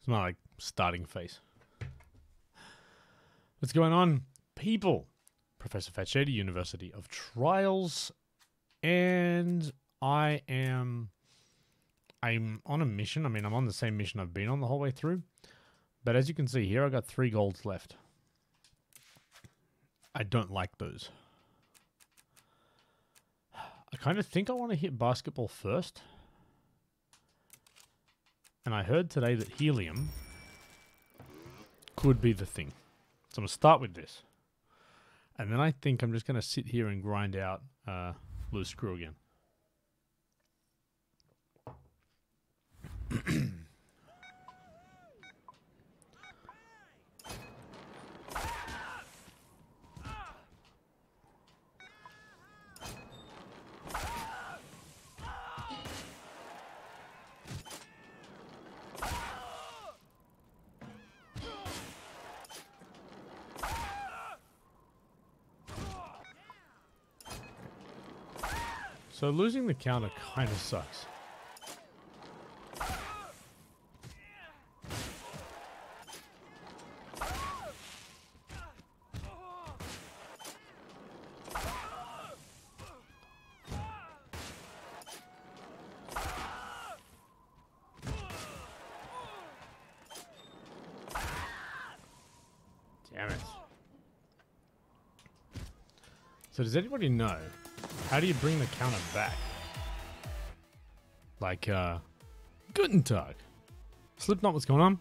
It's not like starting face. What's going on, people? Professor FatShady, University of Trials, and I'm on a mission. I mean, I'm on the same mission I've been on the whole way through. But as you can see here, I got 3 golds left. I don't like those. I kind of think I want to hit basketball first. And I heard today that helium could be the thing. So I'm going to start with this. And then I think I'm just going to sit here and grind out loose screw again. So losing the counter kind of sucks. Damn it. So does anybody know? How do you bring the counter back? Like, Guten Tag. Slipknot, what's going on?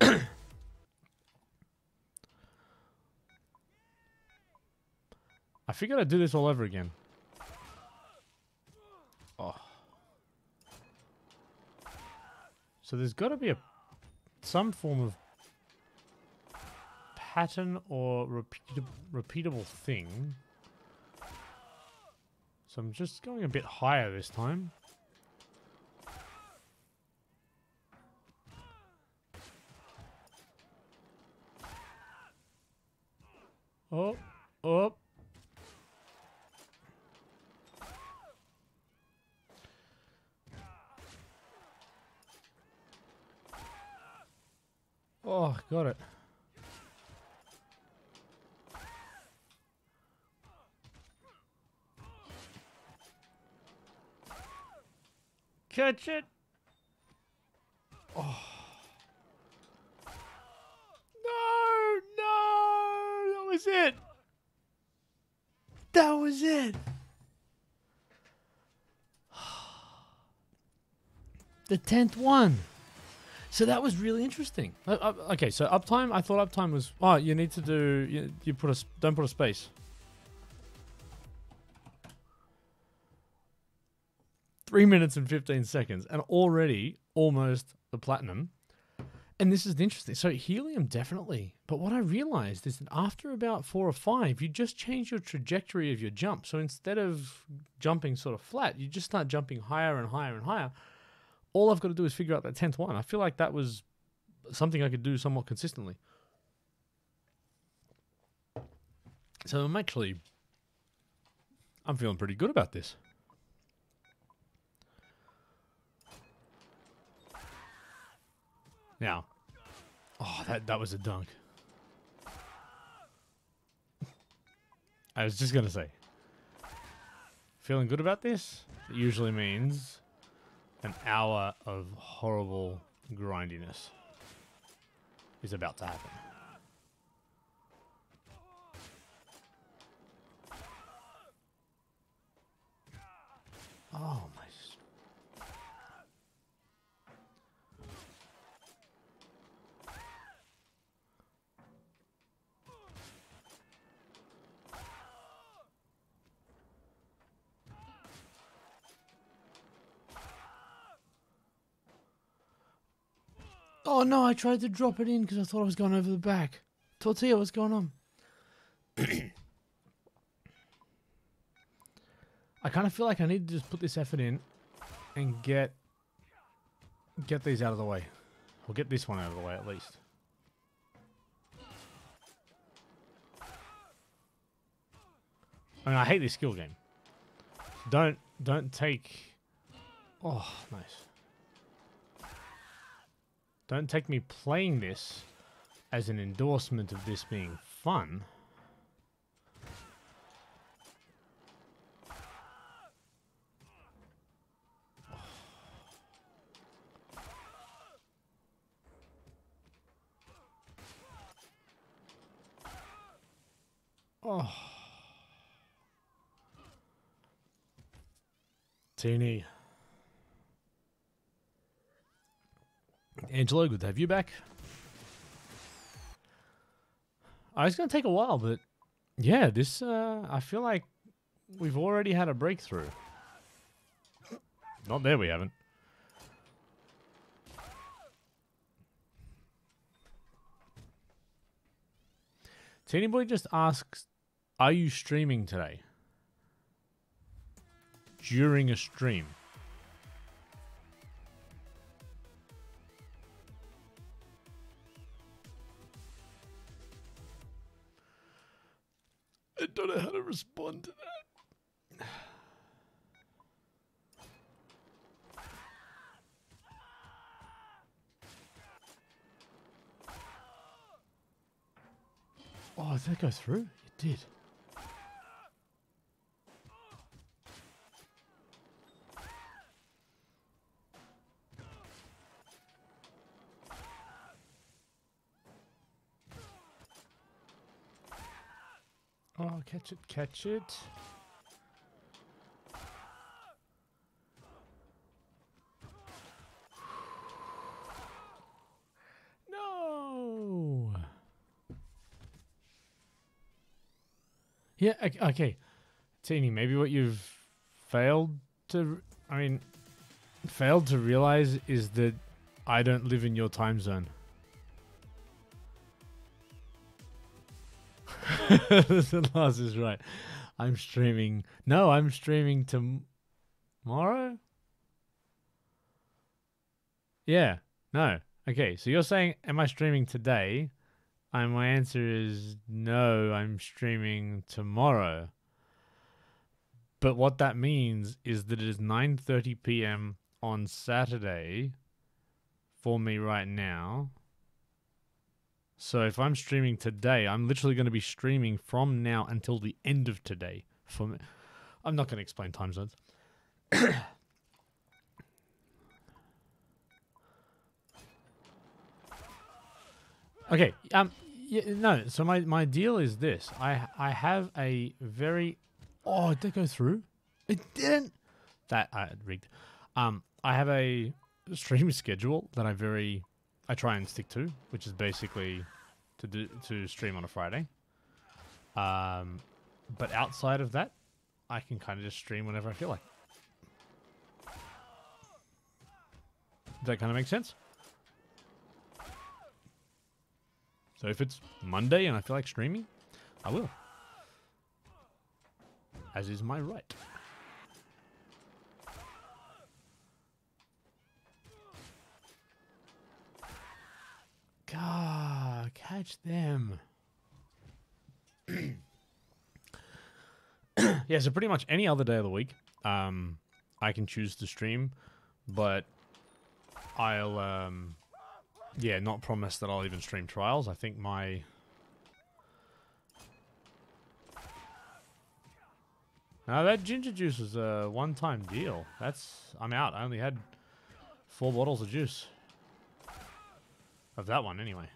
I figured I'd do this all over again. Oh. So there's got to be some form of pattern or repeatable thing. So I'm just going a bit higher this time. Oh, oh. Oh, got it. Catch it! Oh. No! No! That was it! That was it! The 10th one! So that was really interesting. Okay, so uptime, I thought uptime was... Oh, you need to do... You put a... Don't put a space. 3 minutes and 15 seconds, and already almost the platinum. And this is interesting. So helium, definitely. But what I realized is that after about 4 or 5, you just change your trajectory of your jump. So instead of jumping sort of flat, you just start jumping higher and higher and higher. All I've got to do is figure out that 10th one. I feel like that was something I could do somewhat consistently. So I'm feeling pretty good about this. Now, oh, that was a dunk. I was just going to say, feeling good about this? It usually means an hour of horrible grindiness is about to happen. Oh, my. Oh no, I tried to drop it in because I thought I was going over the back. Tortilla, what's going on? I kind of feel like I need to just put this effort in and get these out of the way. Or get this one out of the way at least. I mean, I hate this skill game. Don't take... Oh, nice. Don't take me playing this as an endorsement of this being fun. Oh. Teeny. Angelo, good to have you back. It's going to take a while, but yeah, this, I feel like we've already had a breakthrough. Not there, we haven't. Teeny Boy just asks, are you streaming today? During a stream. I don't know how to respond to that. Oh, did that go through? It did. Oh, catch it, catch it. No. Yeah, okay. Teeny, maybe what you've failed to realize is that I don't live in your time zone. Lars is right. I'm streaming. No, I'm streaming tomorrow? Yeah. No. Okay. So you're saying, am I streaming today? And my answer is no, I'm streaming tomorrow. But what that means is that it is 9:30 p.m. on Saturday for me right now. So if I'm streaming today, I'm literally going to be streaming from now until the end of today. For me. I'm not going to explain time zones. Okay. Yeah, no. So my deal is this. I have a very. Oh, did that go through? It didn't. That I rigged. I have a stream schedule that I try and stick to, which is basically to stream on a Friday. But outside of that, I can kind of just stream whenever I feel like. Does that kind of make sense? So if it's Monday and I feel like streaming, I will. As is my right. God, catch them. Yeah, so pretty much any other day of the week, I can choose to stream, but I'll, yeah, not promise that I'll even stream Trials. I think my... No, that ginger juice was a one-time deal. That's... I'm out. I only had 4 bottles of juice. Of that one, anyway.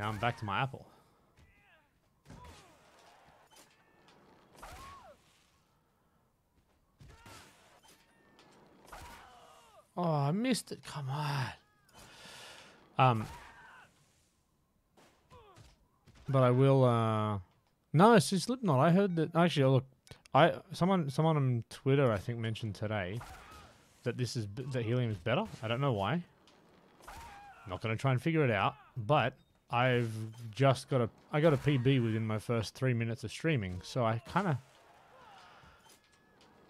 Now I'm back to my apple. Oh, I missed it. Come on. But I will. No, it's just Slipknot. I heard that. Actually, oh, look, someone on Twitter I think mentioned today that that helium is better. I don't know why. Not going to try and figure it out, but I've just got I got a PB within my first 3 minutes of streaming, so I kind of...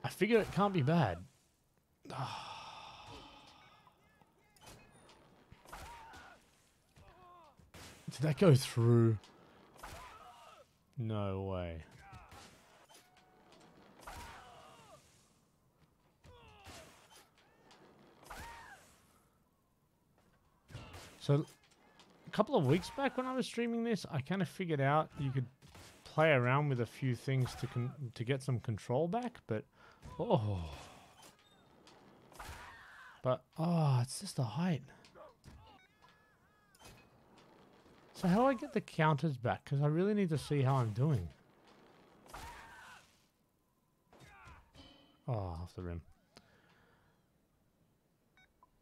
I figure it can't be bad. Did that go through? No way. So a couple of weeks back when I was streaming this, I kind of figured out you could play around with a few things to get some control back, but oh, it's just the height. So how do I get the counters back? Because I really need to see how I'm doing. Oh, off the rim.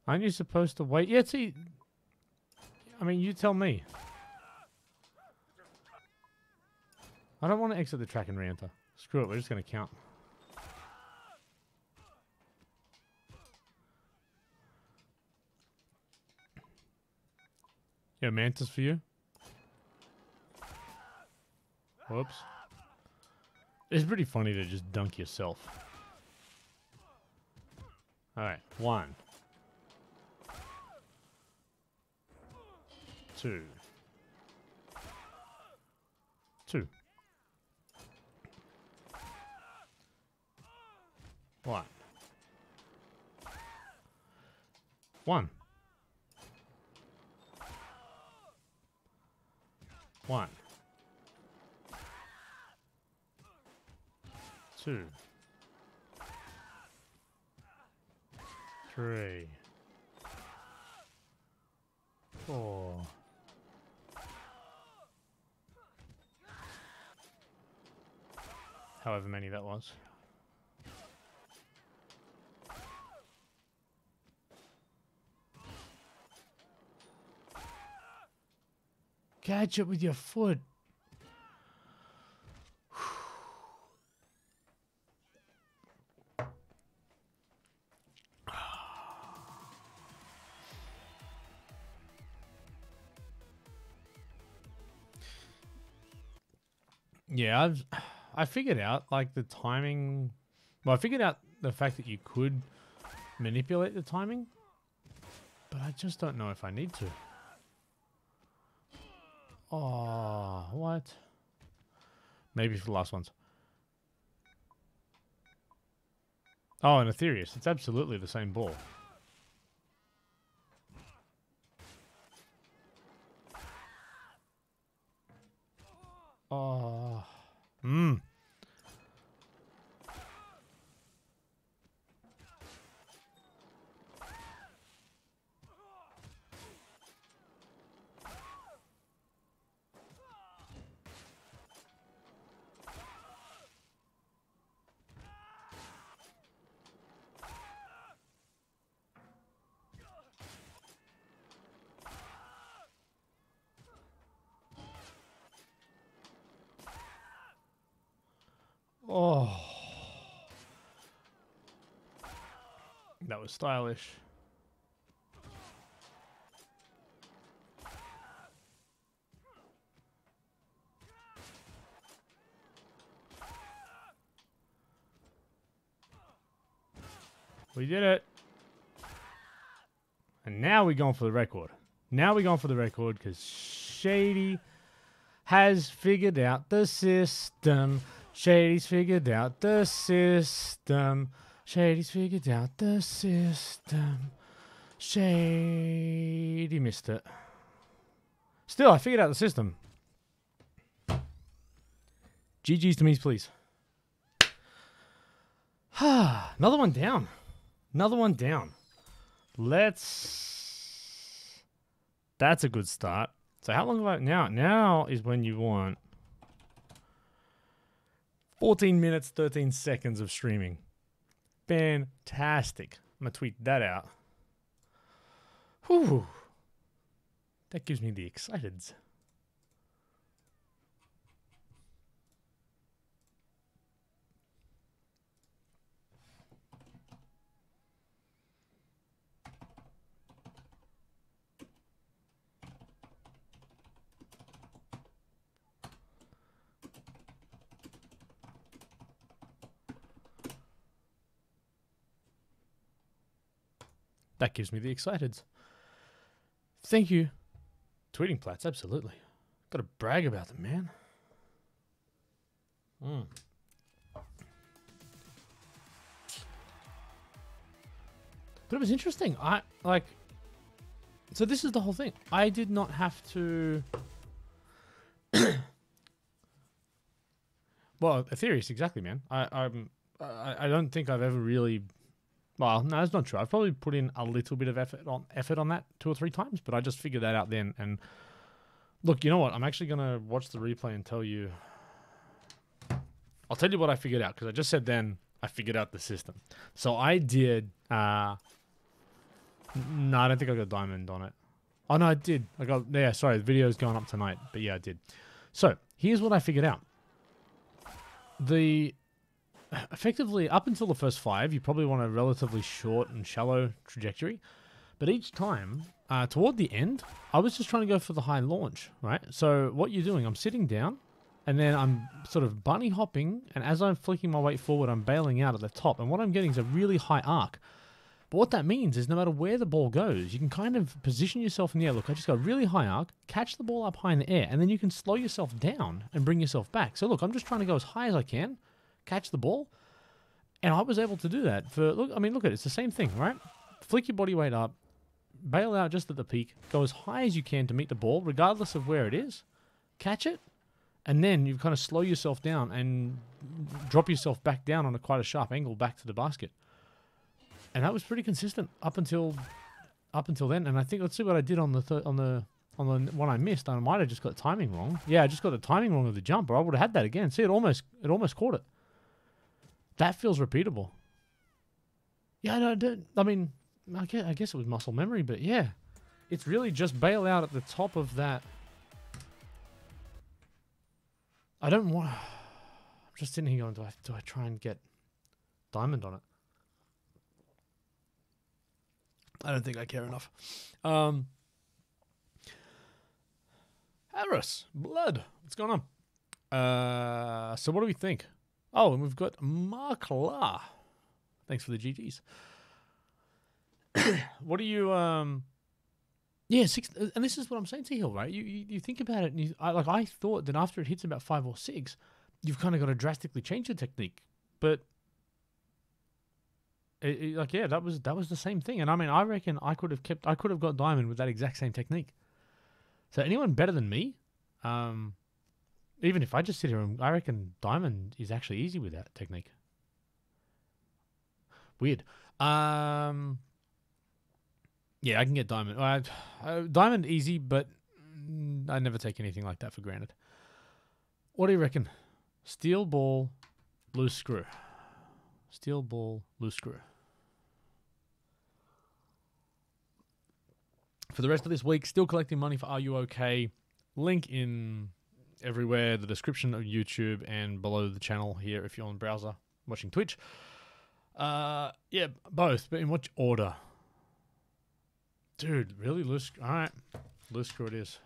Aren't you supposed to wait? Yeah, see, I mean, you tell me. I don't want to exit the track and re-enter. Screw it, we're just going to count. Yeah, Mantis for you. Whoops. It's pretty funny to just dunk yourself. Alright, 1, 2, 2, 1, 1, 2, 3, 4, however many that was. Catch it with your foot. Yeah, I figured out like the timing. Well, I figured out the fact that you could manipulate the timing, but I just don't know if I need to. Oh, what? Maybe for the last ones. Oh, and Etherius. It's absolutely the same ball. Oh. Mmm. That was stylish. We did it. And now we're going for the record. Now we're going for the record because Shady has figured out the system. Shady's figured out the system. Shady's figured out the system. Shady missed it. Still, I figured out the system. GG's to me, please. Another one down. Another one down. Let's... That's a good start. So how long about now? Now is when you want 14 minutes, 13 seconds of streaming. Fantastic. I'm going to tweet that out. Whew. That gives me the exciteds. That gives me the exciteds. Thank you. Tweeting Platts, absolutely. Gotta brag about them, man. Mm. But it was interesting. I like So this is the whole thing. I did not have to... Well, Etherius, exactly, man. I don't think I've ever really... Well, no, that's not true. I've probably put in a little bit of effort on that 2 or 3 times, but I just figured that out then. And look, you know what? I'm actually going to watch the replay and tell you... I'll tell you what I figured out, because I just said then I figured out the system. So I did... no, I don't think I got a diamond on it. Oh, no, I did. I got... Yeah, sorry. The video's going up tonight, but yeah, I did. So here's what I figured out. The... Effectively, up until the first 5, you probably want a relatively short and shallow trajectory. But each time, toward the end, I was just trying to go for the high launch, right? So what you're doing, I'm sitting down, and then I'm sort of bunny hopping, and as I'm flicking my weight forward, I'm bailing out at the top. And what I'm getting is a really high arc. But what that means is no matter where the ball goes, you can kind of position yourself in the air. Look, I just got a really high arc, catch the ball up high in the air, and then you can slow yourself down and bring yourself back. So look, I'm just trying to go as high as I can, catch the ball, and I was able to do that for, look, I mean, look at it, it's the same thing, right? Flick your body weight up, bail out just at the peak, go as high as you can to meet the ball, regardless of where it is, catch it, and then you kind of slow yourself down and drop yourself back down on a quite a sharp angle back to the basket. And that was pretty consistent up until then. And I think, let's see what I did on the one I missed. I might have just got timing wrong. Yeah, I just got the timing wrong of the jump, or I would have had that again. See, it almost caught it. That feels repeatable. Yeah, no, I guess it was muscle memory, but yeah. It's really just bail out at the top of that. I don't want... I'm just sitting here going, do I try and get diamond on it? I don't think I care enough. Avarice, blood. What's going on? So what do we think? Oh, and we've got Mark La. Thanks for the GGs. What do you... Yeah, six, and this is what I'm saying to Hill, right? You think about it, and I thought that after it hits about 5 or 6, you've kind of got to drastically change your technique. But... yeah, that was the same thing. And I mean, I reckon I could have got diamond with that exact same technique. So anyone better than me, even if I just sit here, and I reckon diamond is actually easy with that technique. Weird. Yeah, I can get diamond. Diamond easy, but I never take anything like that for granted. What do you reckon? Steel ball, loose screw. Steel ball, loose screw. For the rest of this week, still collecting money for Are You OK? Link in everywhere, the description of YouTube and below the channel here if you're on browser watching Twitch. Yeah, both, but in what order? Dude, really loose screw? All right, loose screw it is.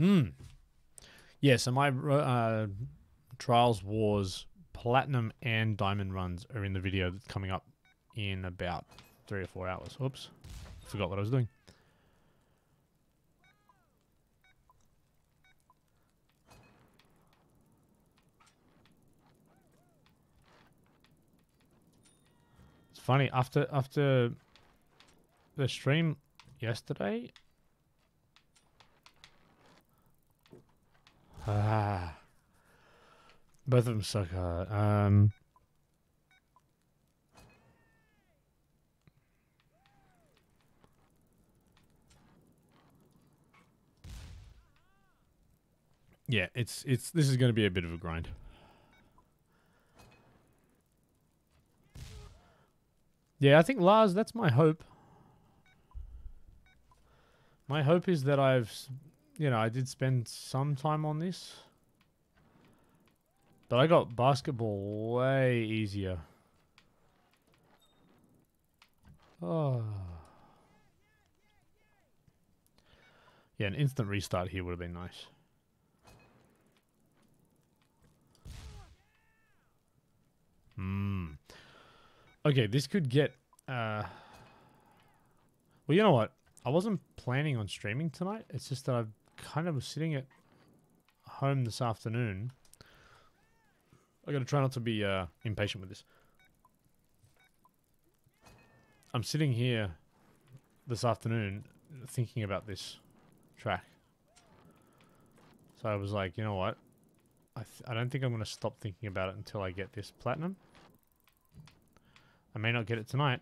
Mmm. Yeah, so my Trials Wars Platinum and Diamond runs are in the video that's coming up in about 3 or 4 hours. Oops, forgot what I was doing. It's funny, after the stream yesterday... Both of them suck hard. Yeah, this is going to be a bit of a grind. Yeah, I think Lars, that's my hope. My hope is that I did spend some time on this. But I got basketball way easier. Oh. Yeah, an instant restart here would have been nice. Mmm. Okay, this could get... Well, you know what? I wasn't planning on streaming tonight. It's just that I've kind of was sitting at home this afternoon. I gotta try not to be impatient with this. I'm sitting here this afternoon thinking about this track. So I was like, you know what? I don't think I'm going to stop thinking about it until I get this platinum. I may not get it tonight.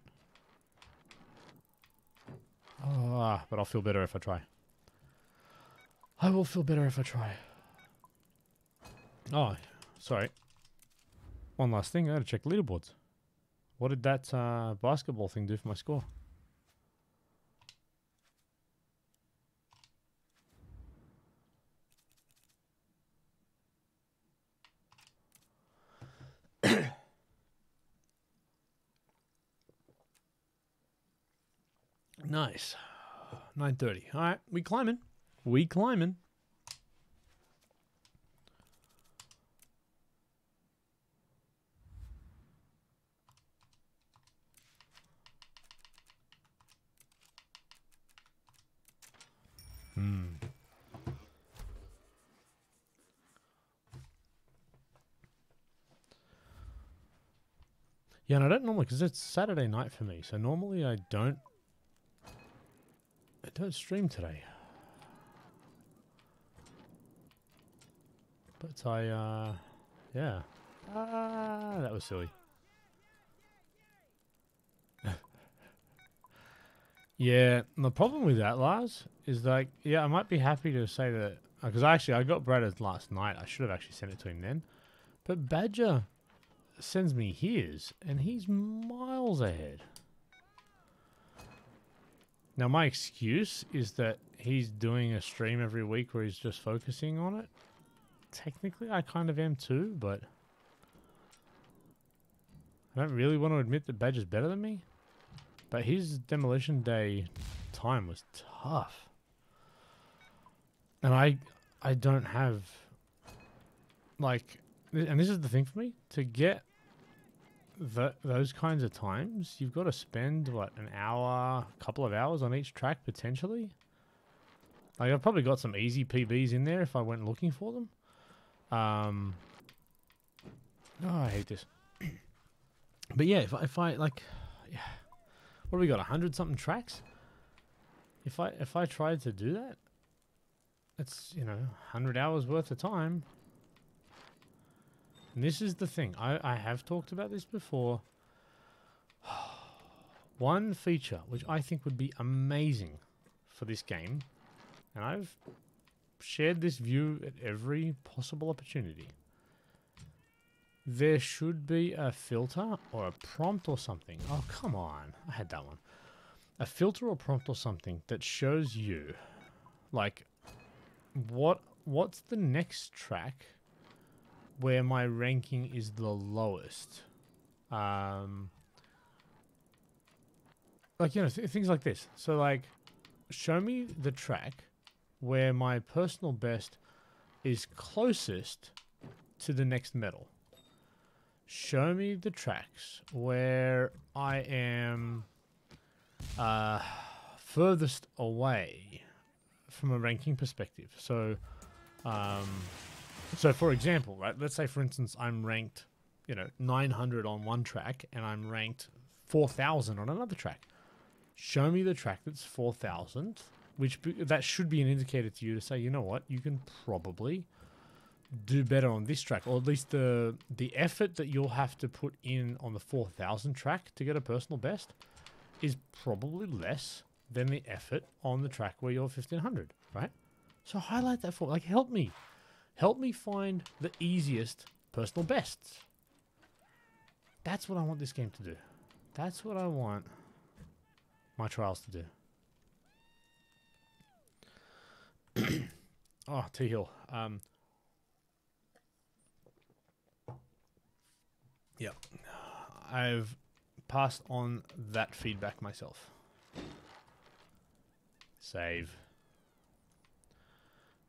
Ah, but I'll feel better if I try. I will feel better if I try. Oh, sorry. One last thing, I gotta check leaderboards. What did that basketball thing do for my score? Nice. 9:30. All right, we climbing. We climbing. Hmm. Yeah, and I don't normally, because it's Saturday night for me, so normally I don't stream today. But I, yeah. Ah, that was silly. Yeah, and the problem with that, Lars, is like, yeah, I might be happy to say that, because actually I got Brad last night. I should have actually sent it to him then. But Badger sends me his, and he's miles ahead. Now, my excuse is that he's doing a stream every week where he's just focusing on it. Technically, I kind of am too, but I don't really want to admit that Badger's better than me. But his demolition day time was tough. And I don't have, like, and this is the thing for me, to get those kinds of times, you've got to spend, what, an hour, a couple of hours on each track, potentially. Like, I've probably got some easy PBs in there if I went looking for them. Oh, I hate this. But yeah, if I like, yeah, what do we got, 100-something tracks? If I tried to do that, it's, you know, 100 hours worth of time. And this is the thing. I have talked about this before. One feature which I think would be amazing for this game, and I've shared this view at every possible opportunity. There should be a filter or a prompt or something. Oh, come on. I had that one. A filter or prompt or something that shows you, like, what's the next track where my ranking is the lowest. Like, you know, things like this. So, like, show me the track where my personal best is closest to the next medal. Show me the tracks where I am furthest away from a ranking perspective. So, so for example, right? Let's say, for instance, I'm ranked, you know, 900 on one track, and I'm ranked 4,000 on another track. Show me the track that's 4,000. That should be an indicator to you to say, you know what, you can probably do better on this track, or at least the effort that you'll have to put in on the 4,000 track to get a personal best is probably less than the effort on the track where you're 1,500, right? So highlight that for, like, help me find the easiest personal bests. That's what I want this game to do. That's what I want my trials to do. Oh, T Hill. Yeah, I've passed on that feedback myself. Save.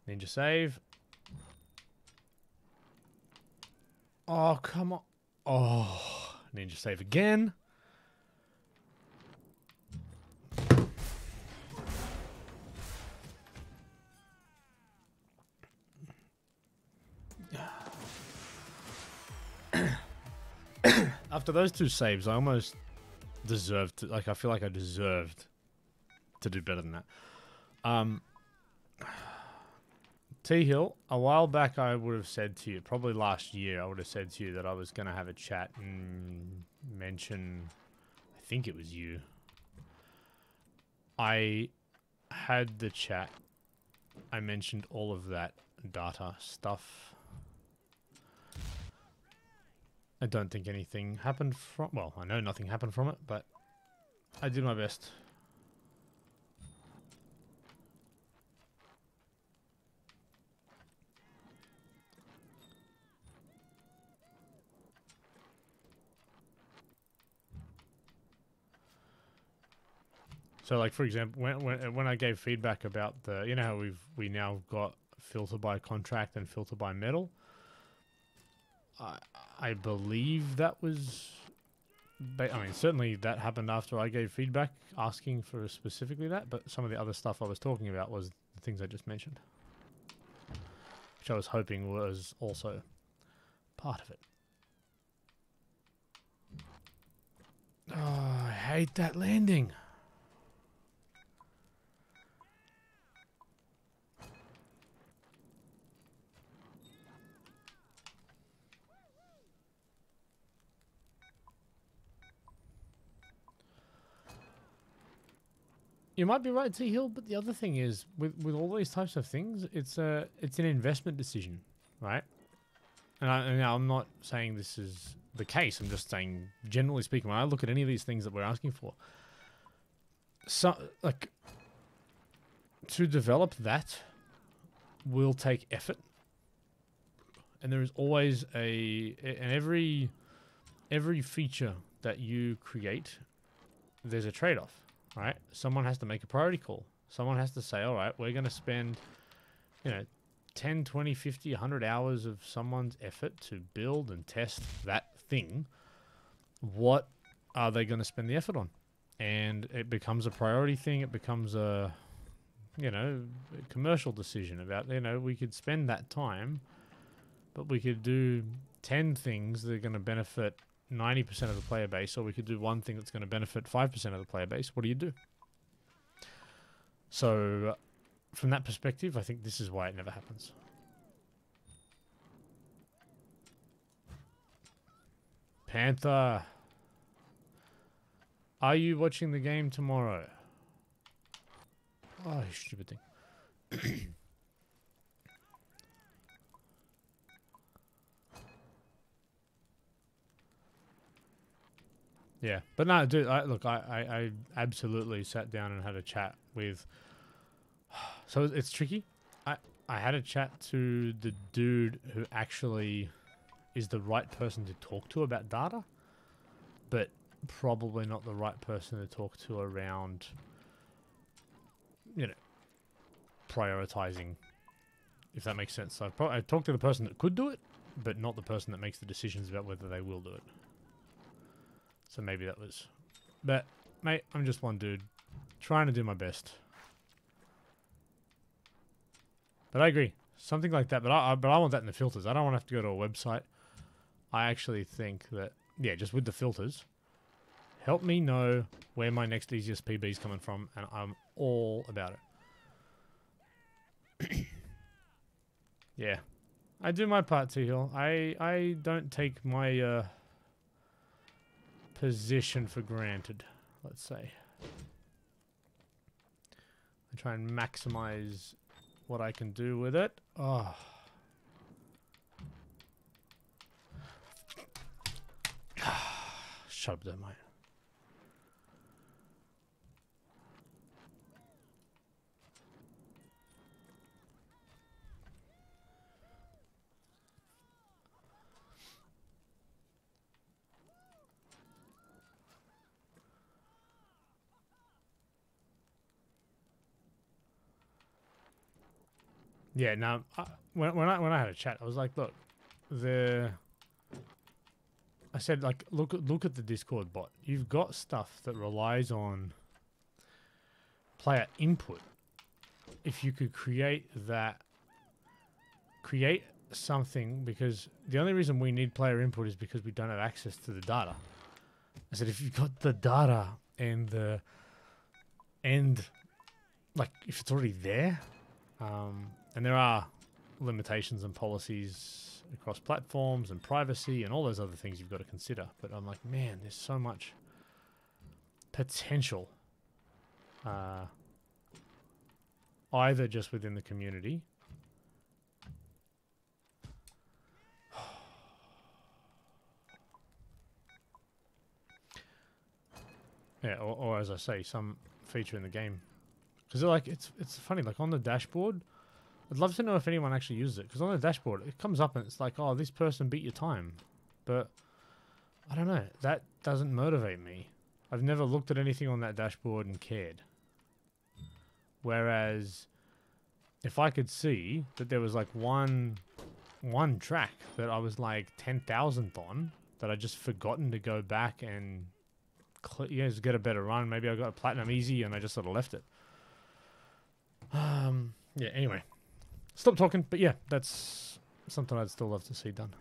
Ninja save. Oh, come on. Oh, ninja save again. After those two saves, I almost deserved to, like, I feel like I deserved to do better than that. T Hill, a while back I would have said to you, probably last year, I would have said to you that I was going to have a chat and mention, I think it was you. I had the chat. I mentioned all of that data stuff. I don't think anything happened from, well, I know nothing happened from it, but I did my best. So, like, for example, when I gave feedback about the, you know, how we now got filter by contract and filter by metal, I believe that was, I mean, certainly that happened after I gave feedback asking for specifically that, but some of the other stuff I was talking about was the things I just mentioned, which I was hoping was also part of it. Oh, I hate that landing. You might be right, T Hill, but the other thing is, with all these types of things, it's an investment decision, right? And I'm not saying this is the case. I'm just saying, generally speaking, when I look at any of these things that we're asking for, so like to develop that will take effort, and there is always a every feature that you create, there's a trade-off. Right? Someone has to make a priority call. Someone has to say, all right, we're going to spend, you know, 10, 20, 50, 100 hours of someone's effort to build and test that thing. What are they going to spend the effort on? And it becomes a priority thing. It becomes a, you know, a commercial decision about, you know, we could spend that time, but we could do 10 things that are going to benefit 90% of the player base, or we could do one thing that's going to benefit 5% of the player base. What do you do? So from that perspective, I think this is why it never happens. Panther, are you watching the game tomorrow? Oh, stupid thing. Yeah, but no, dude, look, I absolutely sat down and had a chat with... So it's tricky. I had a chat to the dude who actually is the right person to talk to about data, but probably not the right person to talk to around, you know, prioritizing, if that makes sense. So I talked to the person that could do it, but not the person that makes the decisions about whether they will do it. So maybe that was... But, mate, I'm just one dude trying to do my best. But I agree. Something like that. But I want that in the filters. I don't want to have to go to a website. I actually think that... Yeah, just with the filters. Help me know where my next easiest PB is coming from. And I'm all about it. Yeah. I do my part, T Hill. I don't take my... position for granted, let's say. I try and maximize what I can do with it. Oh. Shut up there, mate. Yeah, now when I had a chat, I was like, look, I said, like, look at the Discord bot. You've got stuff that relies on player input. If you could create something, because the only reason we need player input is because we don't have access to the data. I said, if you've got the data and the end, like if it's already there, and there are limitations and policies across platforms and privacy and all those other things you've got to consider. But I'm like, man, there's so much potential, either just within the community. Yeah, or as I say, some feature in the game. Because like, it's funny, like on the dashboard, I'd love to know if anyone actually uses it. Because on the dashboard, it comes up and it's like, oh, this person beat your time. But I don't know, that doesn't motivate me. I've never looked at anything on that dashboard and cared. Whereas if I could see that there was like one track that I was like 10,000th on, that I just forgotten to go back and just get a better run. Maybe I got a platinum easy and I just sort of left it. Yeah, anyway. Stop talking, but yeah, that's something I'd still love to see done.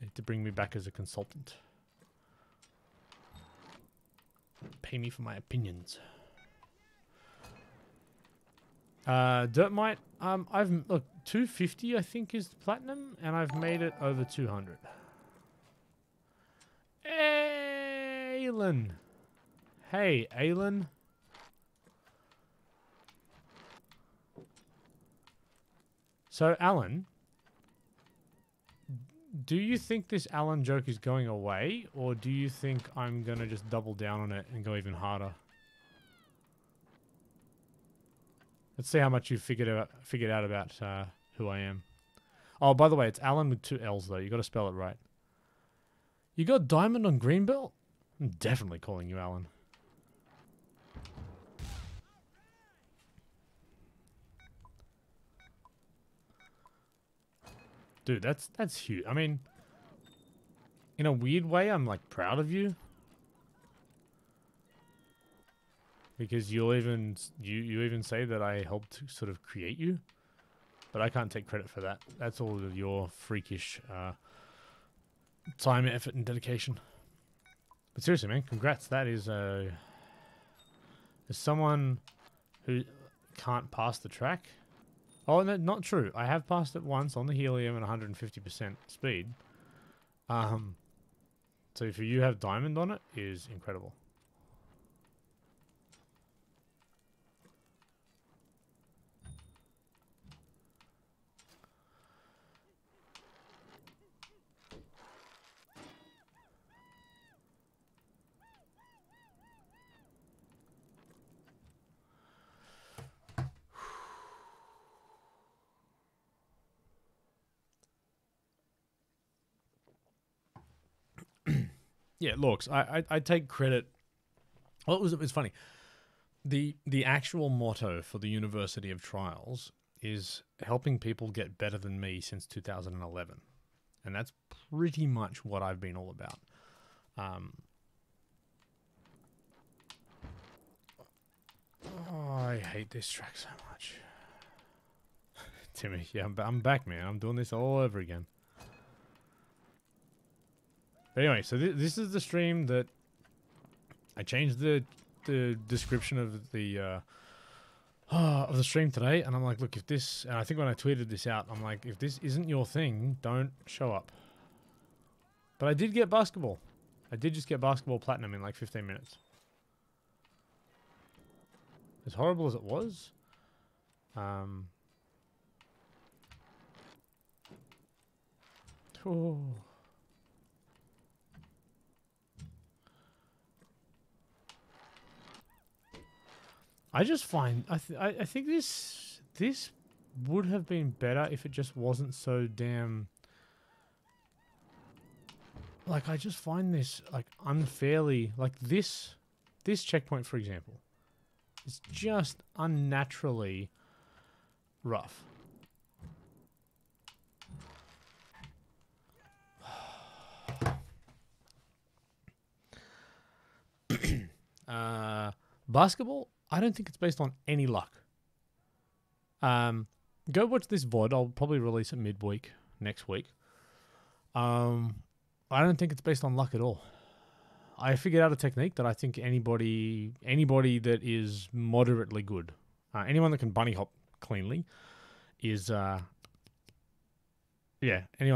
Need to bring me back as a consultant. Pay me for my opinions. Dirtmite, I've, look, 250 I think is the platinum, and I've made it over 200. Alan. Hey, Alan. So, Alan, do you think this Alan joke is going away, or do you think I'm gonna just double down on it and go even harder? Let's see how much you figured out about who I am. Oh, by the way, it's Alan with 2 L's though. You got to spell it right. You got diamond on Greenbelt? I'm definitely calling you Alan. Dude, that's huge. I mean, in a weird way, I'm like proud of you. Because you'll even, you even say that I helped sort of create you. But I can't take credit for that. That's all of your freakish time, effort, and dedication. But seriously, man, congrats. That is a... As someone who can't pass the track... Oh, no, not true. I have passed it once on the helium at 150% speed. So for you to have diamond on it is incredible. Yeah, looks, I take credit. Well, it was funny. The actual motto for the University of Trials is helping people get better than me since 2011. And that's pretty much what I've been all about. Oh, I hate this track so much. Timmy, yeah, I'm back, man. I'm doing this all over again. But anyway, so this is the stream that I changed the description of the stream today, and I'm like, look, if this, and I think when I tweeted this out, I'm like, if this isn't your thing, don't show up. But I did get basketball. I did just get basketball platinum in like 15 minutes. As horrible as it was, oh. I just find I think this would have been better if it just wasn't so damn. Like I just find this like unfairly, like this checkpoint for example, is just unnaturally rough. Basketball. I don't think it's based on any luck. go watch this VOD. I'll probably release it midweek next week. I don't think it's based on luck at all. I figured out a technique that I think anybody that is moderately good, anyone that can bunny hop cleanly, is anyone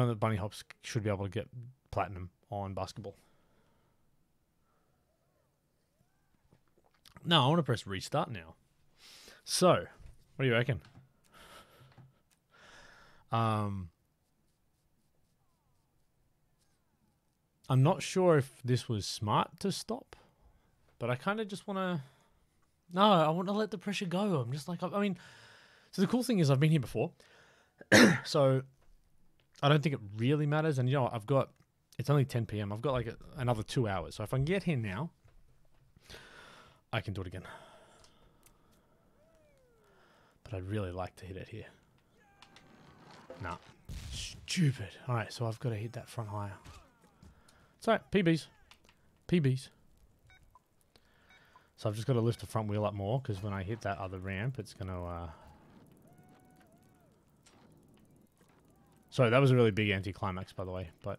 that bunny hops should be able to get platinum on basketball. No, I want to press restart now. So, what do you reckon? I'm not sure if this was smart to stop, but I kind of just want to... No, I want to let the pressure go. I'm just like... I mean, so the cool thing is I've been here before, so I don't think it really matters. And you know what? I've got... It's only 10 p.m. I've got like another 2 hours. So if I can get here now... I can do it again. But I'd really like to hit it here. Nah. Stupid. Alright, so I've got to hit that front higher. It's alright. PBs. PBs. So I've just got to lift the front wheel up more, because when I hit that other ramp, it's going to... So that was a really big anticlimax, by the way, but...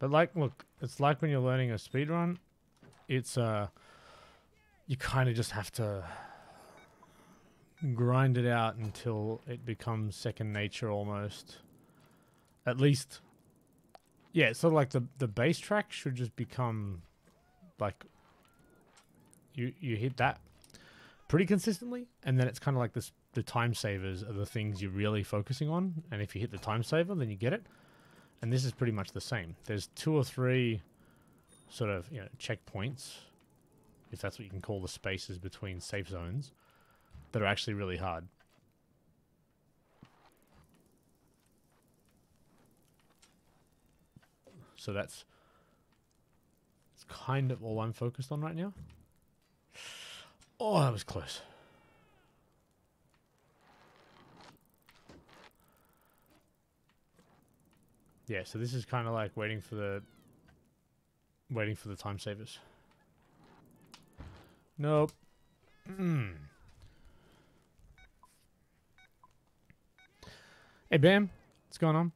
But like, look, it's like when you're learning a speedrun, it's, you kind of just have to grind it out until it becomes second nature almost. At least, yeah, it's sort of like the bass track should just become, like, you hit that pretty consistently, and then it's kind of like this, the time savers are the things you're really focusing on, and if you hit the time saver, then you get it. And this is pretty much the same. There's 2 or 3 sort of, you know, checkpoints, if that's what you can call the spaces between safe zones, that are actually really hard. So that's kind of all I'm focused on right now. Oh, that was close. Yeah, so this is kind of like waiting for the time savers. Nope. Hey, Bam. What's going on?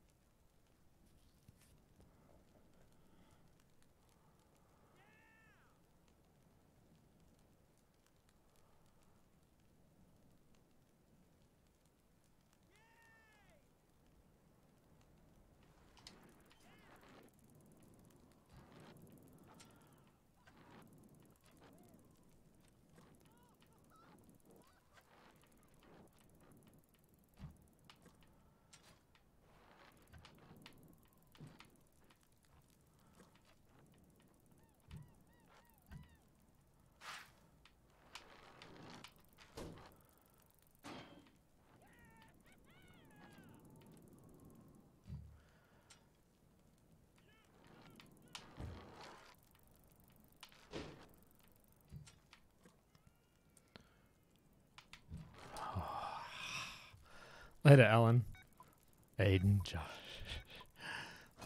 Later, Alan. Aiden, Josh.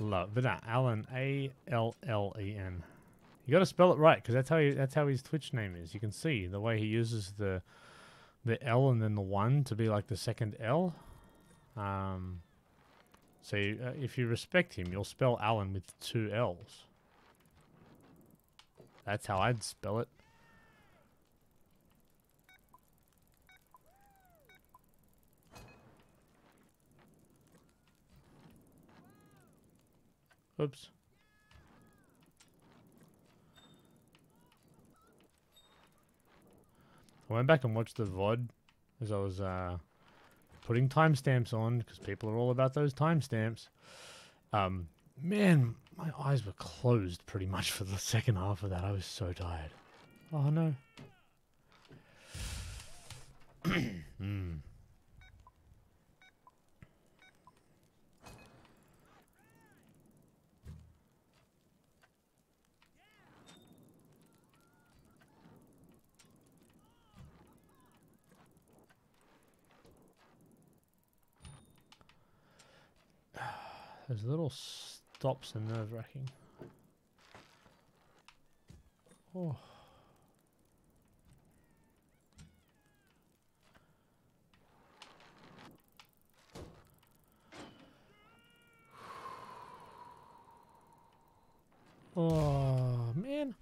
Love, but nah, Alan, A-L-L-E-N. You got to spell it right, because that's how his Twitch name is. You can see the way he uses the L and then the 1 to be like the second L. So if you respect him, you'll spell Alan with 2 L's. That's how I'd spell it. Oops. I went back and watched the VOD as I was putting timestamps on, because people are all about those timestamps. Man, my eyes were closed pretty much for the second half of that. I was so tired. Oh no. Those little stops are nerve-wracking. Oh. Oh, man.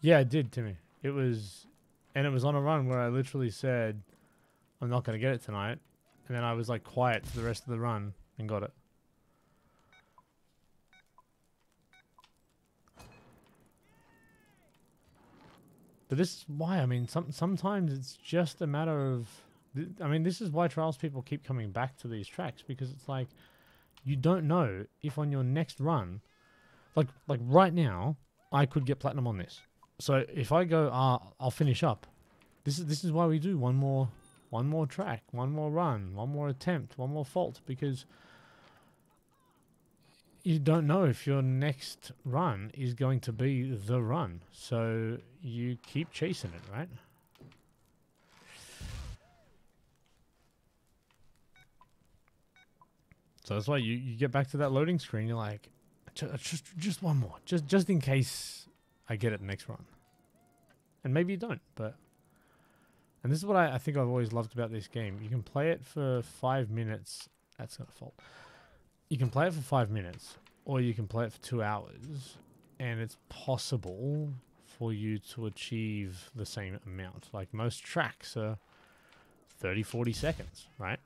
Yeah, it did, Timmy. It was... And it was on a run where I literally said, I'm not going to get it tonight. And then I was, like, quiet for the rest of the run and got it. But this is why, I mean, sometimes it's just a matter of... I mean, this is why Trials people keep coming back to these tracks, because it's like, you don't know if on your next run... Like right now, I could get platinum on this. So if I go, I'll finish up. This is why we do one more track, one more run, one more attempt, one more fault, because you don't know if your next run is going to be the run. So you keep chasing it, right? So that's why you get back to that loading screen. You're like, just one more, just in case I get it the next run. And maybe you don't, but... And this is what I think I've always loved about this game. You can play it for 5 minutes. That's not a fault. You can play it for 5 minutes, or you can play it for 2 hours, and it's possible for you to achieve the same amount. Like, most tracks are 30, 40 seconds, right?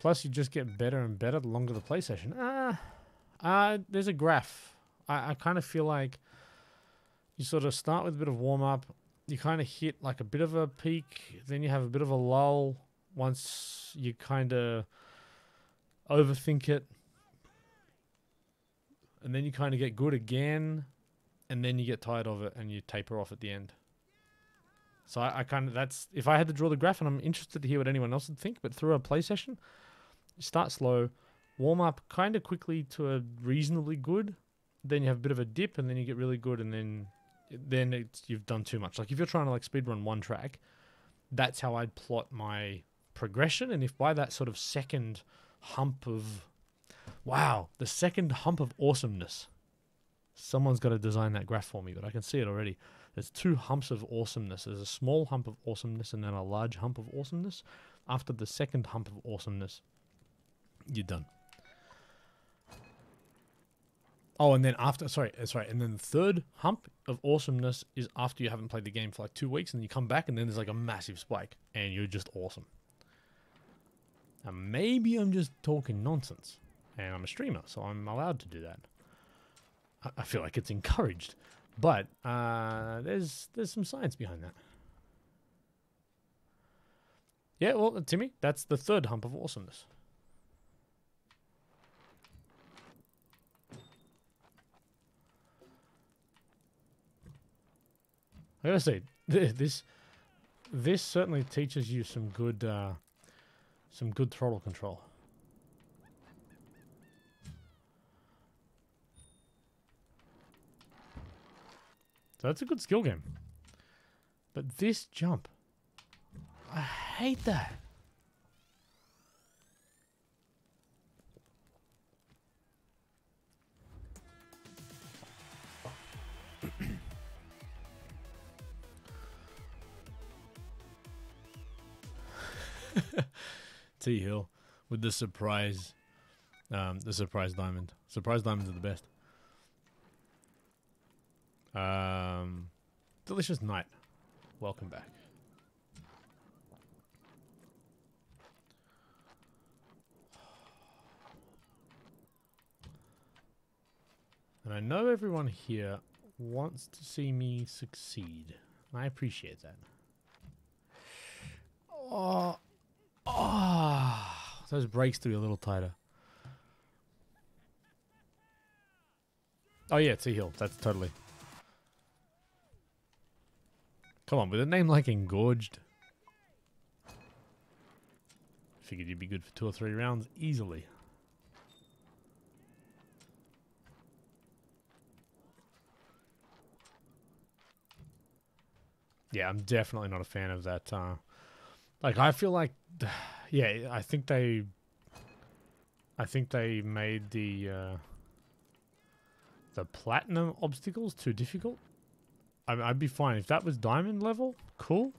Plus, you just get better and better the longer the play session. There's a graph. I kind of feel like you sort of start with a bit of warm-up. You kind of hit like a bit of a peak. Then you have a bit of a lull once you kind of overthink it. And then you kind of get good again. And then you get tired of it and you taper off at the end. So I kind of, that's, if I had to draw the graph, and I'm interested to hear what anyone else would think, but through a play session, start slow, warm up kind of quickly to a reasonably good, then you have a bit of a dip, and then you get really good, and then it's, you've done too much. Like, if you're trying to like speedrun one track, that's how I'd plot my progression. And if by that sort of second hump of, wow, the second hump of awesomeness, someone's got to design that graph for me, but I can see it already. There's two humps of awesomeness. There's a small hump of awesomeness and then a large hump of awesomeness. After the second hump of awesomeness, you're done. Oh, and then after, sorry, and then the third hump of awesomeness is after you haven't played the game for like 2 weeks, and you come back and then there's like a massive spike and you're just awesome. Now maybe I'm just talking nonsense and I'm a streamer, so I'm allowed to do that. I feel like it's encouraged. But there's some science behind that. Yeah, well, Timmy, that's the third hump of awesomeness. I gotta say, this certainly teaches you some good throttle control. So that's a good skill game. But this jump, I hate that. T Hill with the surprise diamond. Surprise diamonds are the best. Delicious night. Welcome back. And I know everyone here wants to see me succeed. I appreciate that. Oh, those brakes do be a little tighter. Oh yeah, T Hill. That's totally. Come on, with a name like Engorged. Figured you'd be good for 2 or 3 rounds easily. Yeah, I'm definitely not a fan of that. Like, I feel like... Yeah, I think they made the platinum obstacles too difficult. I'd be fine if that was diamond level. Cool.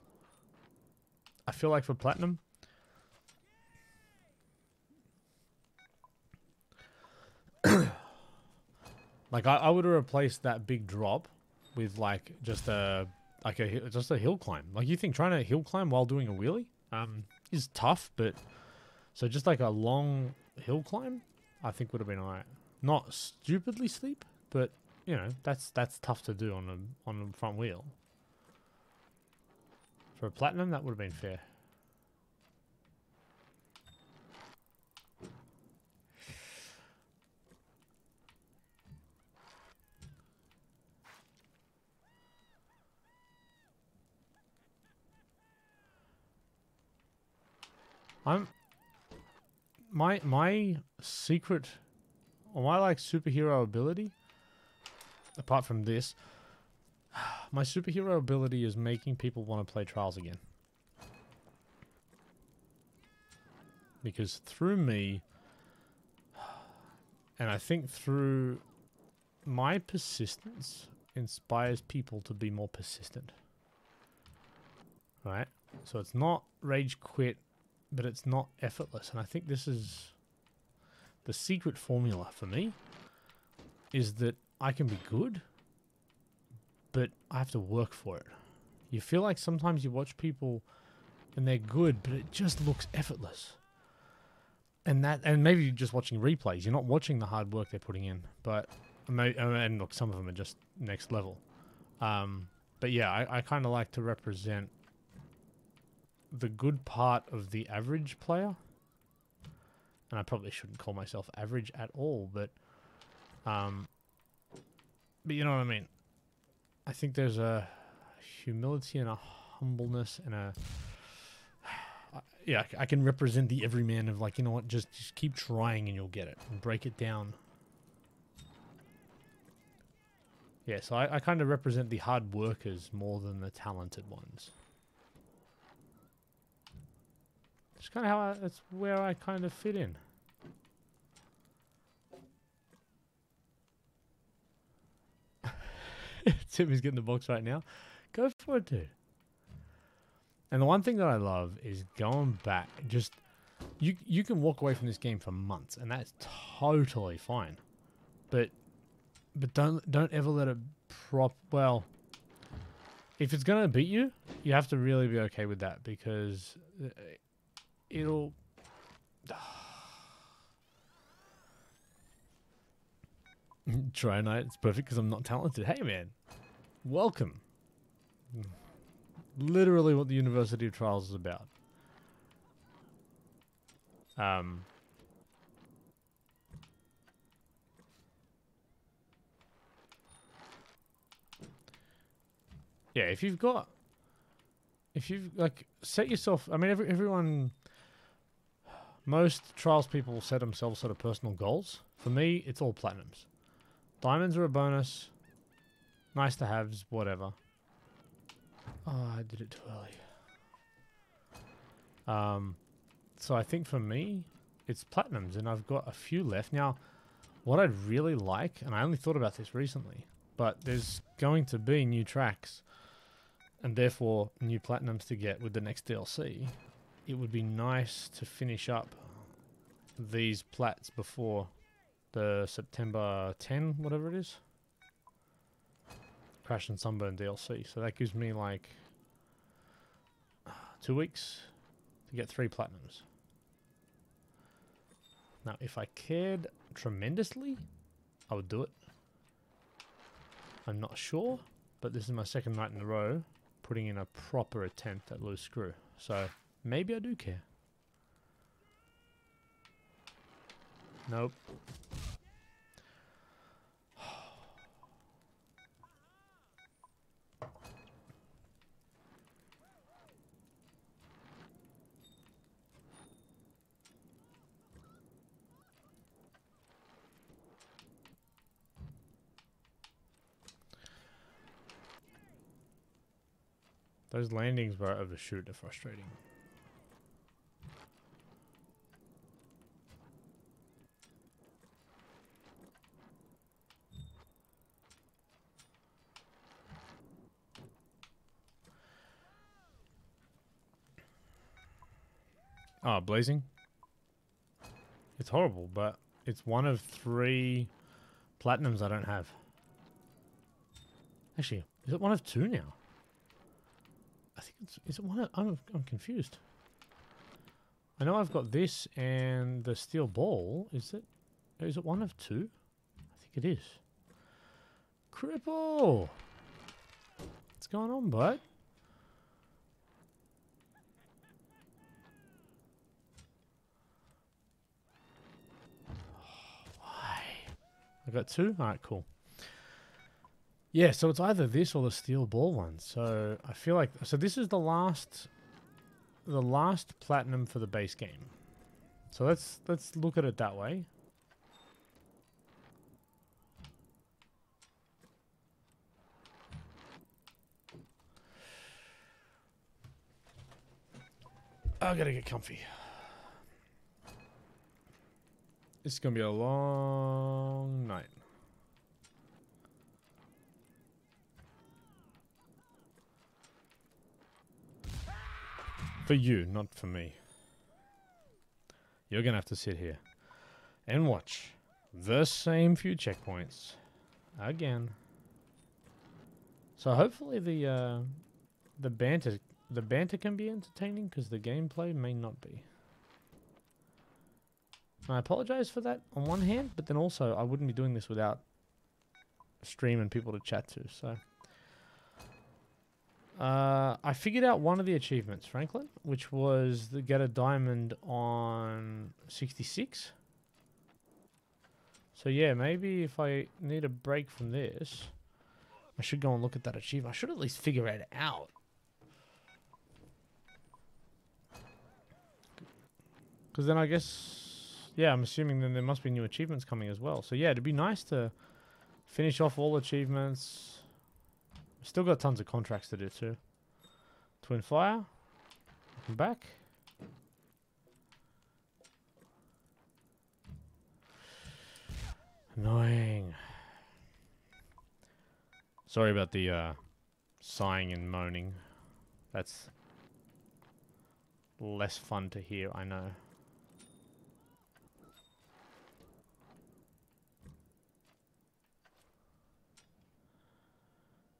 I feel like for platinum, Like I would have replaced that big drop with like just a hill climb. Like you think trying to hill climb while doing a wheelie is tough, but so just like a long hill climb, I think would have been alright. Not stupidly steep, but you know that's tough to do on a front wheel. For a platinum, that would have been fair. My secret, or my like superhero ability, apart from this, my superhero ability is making people want to play Trials again. Because through me, and I think through my persistence, inspires people to be more persistent. Right? So it's not rage quit, but it's not effortless, and I think this is the secret formula for me, is that I can be good, but I have to work for it. You feel like sometimes you watch people and they're good, but it just looks effortless. And maybe you're just watching replays, you're not watching the hard work they're putting in, but, and look, some of them are just next level. But yeah, I kind of like to represent the good part of the average player, and I probably shouldn't call myself average at all, but you know what I mean. I think there's a humility and a humbleness and a yeah, I can represent the everyman of like, you know what, just keep trying and you'll get it, and break it down. Yeah, so I kind of represent the hard workers more than the talented ones. It's kind of how that's where I kind of fit in. Timmy's getting the box right now. Go for it, dude. And the one thing that I love is going back. Just you can walk away from this game for months, and that's totally fine. But don't ever let it prop. Well, if it's gonna beat you, you have to really be okay with that, because it'll try night. It's perfect because I'm not talented. Hey man, welcome. Literally what the University of Trials is about. Yeah, if you've like set yourself. I mean, everyone. Most Trials people set themselves sort of personal goals. For me, it's all platinums. Diamonds are a bonus. Nice to haves, whatever. Oh, I did it too early. So I think for me, it's platinums, and I've got a few left. Now, what I'd really like, and I only thought about this recently, but there's going to be new tracks, and therefore new platinums to get with the next DLC. It would be nice to finish up these plats before the September 10, whatever it is, Crash and Sunburn DLC. So that gives me like 2 weeks to get 3 platinums. Now, if I cared tremendously, I would do it. I'm not sure, but this is my second night in a row putting in a proper attempt at loose screw. So maybe I do care. Nope. Those landings where I overshoot are frustrating. Oh, blazing. It's horrible, but it's one of 3 Platinums I don't have. Actually, is it one of two now? I think it's... Is it one of... I'm confused. I know I've got this and the steel ball. Is it... Is it one of two? I think it is. Cripple! What's going on, bud? I got two? Alright, cool. Yeah, so it's either this or the steel ball one. So I feel like... So this is the last platinum for the base game. So let's look at it that way. I gotta get comfy. This is going to be a long night. For you, not for me. You're going to have to sit here and watch the same few checkpoints again. So hopefully the banter can be entertaining, because the gameplay may not be. I apologize for that on one hand, but then also I wouldn't be doing this without stream and people to chat to. So I figured out one of the achievements, Franklin, which was to get a diamond on 66. So yeah, maybe if I need a break from this, I should go and look at that achievement. I should at least figure it out. Because then I guess... Yeah, I'm assuming then there must be new achievements coming as well. So yeah, it'd be nice to finish off all achievements. Still got tons of contracts to do too. Twin Fire. Come back. Annoying. Sorry about the sighing and moaning. That's less fun to hear, I know.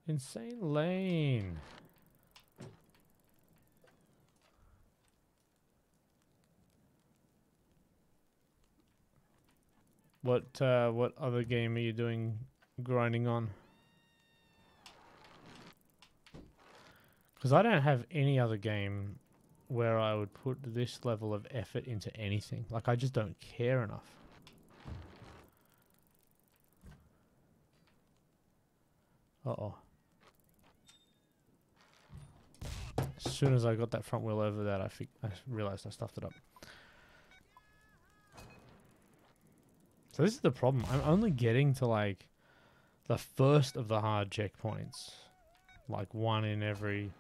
Insane lane. What other game are you doing grinding on? Because I don't have any other game where I would put this level of effort into anything. Like, I just don't care enough. Uh-oh. As soon as I got that front wheel over that, I realized I stuffed it up. So this is the problem. I'm only getting to, like, the first of the hard checkpoints. Like, one in every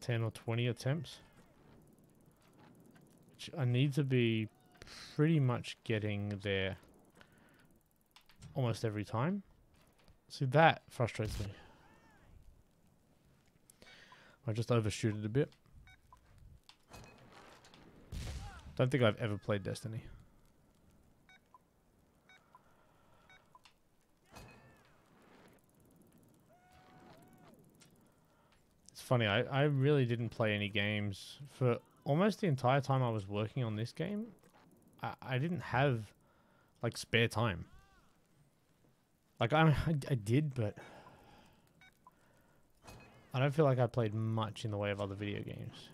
10 or 20 attempts. Which I need to be pretty much getting there almost every time. See, that frustrates me. I just overshooted a bit. Don't think I've ever played Destiny. It's funny, I really didn't play any games. For almost the entire time I was working on this game, I didn't have, like, spare time. Like, I did, but... I don't feel like I played much in the way of other video games.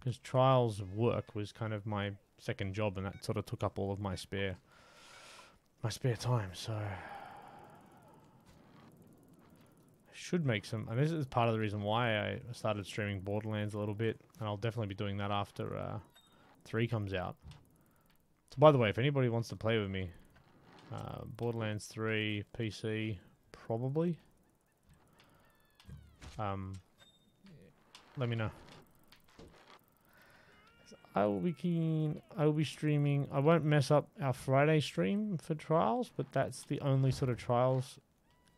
Because Trials work was kind of my second job, and that sort of took up all of my spare time, so... I should make some... And this is part of the reason why I started streaming Borderlands a little bit, and I'll definitely be doing that after 3 comes out. So by the way, if anybody wants to play with me, Borderlands 3, PC, probably. Let me know. I will be streaming. I won't mess up our Friday stream for Trials, but that's the only sort of Trials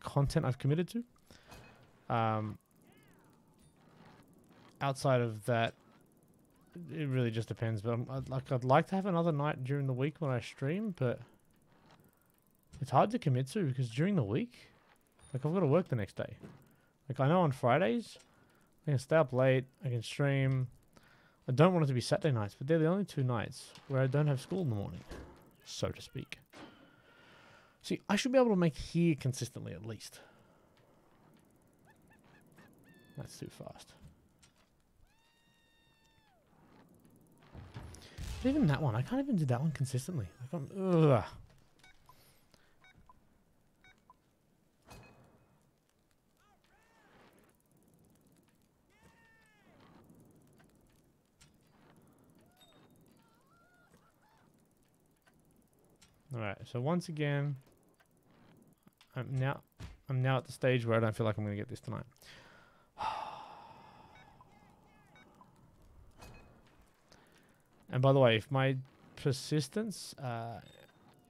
content I've committed to. outside of that, it really just depends. But I'd like to have another night during the week when I stream, but it's hard to commit to because during the week, like, I've got to work the next day. Like, I know on Fridays, I can stay up late, I can stream. I don't want it to be Saturday nights, but they're the only two nights where I don't have school in the morning, so to speak. See, I should be able to make here consistently at least. That's too fast. But even that one, I can't even do that one consistently. Like, I'm, ugh. Alright, so once again, I'm now at the stage where I don't feel like I'm going to get this tonight. And by the way, if my persistence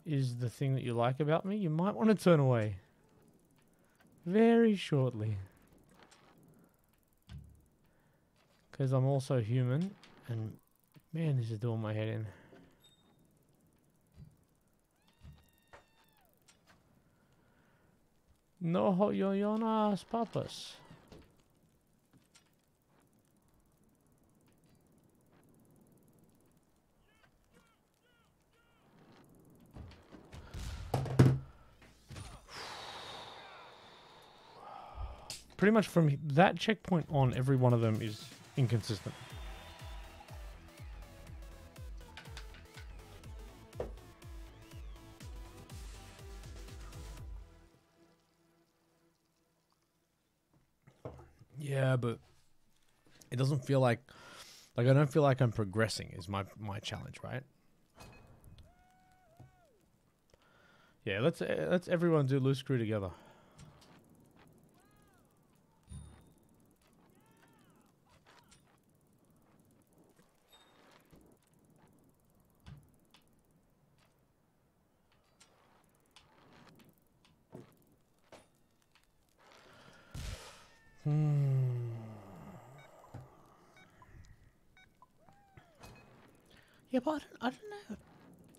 is the thing that you like about me, you might want to turn away very shortly. Because I'm also human, and man, this is doing my head in. No, you're not papas. Pretty much from that checkpoint on, every one of them is inconsistent. Yeah, but it doesn't feel like, I don't feel like I'm progressing is my challenge, right? Yeah, let's everyone do loose screw together. Yeah, but I don't know.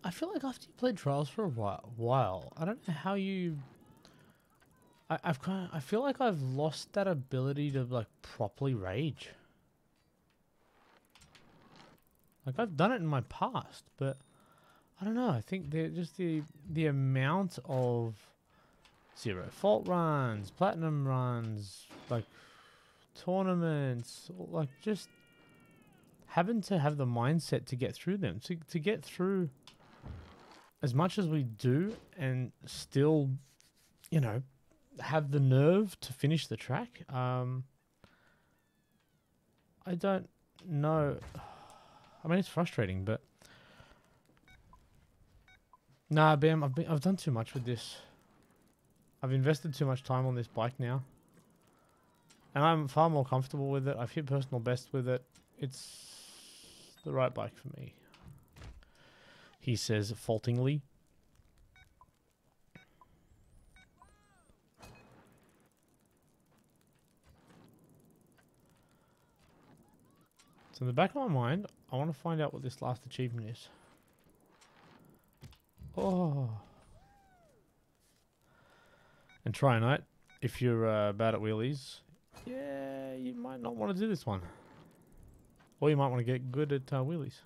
I feel like after you played Trials for a while, I don't know how you. I feel like I've lost that ability to like properly rage. Like, I've done it in my past, but I don't know. I think just the amount of zero fault runs, platinum runs, like tournaments, like just having to have the mindset to get through them, to get through as much as we do and still, you know, have the nerve to finish the track. I don't know. I mean, it's frustrating, but nah, Bam, I've done too much with this. I've invested too much time on this bike now, and I'm far more comfortable with it. I've hit personal best with it. It's the right bike for me, he says faultingly. So in the back of my mind, I want to find out what this last achievement is. Oh. And Tri-Knight, if you're bad at wheelies, yeah, you might not want to do this one. Or you might want to get good at wheelies.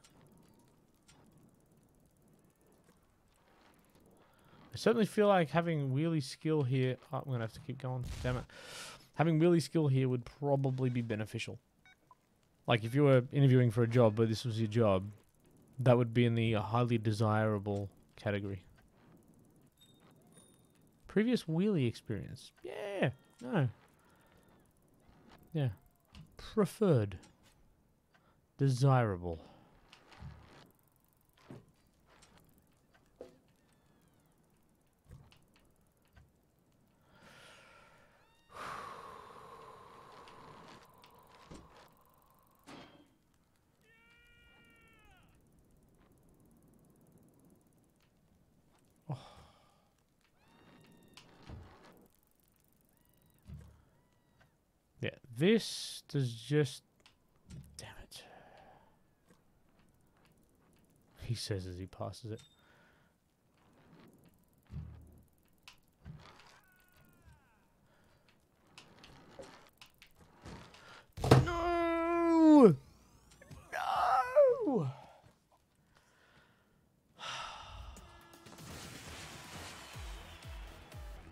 I certainly feel like having wheelie skill here... Oh, I'm going to have to keep going. Damn it. Having wheelie skill here would probably be beneficial. Like, if you were interviewing for a job, but this was your job, that would be in the highly desirable category. Previous wheelie experience. Yeah. No. Yeah. Preferred. Desirable. This does just he says as he passes it. No! No!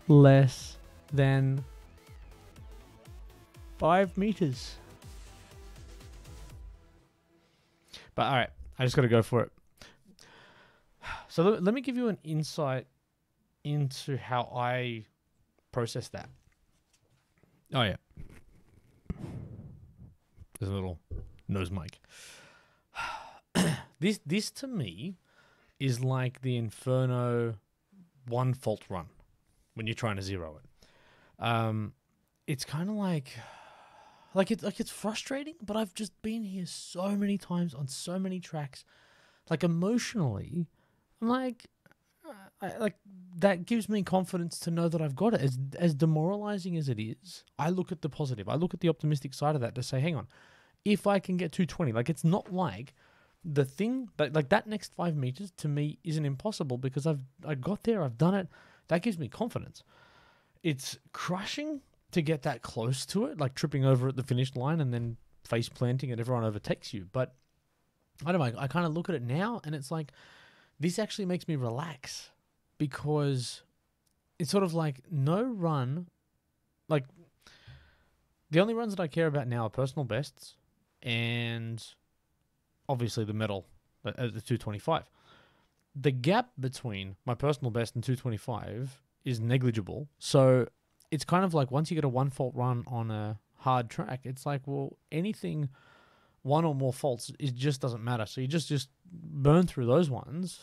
Less than 5 meters. But all right, I just got to go for it. So let me give you an insight into how I process that. Oh, yeah. There's a little nose mic. This to me is like the Inferno one fault run when you're trying to zero it. It's kind of like it's frustrating, but I've just been here so many times on so many tracks. Like emotionally, I'm like, that gives me confidence to know that I've got it. As demoralizing as it is, I look at the positive. I look at the optimistic side of that to say, hang on, if I can get 220, like it's not like the thing, but like that next 5 meters to me isn't impossible because I got there, I've done it. That gives me confidence. It's crushing to get that close to it, like tripping over at the finish line and then face planting and everyone overtakes you. But I don't know, I kind of look at it now and it's like, this actually makes me relax because it's sort of like no run, like the only runs that I care about now are personal bests and obviously the medal at the 225. The gap between my personal best and 225 is negligible. So it's kind of like once you get a one fault run on a hard track, it's like, well, anything one or more faults, it just doesn't matter. So you just burn through those ones.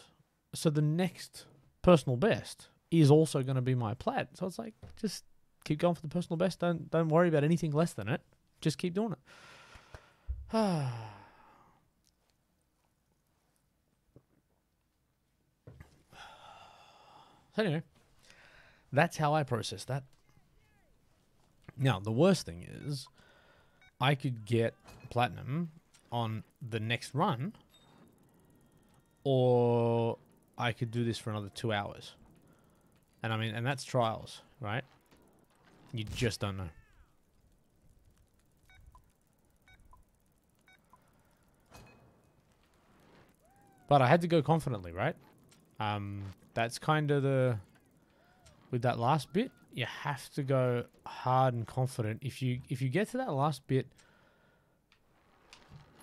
So the next personal best is also going to be my plat. So it's like, just keep going for the personal best. Don't worry about anything less than it. Just keep doing it. So anyway, that's how I process that. Now, the worst thing is I could get platinum on the next run or I could do this for another 2 hours. And I mean, and that's trials, right? You just don't know. But I had to go confidently, right? That's kind of the... With that last bit, you have to go hard and confident. If you get to that last bit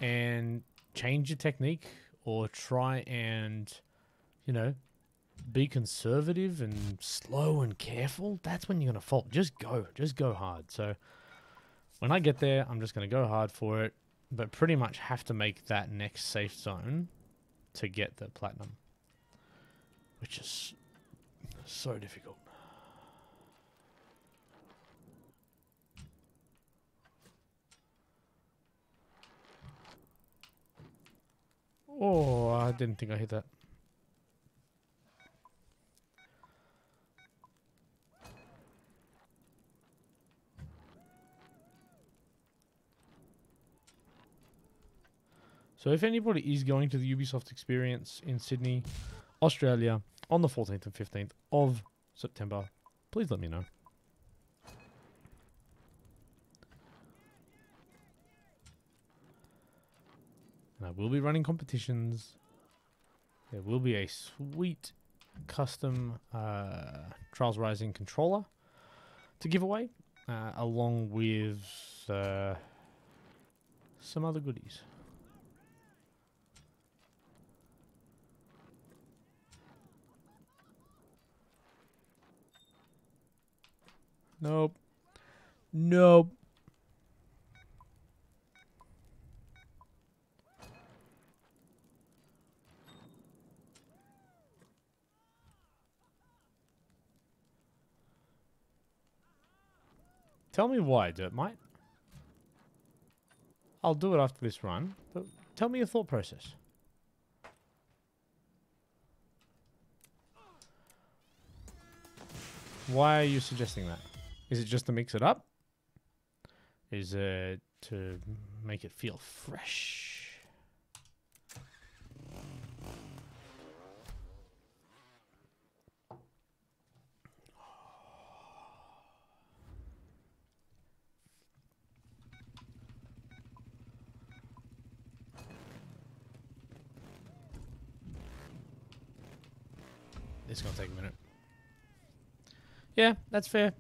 and change your technique or try and, you know, be conservative and slow and careful, that's when you're going to fault. Just go hard. So when I get there, I'm just going to go hard for it, but pretty much have to make that next safe zone to get the platinum, which is so difficult. Oh, I didn't think I hit that. So if anybody is going to the Ubisoft experience in Sydney, Australia, on the 14th and 15th of September, please let me know. And I will be running competitions. There will be a sweet custom Trials Rising controller to give away, along with some other goodies. Nope. Nope. Tell me why, Dirtmite. I'll do it after this run, but tell me your thought process. Why are you suggesting that? Is it just to mix it up? Is it to make it feel fresh? It's gonna take a minute. Yeah, that's fair.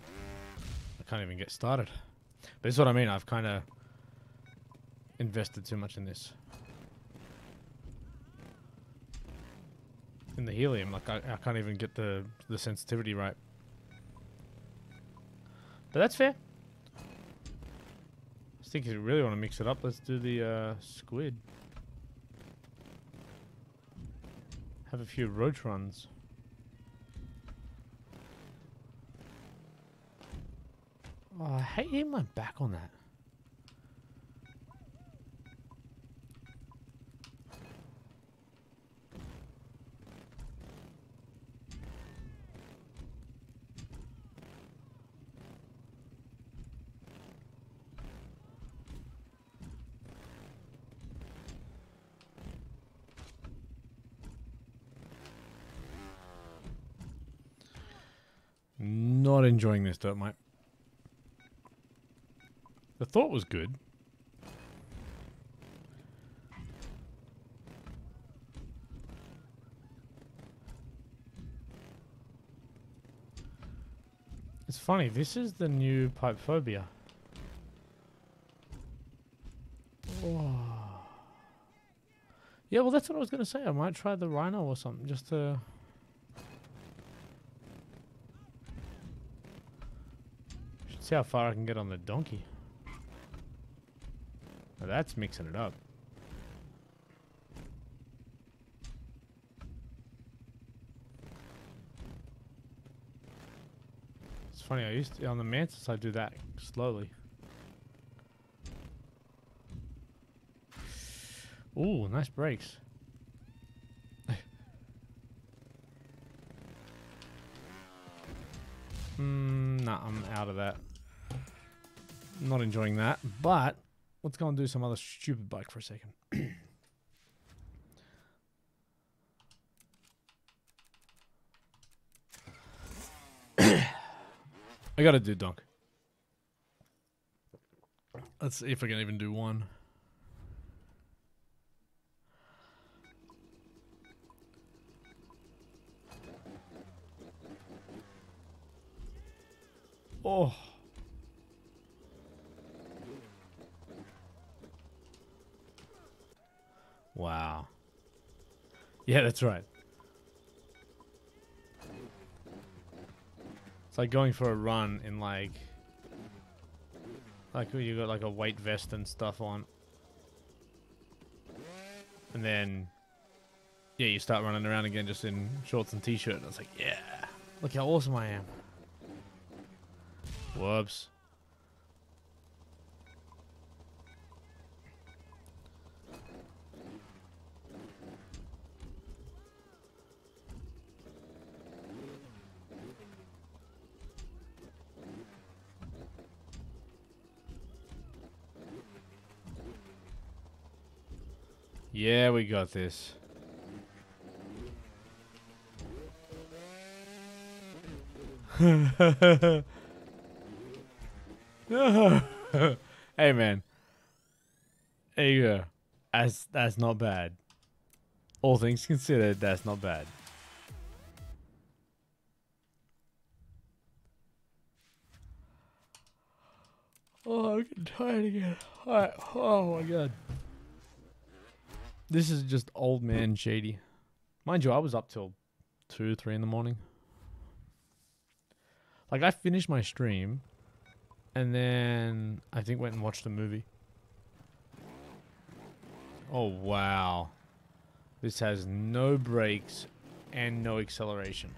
I can't even get started. But it's what I mean, I've kind of invested too much in this. In the helium, like I can't even get the sensitivity right. But that's fair. I think if you really want to mix it up, let's do the squid. Have a few roach runs. Oh, I hate hitting my back on that. Not enjoying this, Dirtmite. The thought was good. It's funny, this is the new pipe phobia. Oh. Yeah, well that's what I was gonna say. I might try the rhino or something just to should see how far I can get on the donkey. Now that's mixing it up. It's funny, I used to, on the mantis, I do that slowly. Ooh, nice brakes. Nah, I'm out of that. Not enjoying that, but let's go and do some other stupid bike for a second. I gotta do dunk. Let's see if I can even do one. Oh. Wow. Yeah, that's right. It's like going for a run in like you got like a weight vest and stuff on. And then yeah, you start running around again just in shorts and t-shirt and it's like, yeah. Look how awesome I am. Whoops. Yeah, we got this. Hey, man. There you go. That's not bad. All things considered, that's not bad. Oh, I'm getting tired again. All right. Oh, my God. This is just old man Shady. Mind you, I was up till 2, 3 in the morning. Like, I finished my stream, and then I think went and watched a movie. Oh, wow. This has no brakes and no acceleration.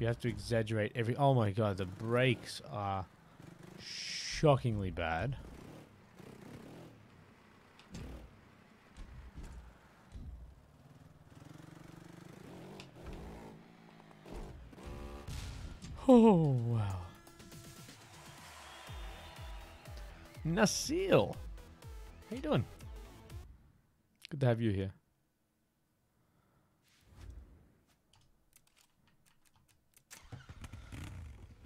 You have to exaggerate every... Oh, my God. The brakes are shockingly bad. Oh, wow. Nasil, how you doing? Good to have you here.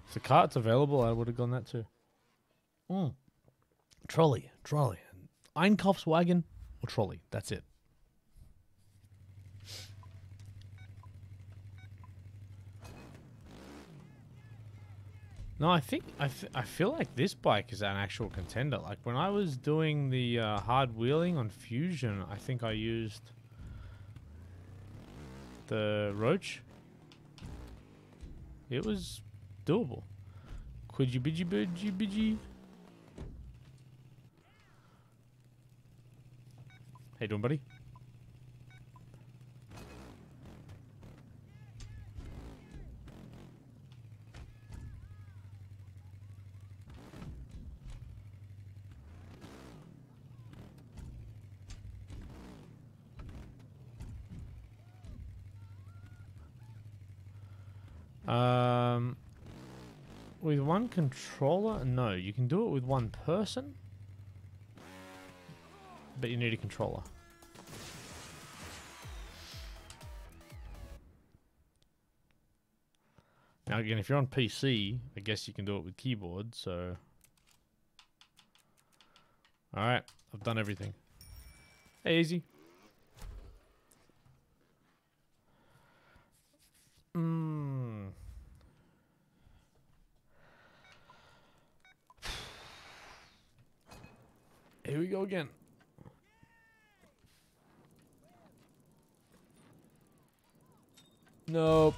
If the cart's available, I would have gone that too. Trolley. Einkopf's wagon or trolley. That's it. No, I feel like this bike is an actual contender. Like when I was doing the hard wheeling on Fusion, I think I used the Roach. It was doable. Quidgy bidgy bidgy bidgy. How you doing, buddy? With one controller? No, you can do it with one person, but you need a controller. Now again, if you're on PC, I guess you can do it with keyboard, so... Alright, I've done everything. Hey, Easy. Here we go again. Nope.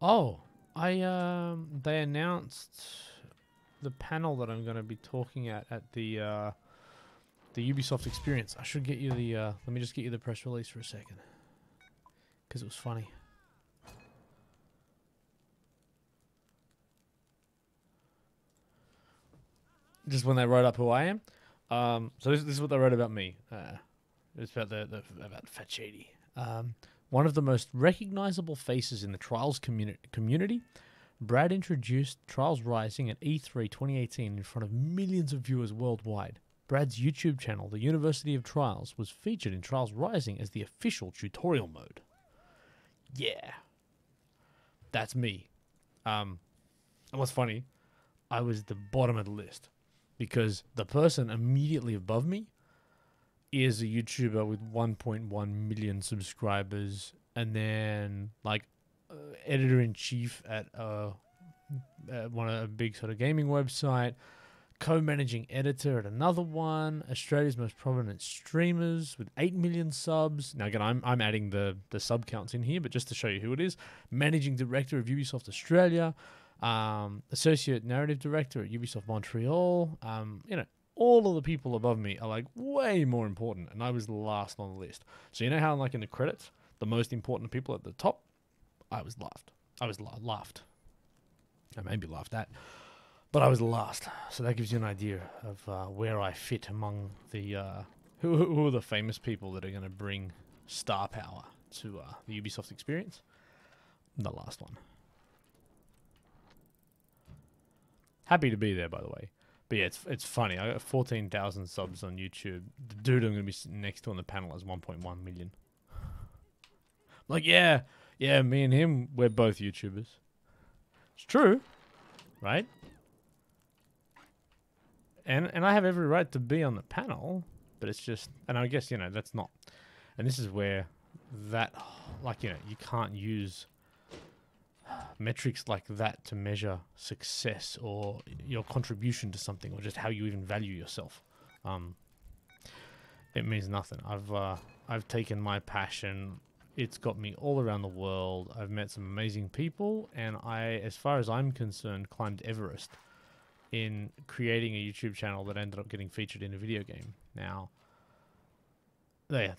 Oh, I they announced the panel that I'm going to be talking at the Ubisoft experience. I should get you the let me just get you the press release for a second, because it was funny. Just when they wrote up who I am. So this is what they wrote about me. It's about about Fat Shady. One of the most recognizable faces in the Trials community, Brad introduced Trials Rising at E3 2018 in front of millions of viewers worldwide. Brad's YouTube channel, the University of Trials, was featured in Trials Rising as the official tutorial mode. Yeah. That's me. And what's funny, I was the bottom of the list, because the person immediately above me is a YouTuber with 1.1 million subscribers, and then like editor-in-chief at one of a big sort of gaming website, co-managing editor at another one, Australia's most prominent streamers with 8 million subs. Now again, I'm adding the sub counts in here, but just to show you who it is. Managing director of Ubisoft Australia, associate narrative director at Ubisoft Montreal. You know, all of the people above me are like way more important, and I was last on the list. So you know how like in the credits, the most important people at the top, I was last. I may be laughed at, but I was last. So that gives you an idea of where I fit among the who are the famous people that are going to bring star power to the Ubisoft experience. The last one. Happy to be there, by the way. But yeah, it's funny. I got 14,000 subs on YouTube. The dude I'm going to be sitting next to on the panel is 1.1 million. I'm like, yeah, me and him, we're both YouTubers. It's true, right? And I have every right to be on the panel, but it's just... And I guess, you know, that's not... And this is where that... Like, you know, you can't use... metrics like that to measure success or your contribution to something, or just how you even value yourself. It means nothing. I've taken my passion. It's got me all around the world. I've met some amazing people, and I, as far as I'm concerned, climbed Everest in creating a YouTube channel that ended up getting featured in a video game. Now, yeah,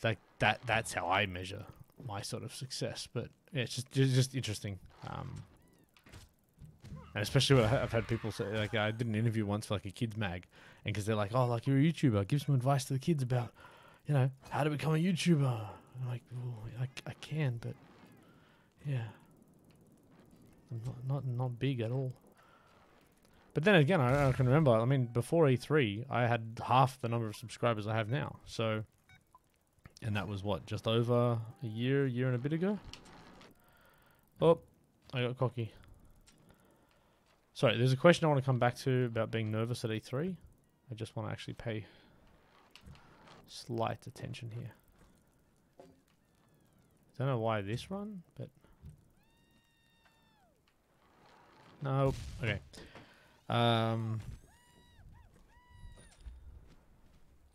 that's how I measure my sort of success, but yeah, it's just interesting. And especially when I've had people say, like, I did an interview once for like a kids mag, and because they're like, oh, like, you're a YouTuber, give some advice to the kids about, you know, how to become a YouTuber. I'm like, I can, but yeah, I'm not big at all. But then again, I can remember, I mean, before E3, I had half the number of subscribers I have now, so And that was what, just over a year and a bit ago? Oh, I got cocky. Sorry, there's a question I want to come back to about being nervous at E3. I just want to actually pay slight attention here. Don't know why this run, but... no. Okay.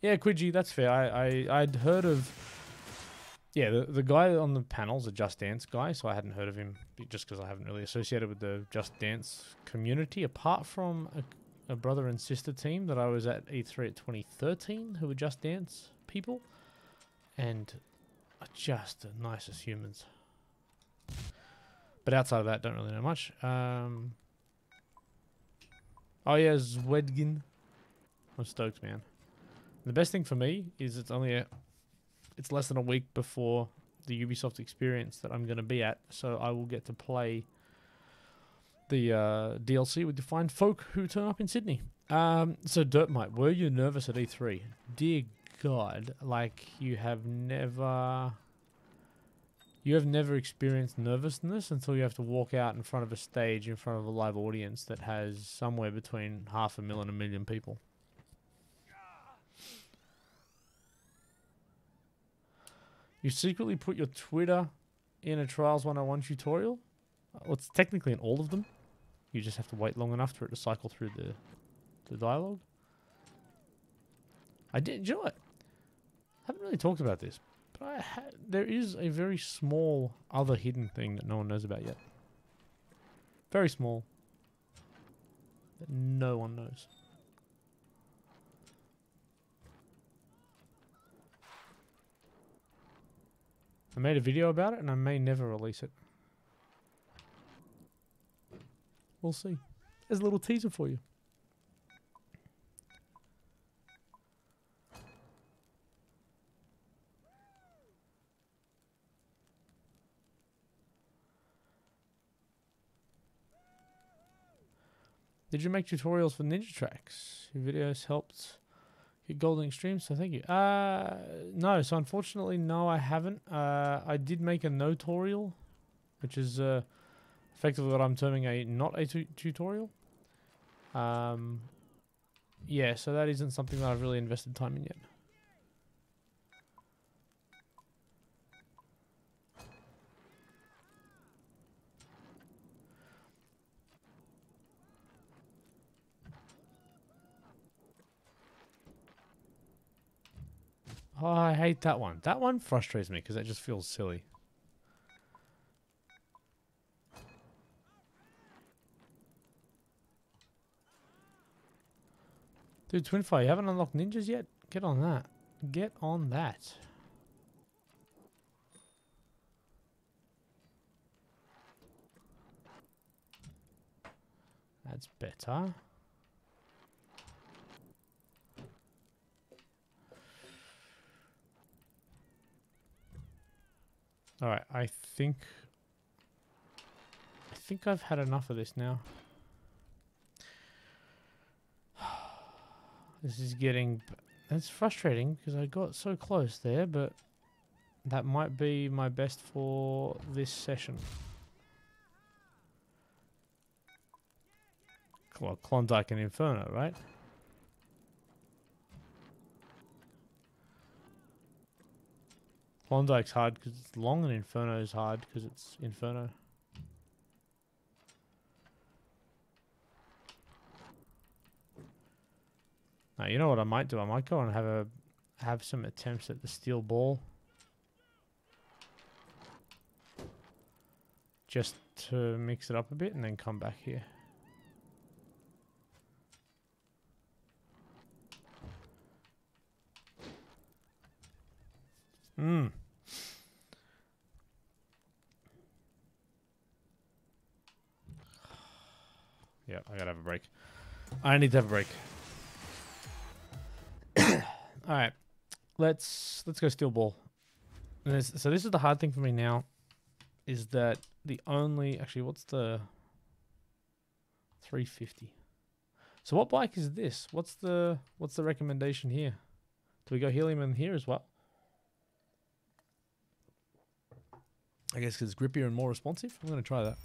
Yeah, Quidgy, that's fair. I'd heard of... yeah, the guy on the panel's a Just Dance guy, so I hadn't heard of him just because I haven't really associated with the Just Dance community, apart from a brother and sister team that I was at E3 at 2013 who were Just Dance people, and are just the nicest humans. But outside of that, don't really know much. Oh yeah, Zwedgen. I'm stoked, man. The best thing for me is it's only a... it's less than a week before the Ubisoft experience that I'm going to be at, so I will get to play the DLC with the fine folk who turn up in Sydney. So Dirtmite, were you nervous at E3? Dear God, like you have never experienced nervousness until you have to walk out in front of a stage, in front of a live audience that has somewhere between 500,000 and 1,000,000 people. You secretly put your Twitter in a Trials 101 tutorial? Well, it's technically in all of them. You just have to wait long enough for it to cycle through the dialogue. I did enjoy it. I haven't really talked about this, but there is a very small other hidden thing that no one knows about yet. Very small. That no one knows. I made a video about it, and I may never release it. We'll see. There's a little teaser for you. Did you make tutorials for Ninja Tracks? Your videos helped... Golden Extreme, so thank you. No, so unfortunately, no, I haven't. I did make a no-torial, which is effectively what I'm terming a not a tutorial. Yeah, so that isn't something that I've really invested time in yet. Oh, I hate that one. That one frustrates me because that just feels silly. Dude, Twinfire, you haven't unlocked ninjas yet? Get on that. Get on that. That's better. Alright, I think I've had enough of this now. This is getting... it's frustrating because I got so close there, but that might be my best for this session. Well, Klondike and Inferno, right? Klondike's hard because it's long, and Inferno's hard because it's Inferno. Now, you know what I might do? I might go and have some attempts at the steel ball. Just to mix it up a bit and then come back here. Mmm. Yeah, I gotta have a break. I need to have a break. All right, let's go steel ball. So this is the hard thing for me now, is that the only... actually, what's the 350? So what bike is this? What's the recommendation here? Do we go helium in here as well? I guess because it's grippier and more responsive. I'm going to try that.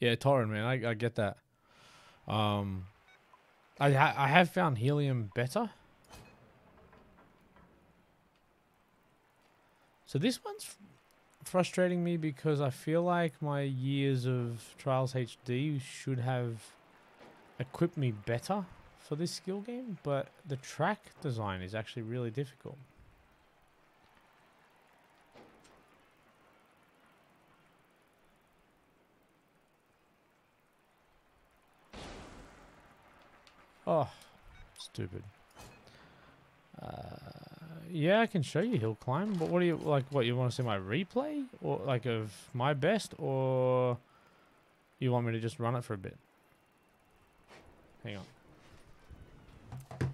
Yeah, Torrin, man, I get that. I have found helium better. So this one's frustrating me because I feel like my years of Trials HD should have equipped me better for this skill game, but the track design is actually really difficult. Oh, stupid. Yeah, I can show you hill climb, but what do you like? What you want to see my replay, or like of my best, or you want me to just run it for a bit? Hang on. I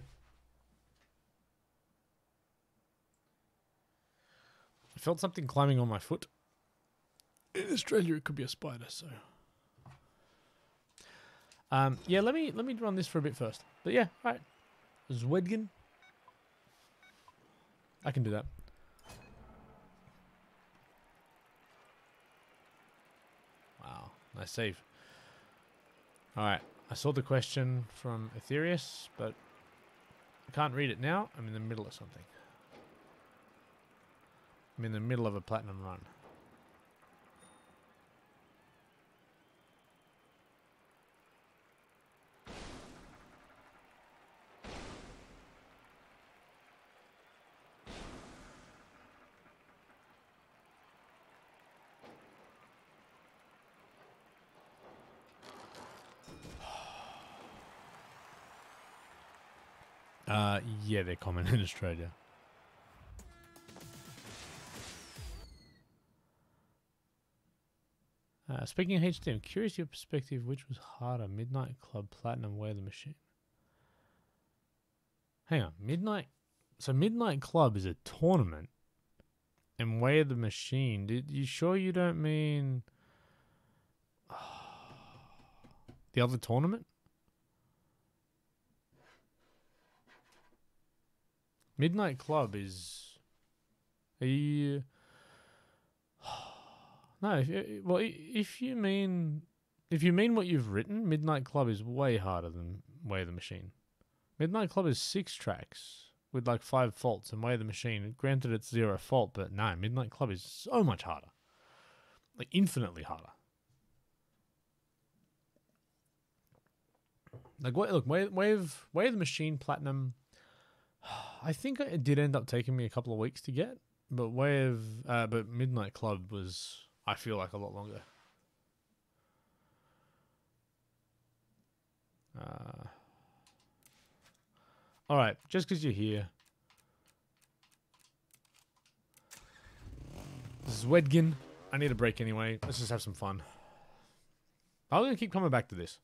felt something climbing on my foot. In Australia, it could be a spider, so. Yeah, let me run this for a bit first. But yeah, right. Zwedgen. I can do that. Wow, nice save. Alright, I saw the question from Etherius, but I can't read it now. I'm in the middle of something. I'm in the middle of a platinum run. Yeah, they're common in Australia. Speaking of HD, I'm curious your perspective, which was harder, Midnight Club, Platinum, Way of the Machine? Hang on, Midnight... So Midnight Club is a tournament, and Way of the Machine, you sure you don't mean... the other tournament? Midnight Club is a... No, if you mean... If you mean what you've written, Midnight Club is way harder than Way of the Machine. Midnight Club is 6 tracks with like 5 faults, and Way of the Machine, granted it's 0 fault, but no, Midnight Club is so much harder. Like, infinitely harder. Like, look, Way of the Machine Platinum... I think it did end up taking me a couple of weeks to get, but but Midnight Club was, I feel like, a lot longer. All right, just because you're here, Zwedgen. I need a break anyway. Let's just have some fun. I'm gonna keep coming back to this.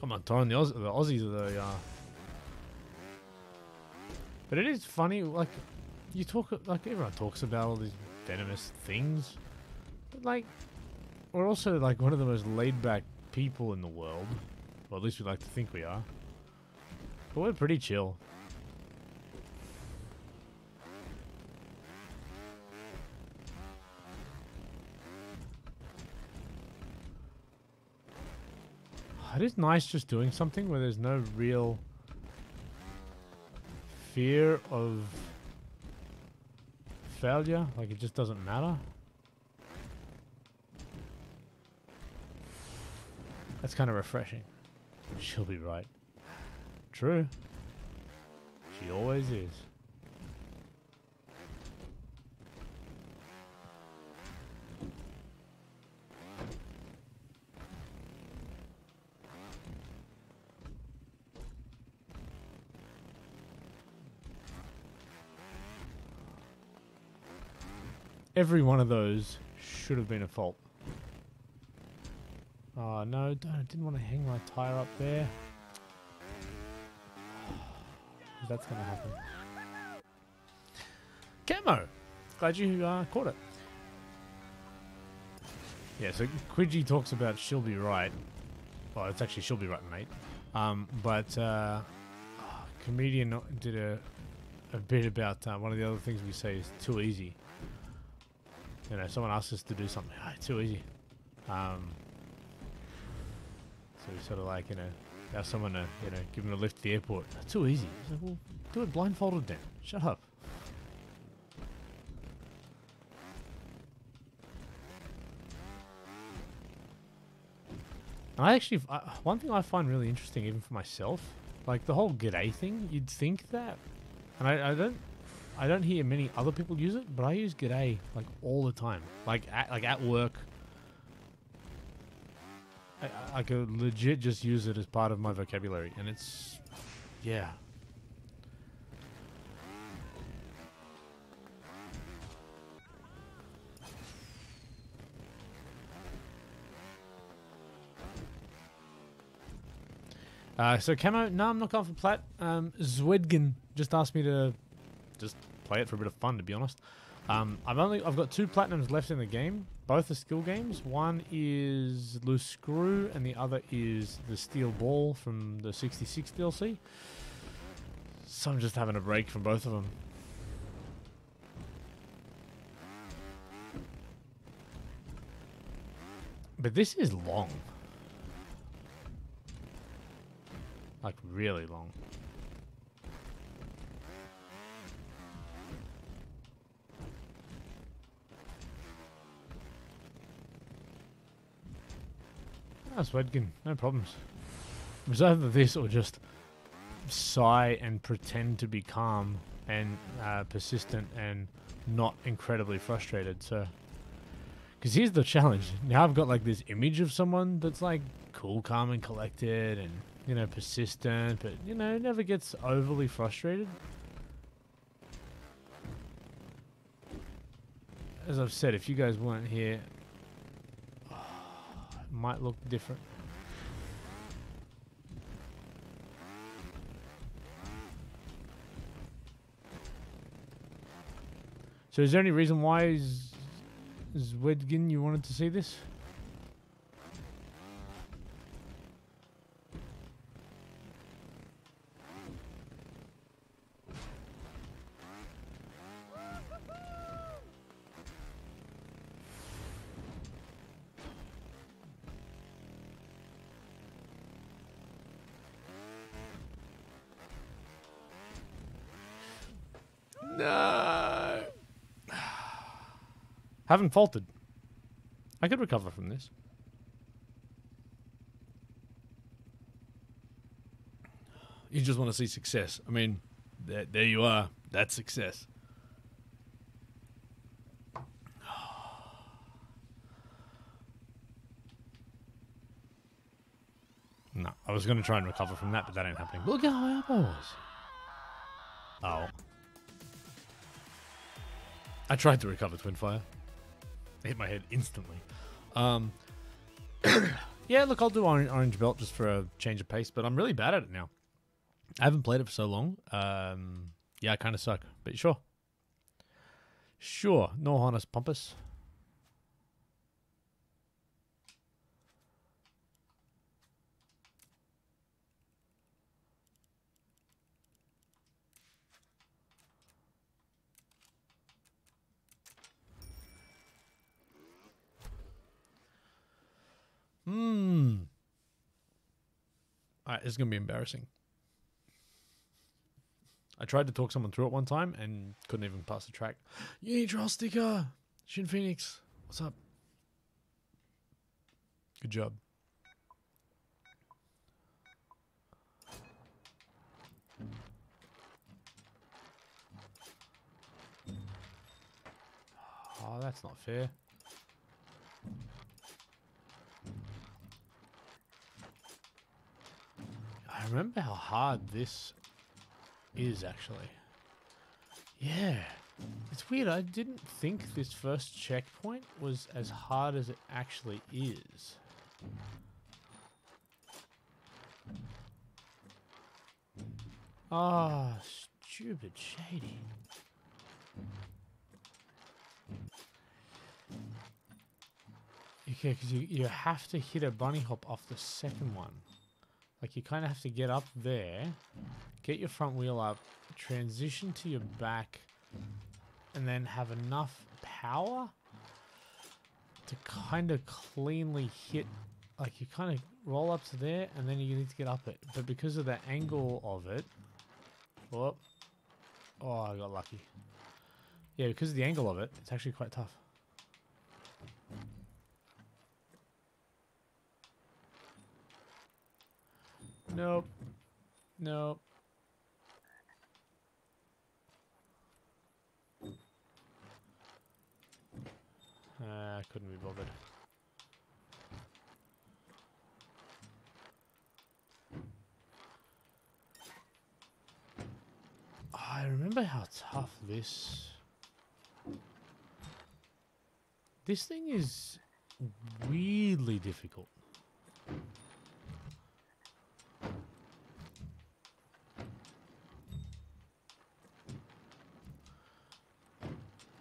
Come on, Torrin, the Aussies are the... But it is funny, like, you talk... Like, everyone talks about all these venomous things. But, like, we're also, like, one of the most laid-back people in the world. Well, at least we like to think we are. But we're pretty chill. It is nice just doing something where there's no real fear of failure. Like, it just doesn't matter. That's kind of refreshing. She'll be right. True. She always is. Every one of those should have been a fault. Oh no, I didn't want to hang my tire up there. That's going to happen. Camo! Glad you caught it. Yeah, so Quidgy talks about she'll be right. well, it's actually She'll Be Rotten Night. Comedian did a bit about one of the other things we say is too easy. You know, someone asks us to do something, too easy. So we sort of like, ask someone to, give them a lift to the airport. Too easy. So, well, do it blindfolded then. Shut up. And I actually, one thing I find really interesting, even for myself, like the whole g'day thing, you'd think that, and I don't hear many other people use it, but I use g'day like all the time, like at work. I could legit just use it as part of my vocabulary, and it's, yeah. So Camo, no, I'm not going for plat. Zwedgen just asked me to just play it for a bit of fun, to be honest. I've got 2 platinums left in the game. Both are skill games. One is Loose Screw, and the other is the Steel Ball from the 66 DLC. So I'm just having a break from both of them. But this is long. Like, really long. Ah, Swedgen, no problems. It was either this or just sigh and pretend to be calm and persistent and not incredibly frustrated, so... Because here's the challenge. Now I've got, like, this image of someone that's, like, cool, calm, and collected, and... You know, persistent, but, you know, never gets overly frustrated. As I've said, if you guys weren't here, it might look different. So is there any reason why, Zwedgen, you wanted to see this? Haven't faltered. I could recover from this. You just want to see success. I mean, there you are. That's success. No, I was going to try and recover from that, but that ain't happening. Look how high up I was. Oh. I tried to recover, Twinfire. I hit my head instantly. Yeah, look, I'll do Orange Belt just for a change of pace, but I'm really bad at it now. I haven't played it for so long. Yeah, I kind of suck, but sure. Sure, no harness pompous. Alright, this is gonna be embarrassing. I tried to talk someone through it one time and couldn't even pass the track. You need trial sticker! Shin Phoenix, what's up? Good job. Oh, that's not fair. I remember how hard this is, actually. Yeah. It's weird. I didn't think this first checkpoint was as hard as it actually is. Ah, stupid Shady. Okay, because you have to hit a bunny hop off the second one. Like, you kind of have to get up there, get your front wheel up, transition to your back, and then have enough power to kind of cleanly hit. Like, you kind of roll up to there, and then you need to get up it. But because of the angle of it... Whoop. Oh, I got lucky. Yeah, because of the angle of it, it's actually quite tough. Nope. Nope. I couldn't be bothered. I remember how tough this thing is weirdly difficult.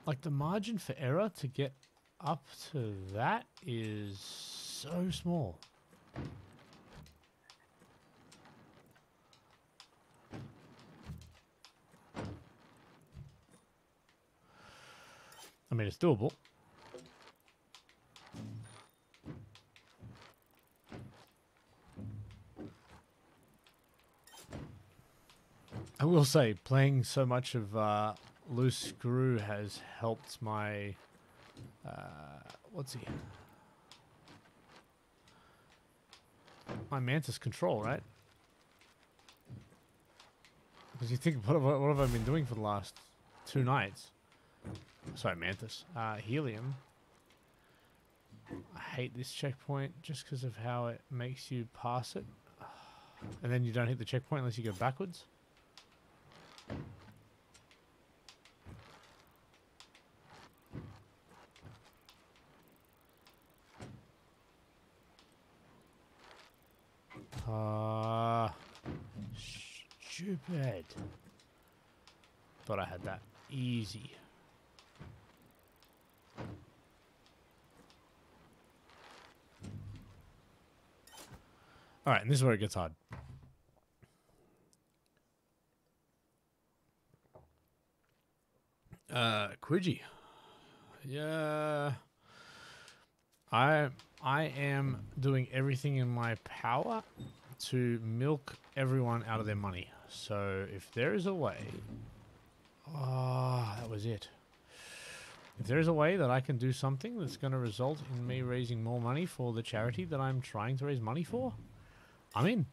Like, the margin for error to get up to that is so small. I mean, it's doable. I will say, playing so much of Loose Screw has helped my... My Mantis control, right? Because you think, what have I been doing for the last 2 nights? Sorry, Mantis. Helium. I hate this checkpoint just because of how it makes you pass it. And then you don't hit the checkpoint unless you go backwards. Stupid. Thought I had that easy. Alright, and this is where it gets hard. Quidgy. Yeah. I am doing everything in my power to milk everyone out of their money. So if there is a way... Ah, that was it. If there is a way that I can do something that's going to result in me raising more money for the charity that I'm trying to raise money for, I'm in.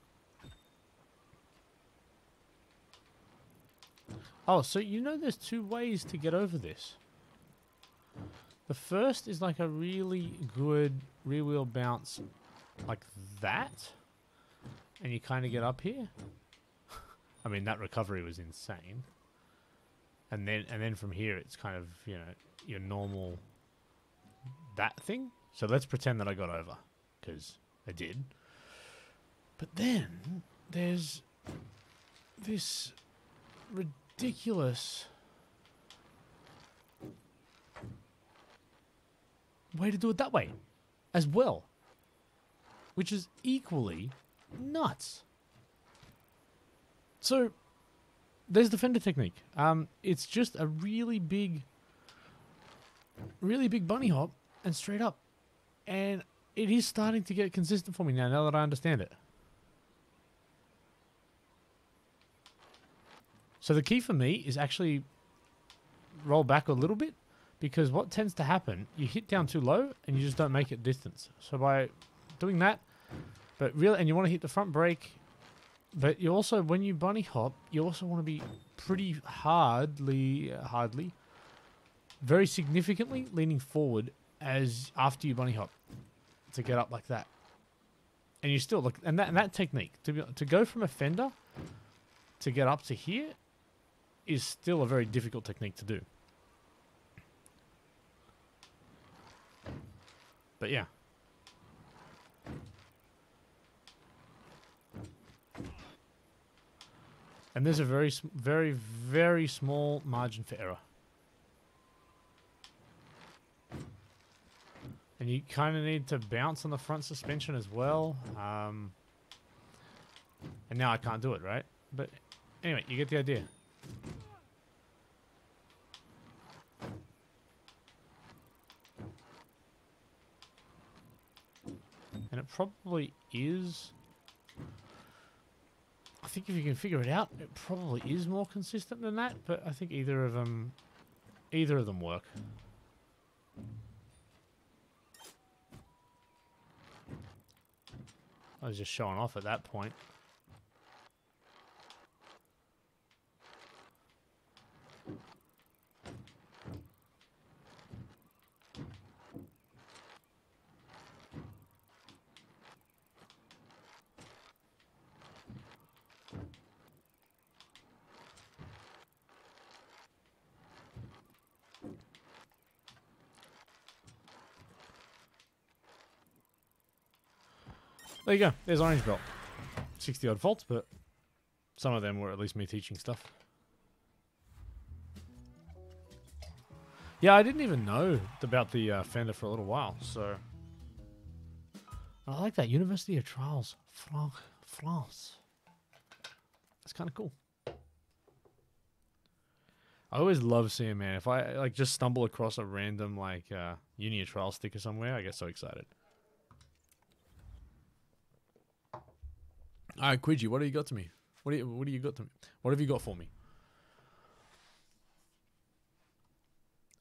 Oh, so you know there's 2 ways to get over this. The first is like a really good rear wheel bounce like that. And you kind of get up here. I mean, that recovery was insane. And then from here, it's kind of, you know, your normal that thing. So let's pretend that I got over, because I did. But then there's this ridiculous way to do it that way as well, which is equally nuts. So there's the fender technique. It's just a really big bunny hop and straight up, and it is starting to get consistent for me now that I understand it. So the key for me is actually roll back a little bit, because what tends to happen, you hit down too low and you just don't make it distance. So by doing that, but really, and you want to hit the front brake, but you also, when you bunny hop, you also want to be pretty very significantly leaning forward as after you bunny hop to get up like that. And you still look, and that technique to go from a fender to get up to here is still a very difficult technique to do. But yeah. And there's a very, very, very small margin for error. And And you kind of need to bounce on the front suspension as well. And now I can't do it, right? But anyway, you get the idea. And it probably is... I think if you can figure it out, it probably is more consistent than that, but I think either of them work. I was just showing off at that point. There you go. There's Orange Belt. 60 odd faults, but some of them were at least me teaching stuff. Yeah, I didn't even know about the fender for a little while, so... I like that. University of Trials. France. That's kind of cool. I always love seeing, man, if I like just stumble across a random like Uni of Trials sticker somewhere, I get so excited. All right, Quidgy, what have you got to me? What have you got for me?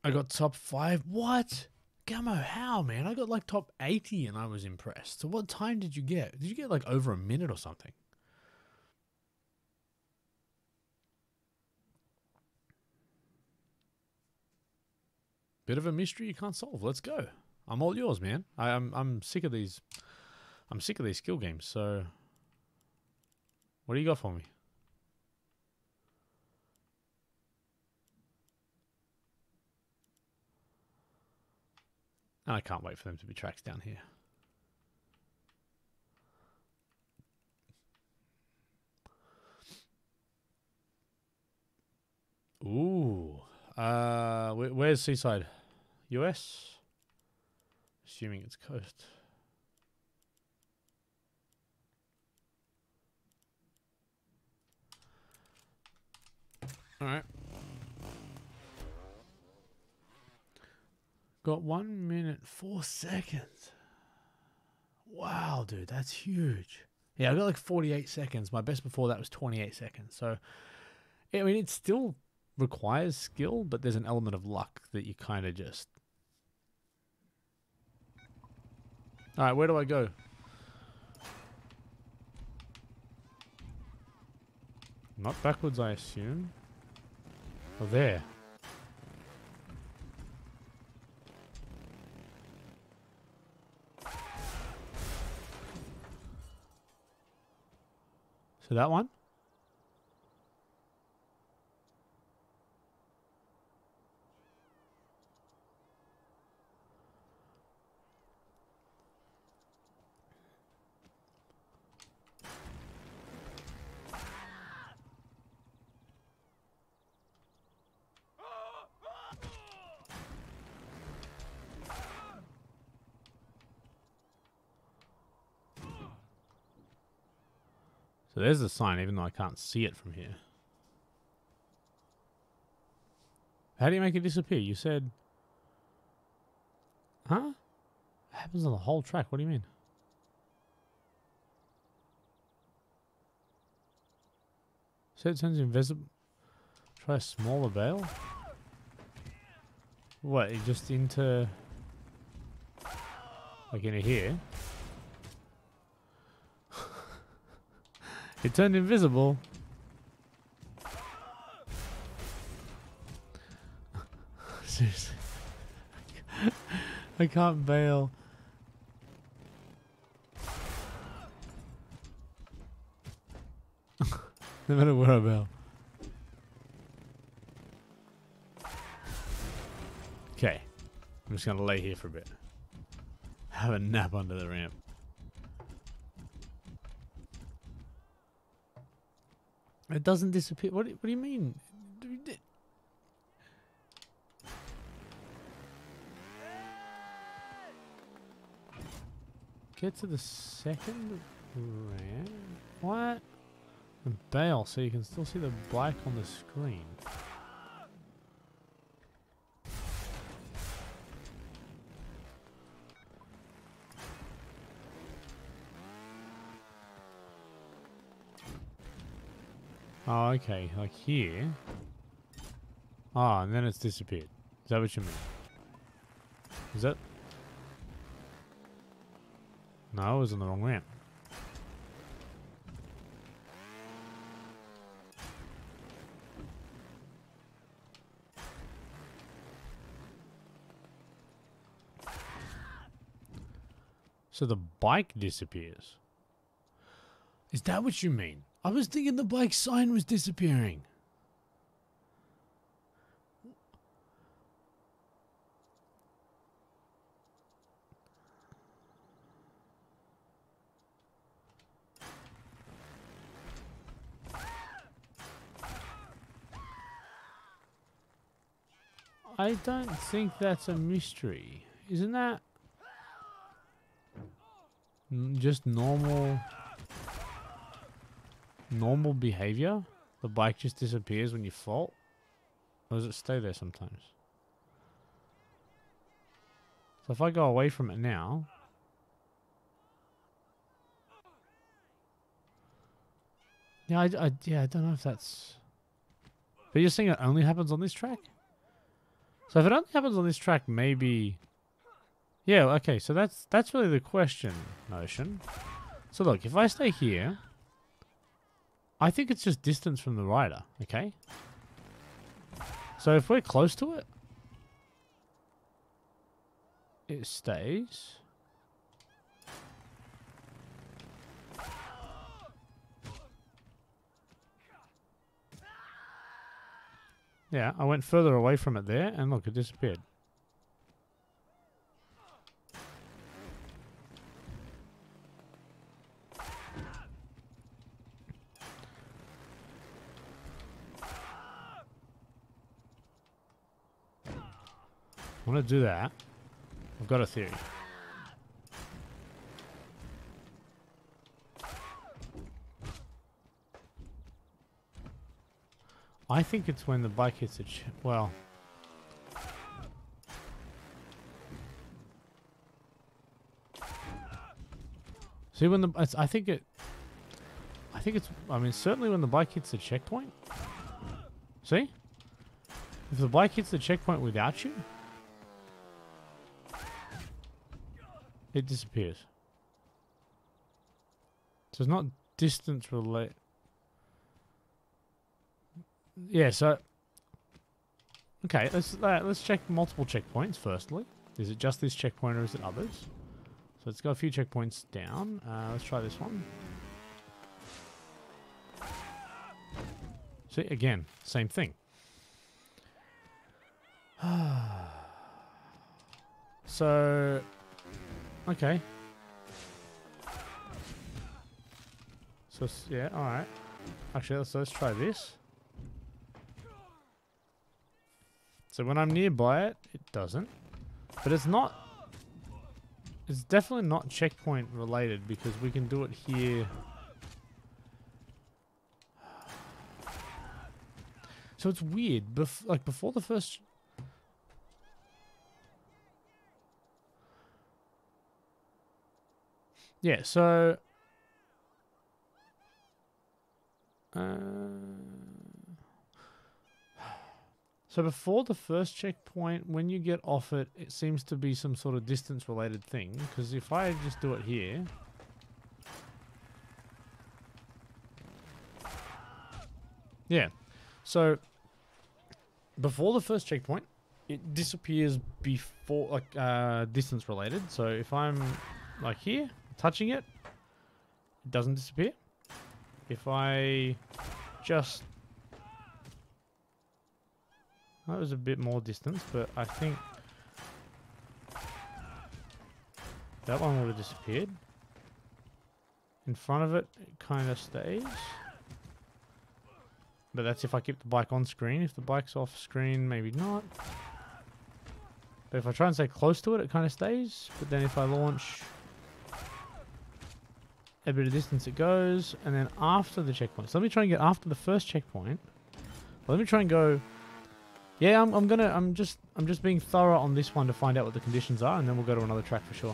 I got top 5. What? Camo, how, man? I got like top 80 and I was impressed. So what time did you get? Did you get like over a minute or something? Bit of a mystery you can't solve. Let's go. I'm all yours, man. I'm sick of these. I'm sick of these skill games, so. What do you got for me? And I can't wait for them to be tracks down here. Ooh. Where's Seaside? US? Assuming it's coast. Alright. Got 1 minute 4 seconds. Wow, dude, that's huge. Yeah, I got like 48 seconds. My best before that was 28 seconds. So, I mean, it still requires skill, but there's an element of luck that you kind of just... Alright, where do I go? Not backwards, I assume. Oh, there. So that one? So there's the sign, even though I can't see it from here. How do you make it disappear? You said... Huh? It happens on the whole track. What do you mean? So it turns invisible. Try a smaller bale? What, it just into... Like into here? It turned invisible. Seriously. I can't bail. No matter where I bail. Okay. I'm just going to lay here for a bit. Have a nap under the ramp. It doesn't disappear. What do you mean? Get to the second round. What? And bail so you can still see the black on the screen. Oh, okay, like here. Ah, oh, and then it's disappeared. Is that what you mean? Is that? No, I was in the wrong round. So the bike disappears. Is that what you mean? I was thinking the bike sign was disappearing. I don't think that's a mystery. Isn't that just normal behavior? The bike just disappears when you fall? Or does it stay there sometimes? So if I go away from it now... Yeah, I don't know if that's... But you're saying it only happens on this track? So if it only happens on this track, maybe... Yeah, okay, so that's really the question, Notion. So look, if I stay here... I think it's just distance from the rider, okay? So if we're close to it... It stays. Yeah, I went further away from it there, and look, it disappeared. I want to do that. I've got a theory. I think it's when the bike hits a chip. Well, see when the I think it's. I mean, certainly when the bike hits the checkpoint. See, if the bike hits the checkpoint without you, it disappears. So it's not distance related. Yeah, so... Okay, let's check multiple checkpoints, firstly. Is it just this checkpoint or is it others? So it's got a few checkpoints down. Let's try this one. See, again, same thing. So... Okay. So, yeah, alright. Actually, let's try this. So when I'm nearby it, it doesn't. But it's not... It's definitely not checkpoint related because we can do it here. So it's weird. Like, before the first... Yeah, so... So before the first checkpoint, when you get off it, it seems to be some sort of distance-related thing. Because if I just do it here... Yeah. So, before the first checkpoint, it disappears before, like, distance-related. So if I'm, like, here, touching it, it doesn't disappear. If I just... That was a bit more distance, but I think that one would have disappeared. In front of it, it kind of stays. But that's if I keep the bike on screen. If the bike's off screen, maybe not. But if I try and stay close to it, it kind of stays. But then if I launch, a bit of distance it goes, and then after the checkpoint. So let me try and get after the first checkpoint. Let me try and go. Yeah, I'm just being thorough on this one to find out what the conditions are, and then we'll go to another track for sure.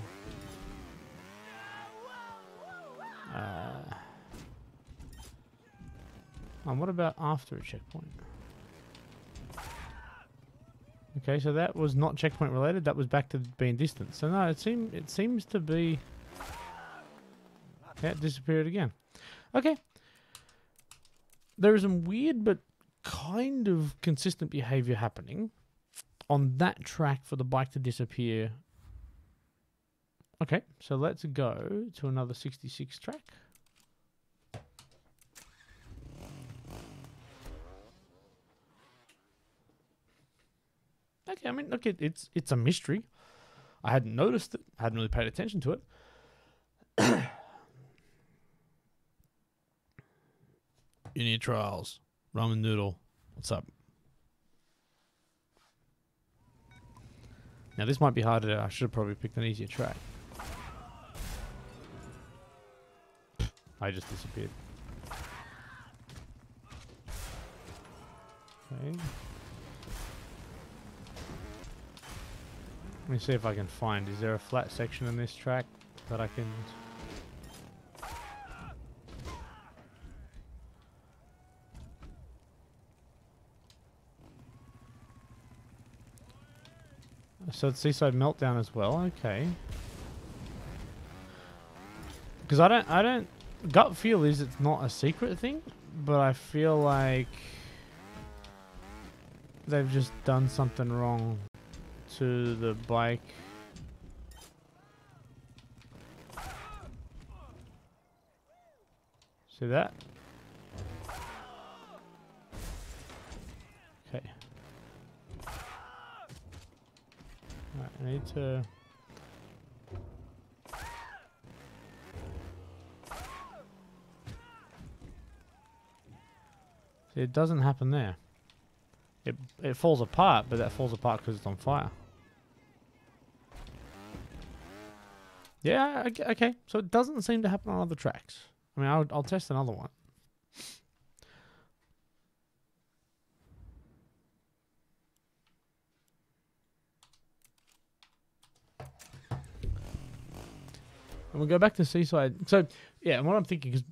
What about after a checkpoint? Okay, so that was not checkpoint related. That was back to being distant. So no, it seems to be. Yeah, it disappeared again. Okay. There is some weird but kind of consistent behavior happening on that track for the bike to disappear. Okay, so let's go to another 66 track. Okay, I mean, look, it's a mystery. I hadn't noticed it. I hadn't really paid attention to it. In your Trials, ramen noodle. What's up? Now this might be harder. I should have probably picked an easier track. I just disappeared. Okay. Let me see if I can find. Is there a flat section in this track that I can? So it's Seaside Meltdown as well, okay. Because I don't. Gut feel is it's not a secret thing, but I feel like they've just done something wrong to the bike. See that? I need to. See, it doesn't happen there. It falls apart, but that falls apart because it's on fire. Yeah, okay. So it doesn't seem to happen on other tracks. I mean, I'll test another one. And we'll go back to Seaside. So, yeah, and what I'm thinking is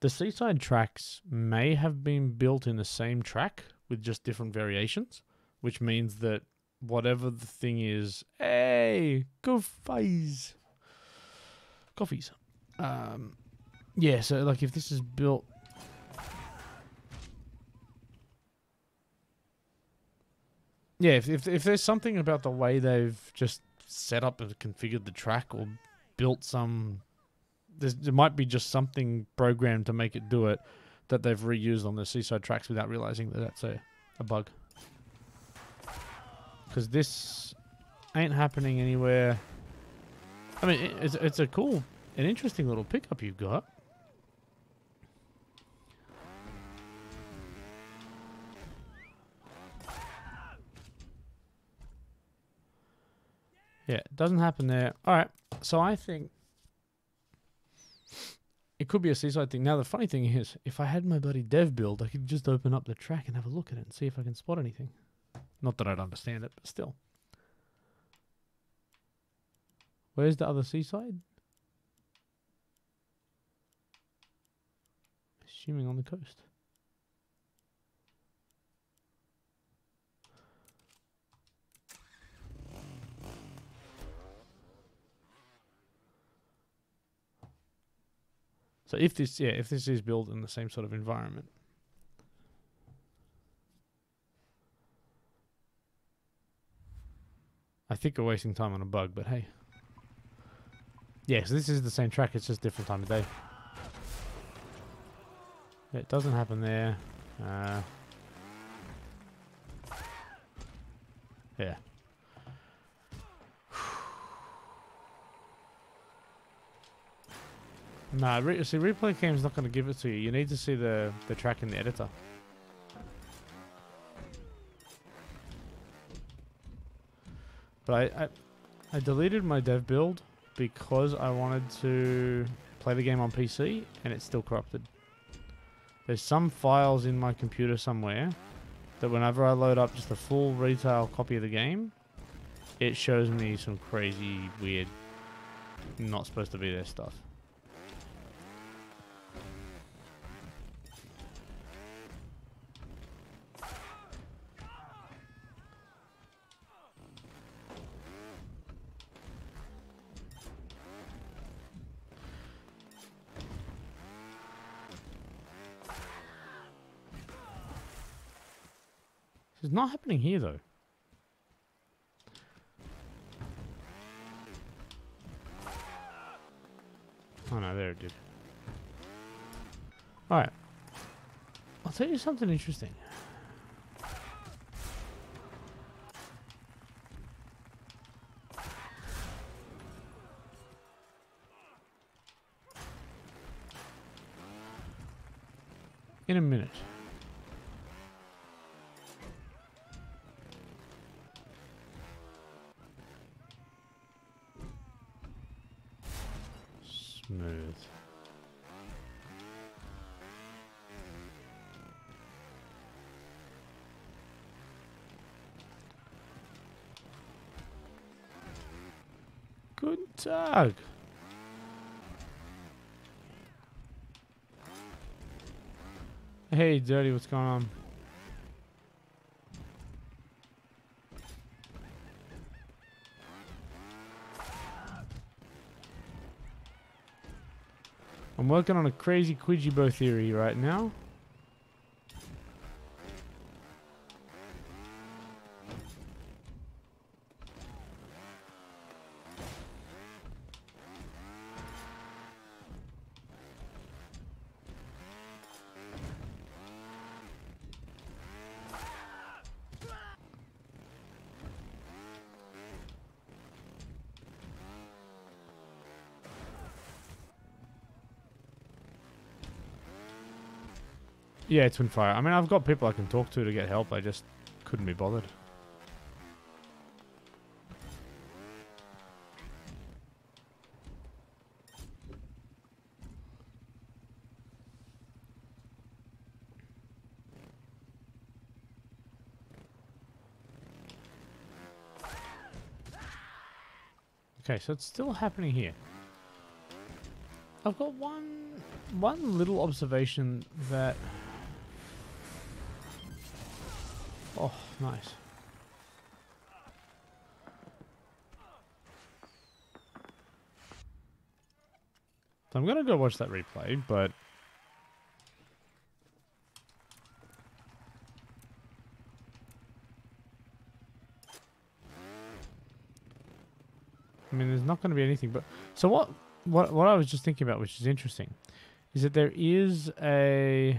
the Seaside tracks may have been built in the same track with just different variations, which means that whatever the thing is, hey, coffees. Yeah, so, like, if this is built. Yeah, if there's something about the way they've just set up and configured the track or built some, there might be just something programmed to make it do it that they've reused on the Seaside tracks without realizing that that's a bug. Because this ain't happening anywhere. I mean, it's a cool and interesting little pickup you've got. Yeah, it doesn't happen there. All right, so I think it could be a Seaside thing. Now, the funny thing is, if I had my bloody dev build, I could just open up the track and have a look at it and see if I can spot anything. Not that I'd understand it, but still. Where's the other Seaside? Assuming on the coast. So if this is built in the same sort of environment. I think we're wasting time on a bug, but hey. Yeah, so this is the same track, it's just different time of day. It doesn't happen there. Yeah. Nah, see, replay game's not going to give it to you. You need to see the track in the editor. But I deleted my dev build because I wanted to play the game on PC and it's still corrupted. There's some files in my computer somewhere that whenever I load up just a full retail copy of the game, it shows me some crazy, weird, not supposed to be there stuff. It's not happening here though. Oh no, there it did. Alright. I'll tell you something interesting. In a minute. Tag. Hey, Dirty, what's going on? I'm working on a crazy Quidgy bow theory right now. Yeah, Twin Fire. I mean, I've got people I can talk to get help. I just couldn't be bothered. Okay, so it's still happening here. I've got one little observation that... Oh, nice. So I'm going to go watch that replay, but... I mean, there's not going to be anything, but... So what I was just thinking about, which is interesting, is that there is a...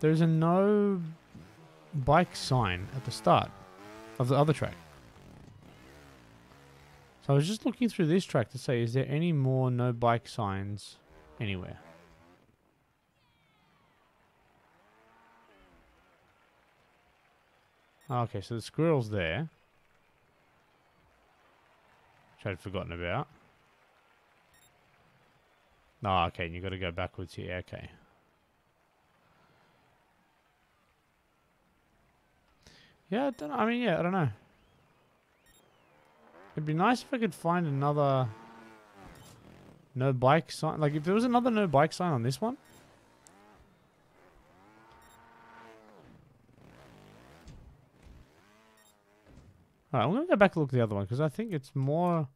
There's a no bike sign at the start of the other track. So I was just looking through this track to say, is there any more no bike signs anywhere? Okay, so the squirrel's there, which I'd forgotten about. Oh, okay, you got to go backwards here. Okay. Yeah, I don't know. I mean, yeah, I don't know. It'd be nice if I could find another no bike sign. Like, if there was another no bike sign on this one. Alright, I'm going to go back and look at the other one, because I think it's more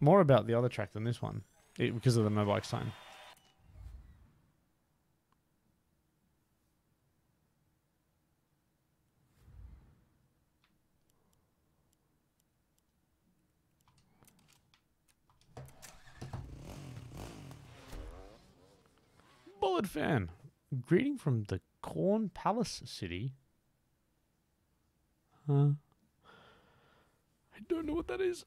about the other track than this one. Because of the no bike sign. Bullet fan, greeting from the Corn Palace City. Huh? I don't know what that is.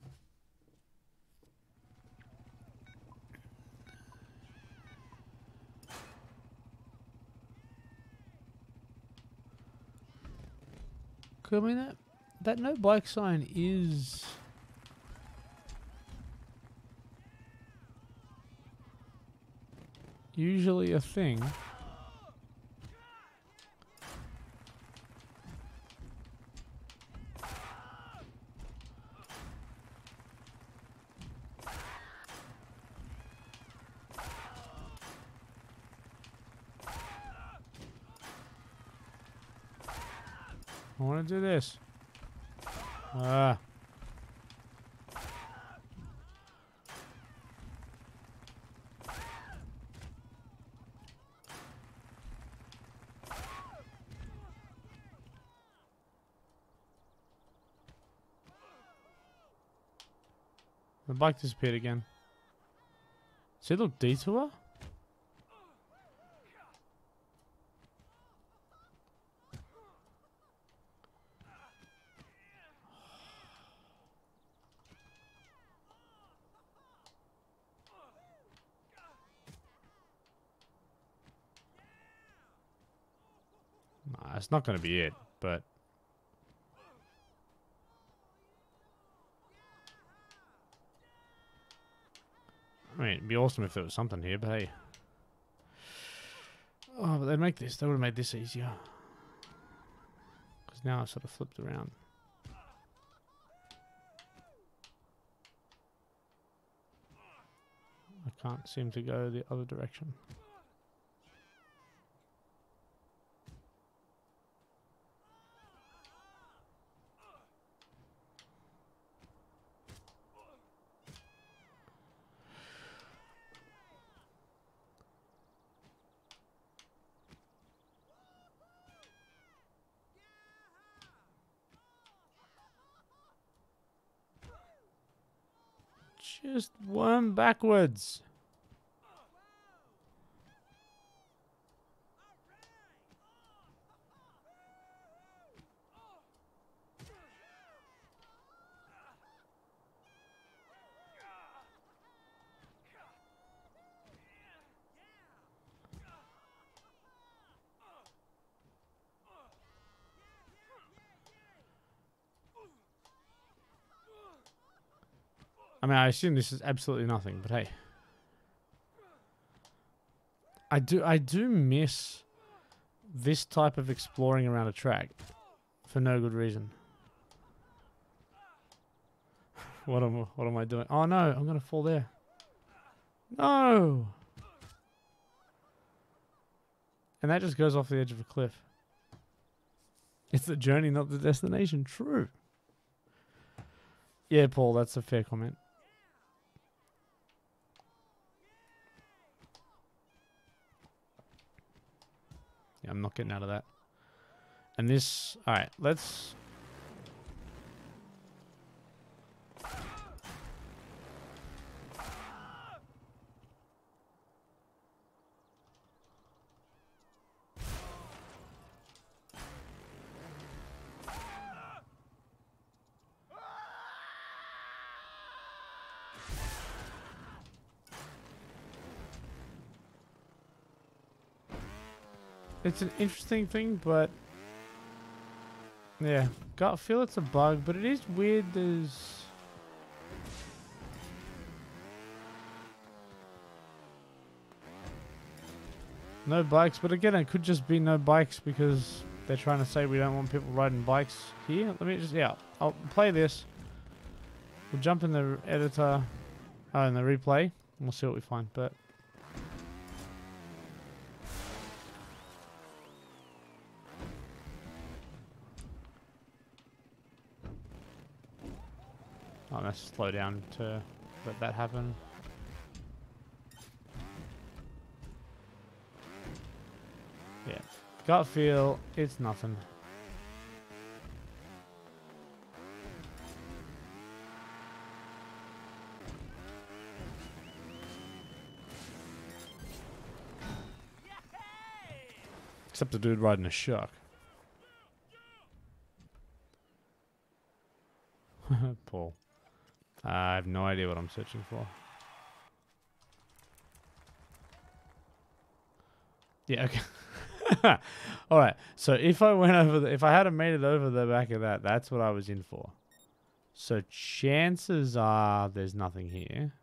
I mean, that no bike sign is usually a thing. I want to do this. The bike disappeared again. See a little detour? That's not going to be it, but I mean, it'd be awesome if there was something here, but hey. Oh, but they'd make this. They would have made this easier. Because now I've sort of flipped around. I can't seem to go the other direction. Just worm backwards. I mean, I assume this is absolutely nothing, but hey. I do miss this type of exploring around a track for no good reason. What am I doing? Oh no, I'm gonna fall there. No. And that just goes off the edge of a cliff. It's the journey, not the destination. True. Yeah, Paul, that's a fair comment. I'm not getting out of that. And this... Alright, let's... It's an interesting thing, but yeah, gut feel it's a bug, but it is weird. There's no bikes, but again, it could just be no bikes because they're trying to say we don't want people riding bikes here. Let me just, yeah, I'll play this. We'll jump in the editor, in the replay, and we'll see what we find, but. I'm gonna slow down to let that happen. Yeah, gut feel, it's nothing. Except the dude riding a shark. Paul. I have no idea what I'm searching for. Yeah, okay. Alright, so if I went over the, if I hadn't made it over the back of that, that's what I was in for. So chances are there's nothing here.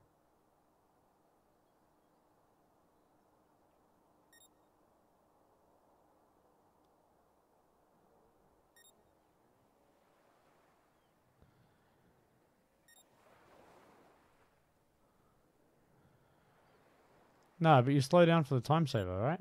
No, but you slow down for the time saver, right?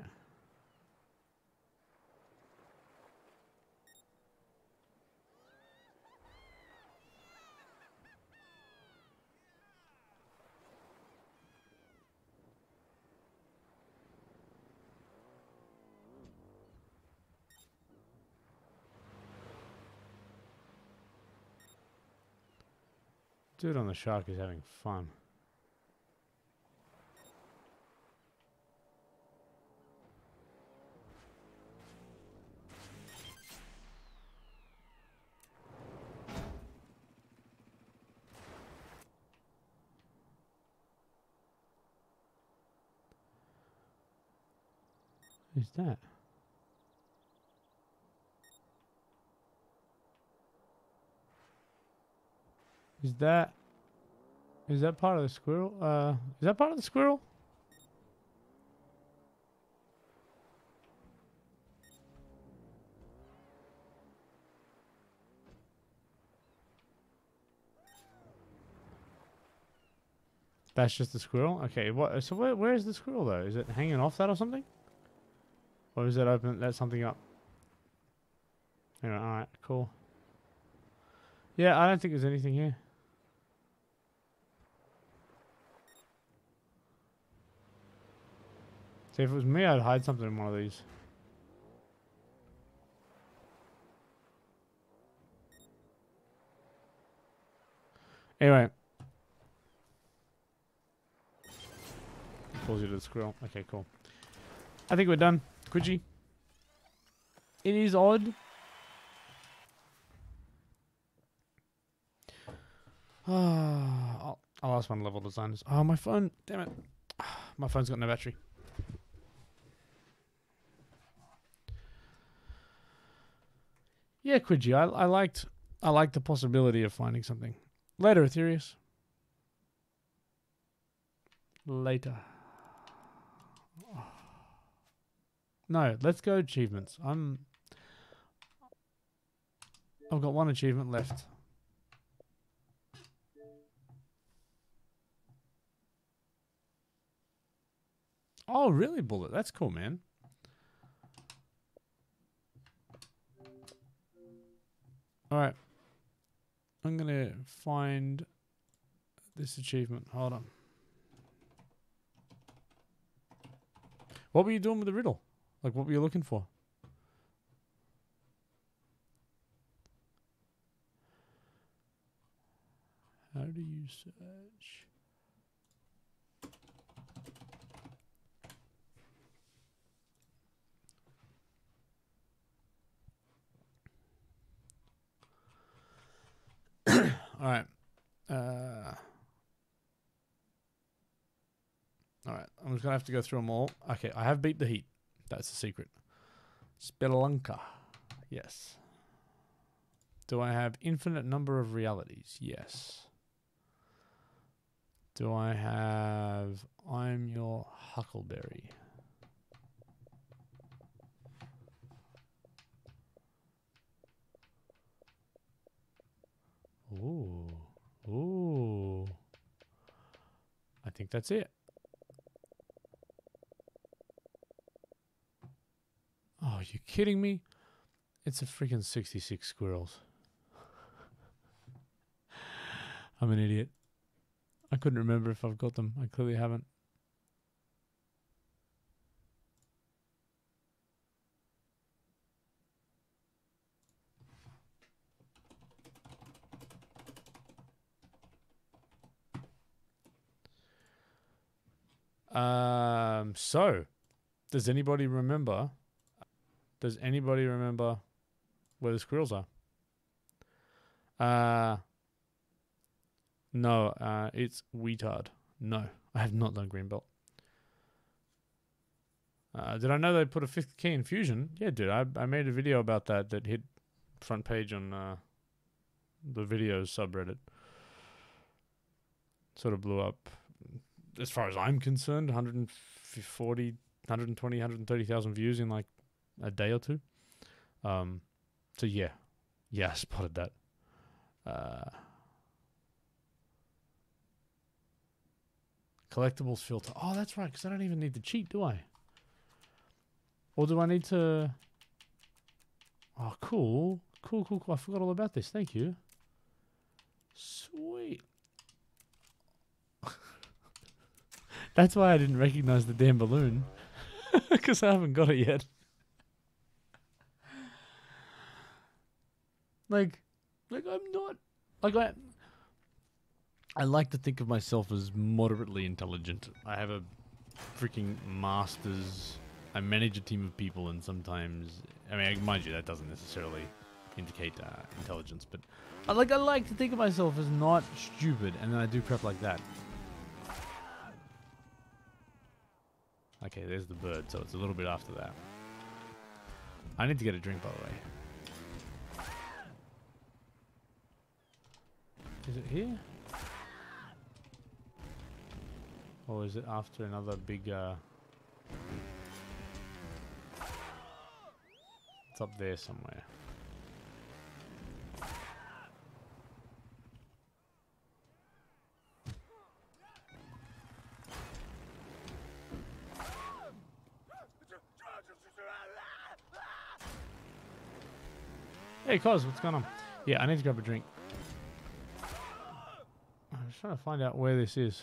Dude on the shark is having fun. Who's that? Is that part of the squirrel? Is that part of the squirrel? That's just the squirrel? Okay, what, so where is the squirrel though? Is it hanging off that or something? Or is that open, that's something up? Anyway, alright, cool. Yeah, I don't think there's anything here. See, if it was me, I'd hide something in one of these. Anyway. Pulls you to the squirrel. Okay, cool. I think we're done. Quidgy. It is odd. I'll ask one level designers. Oh, my phone. Damn it. My phone's got no battery. Yeah, Quidgy, I liked the possibility of finding something. Later, Etherius. Later. Oh. No, let's go achievements. I've got one achievement left. Oh, really, Bullet? That's cool, man. Alright, I'm going to find this achievement. Hold on. What were you doing with the riddle? Like, what were you looking for? How do you search? All right. All right. I'm just going to have to go through them all. Okay. I have beat the heat. That's the secret. Spelunker. Yes. Do I have infinite number of realities? Yes. Do I have I'm your huckleberry? Ooh. Ooh. I think that's it. Oh, are you kidding me? It's a freaking 66 squirrels. I'm an idiot. I couldn't remember if I've got them. I clearly haven't. So does anybody remember where the squirrels are? No, it's Weetard. No, I have not done Greenbelt. Did I know they put a fifth key in Fusion? Yeah, dude, I made a video about that hit front page on the videos subreddit. Sort of blew up. As far as I'm concerned, 140, 120, 130,000 views in like a day or two. So yeah, I spotted that. Collectibles filter. Oh, that's right, because I don't even need to cheat, do I? Or do I need to... Oh, cool. Cool, cool, cool. I forgot all about this. Thank you. Sweet. That's why I didn't recognize the damn balloon. Because I haven't got it yet. Like I'm not... Like, I like to think of myself as moderately intelligent. I have a freaking master's... I manage a team of people, and sometimes... I mean, mind you, that doesn't necessarily indicate intelligence, but... I like to think of myself as not stupid, and then I do crap like that. Okay, there's the bird, so it's a little bit after that. I need to get a drink, by the way. Is it here? Or is it after another big... It's up there somewhere. Hey, Cos, what's going on? Yeah, I need to grab a drink. I'm just trying to find out where this is.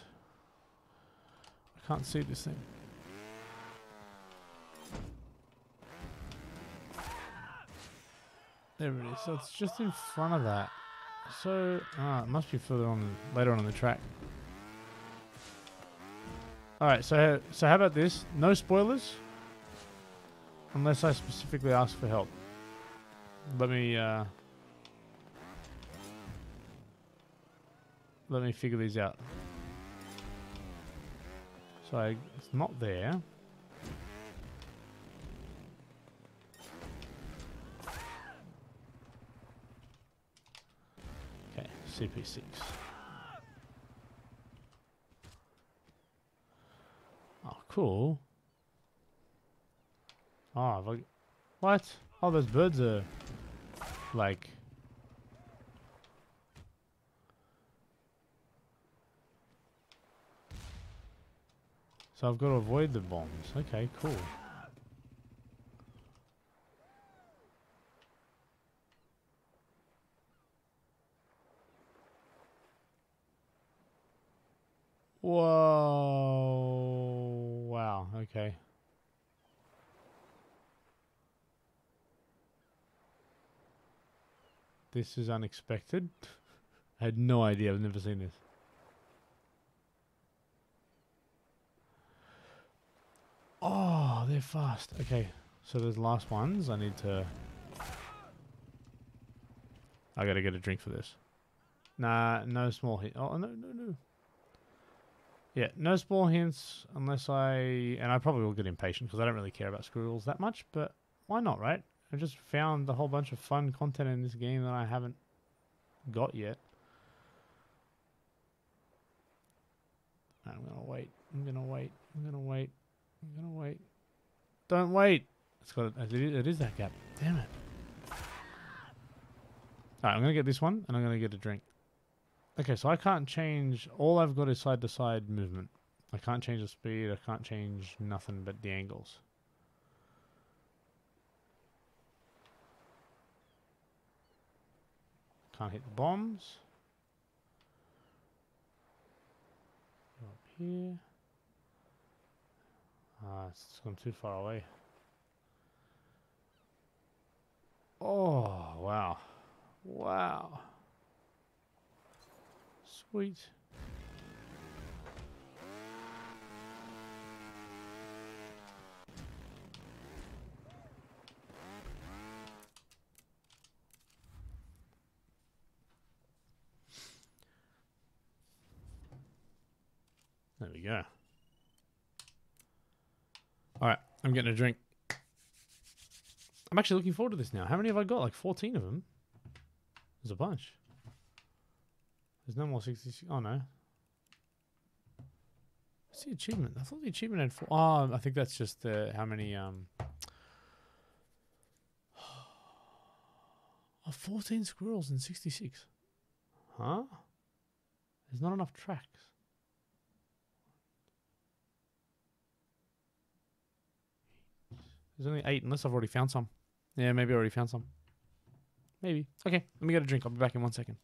I can't see this thing. There it is. So it's just in front of that. So it must be further on, later on in the track. All right. So how about this? No spoilers, unless I specifically ask for help. Let me figure these out. So it's not there. CP6. Oh, cool. Oh, what? Oh, those birds are like... So I've got to avoid the bombs. Okay, cool. Whoa, wow, okay. This is unexpected. I had no idea, I've never seen this. Oh, they're fast. Okay, so those last ones, I gotta get a drink for this. Nah, no small hit. Oh, no, no, no. Yeah, no small hints unless I probably will get impatient because I don't really care about squirrels that much, but why not, right? I just found a whole bunch of fun content in this game that I haven't got yet. I'm gonna wait. I'm gonna wait. I'm gonna wait. I'm gonna wait. Don't wait! It's got it is that gap. Damn it. Alright, I'm gonna get this one and I'm gonna get a drink. Okay, so I can't change, all I've got is side-to-side movement. I can't change the speed, I can't change nothing but the angles. Can't hit the bombs. Go up here. Ah, it's gone too far away. Oh, wow. Wow. Sweet. There we go. All right, I'm getting a drink. I'm actually looking forward to this now. How many have I got? Like 14 of them. There's a bunch. There's no more 66. Oh no. What's the achievement? I thought the achievement had 4. Oh, I think that's just the how many. 14 squirrels and 66. Huh? There's not enough tracks. There's only 8, unless I've already found some. Yeah, maybe I already found some. Maybe. Okay, let me get a drink. I'll be back in 1 second.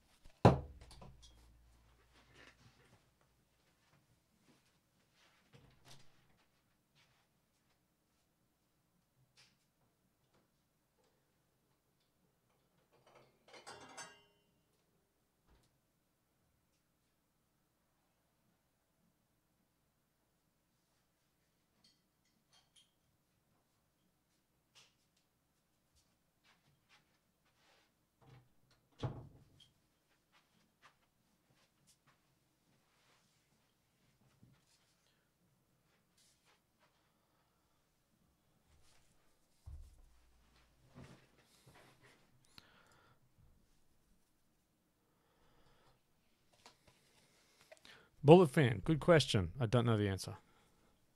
Bullet fan, good question. I don't know the answer.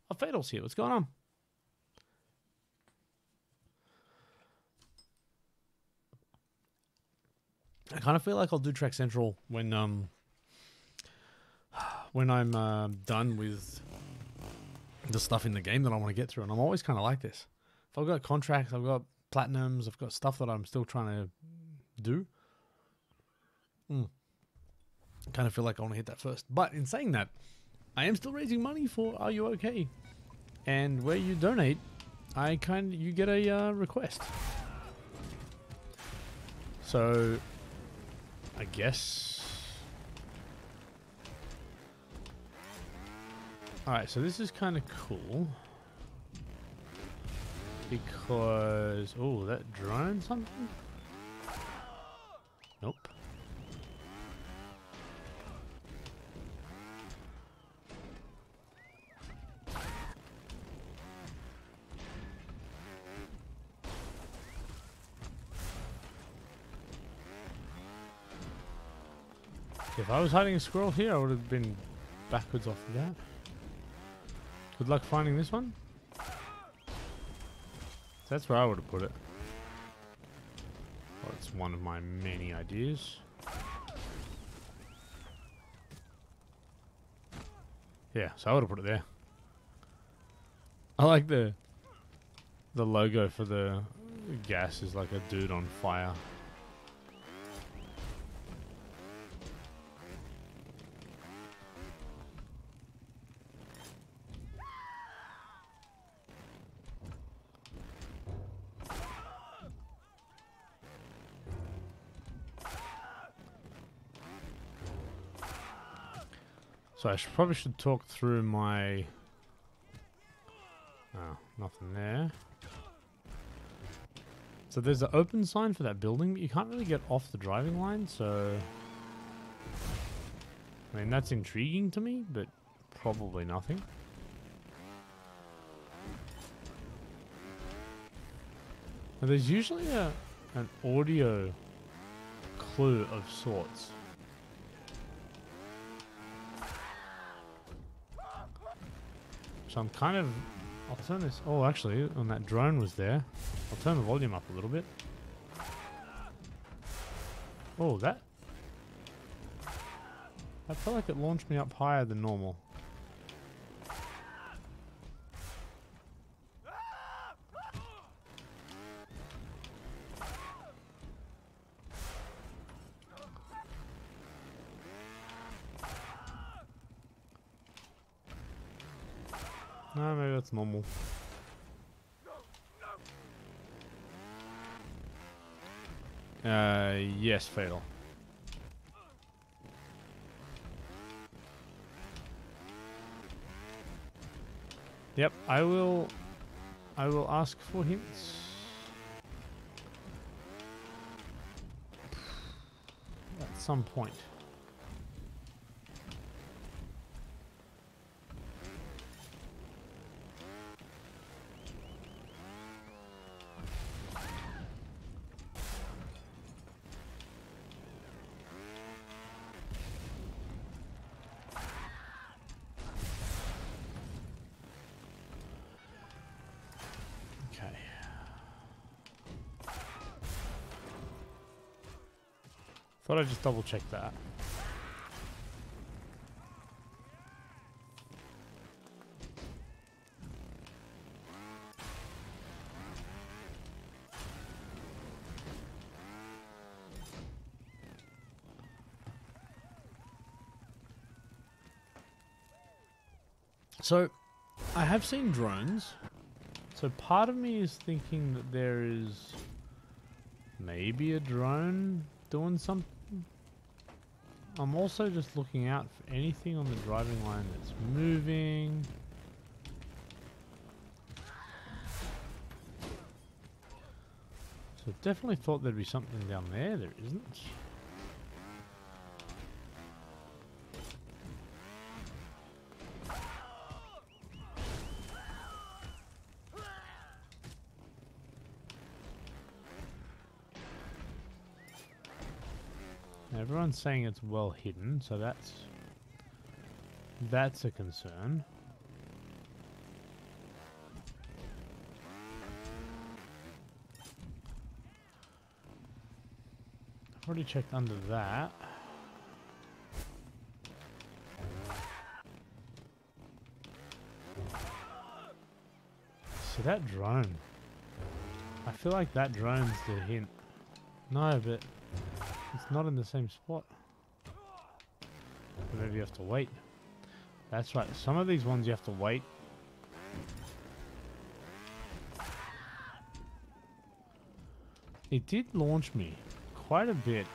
Oh, Fatal's here. What's going on? I kind of feel like I'll do Track Central when I'm done with the stuff in the game that I want to get through. And I'm always kind of like this. If I've got contracts, I've got platinums, I've got stuff that I'm still trying to do. Kind of feel like I want to hit that first. But in saying that, I am still raising money for Are You Okay? And where you donate, you get a request. So I guess. Alright, so this is kind of cool. Because, oh, that drone something? Nope. If I was hiding a squirrel here, I would have been backwards off of that. Good luck finding this one. That's where I would have put it. Well, it's one of my many ideas. Yeah, so I would have put it there. I like the logo for the gas is like a dude on fire. So I probably should talk through my... Oh, nothing there. So there's an open sign for that building, but you can't really get off the driving line, so... I mean, that's intriguing to me, but probably nothing. Now, there's usually an audio clue of sorts. So I'm kind of, I'll turn this, oh actually, on that drone was there. I'll turn the volume up a little bit. Oh, that felt like it launched me up higher than normal. No, maybe that's normal. Yes, Fatal. Yep, I will ask for hints. At some point. Thought I'd just double check that. So I have seen drones. So part of me is thinking that there is maybe a drone doing something. I'm also just looking out for anything on the driving line that's moving. So definitely thought there'd be something down there. There isn't. Everyone's saying it's well hidden, so that's a concern. I've already checked under that. So that drone. I feel like that drone's the hint. No, but it's not in the same spot. Maybe you have to wait. That's right, some of these ones you have to wait. It did launch me quite a bit.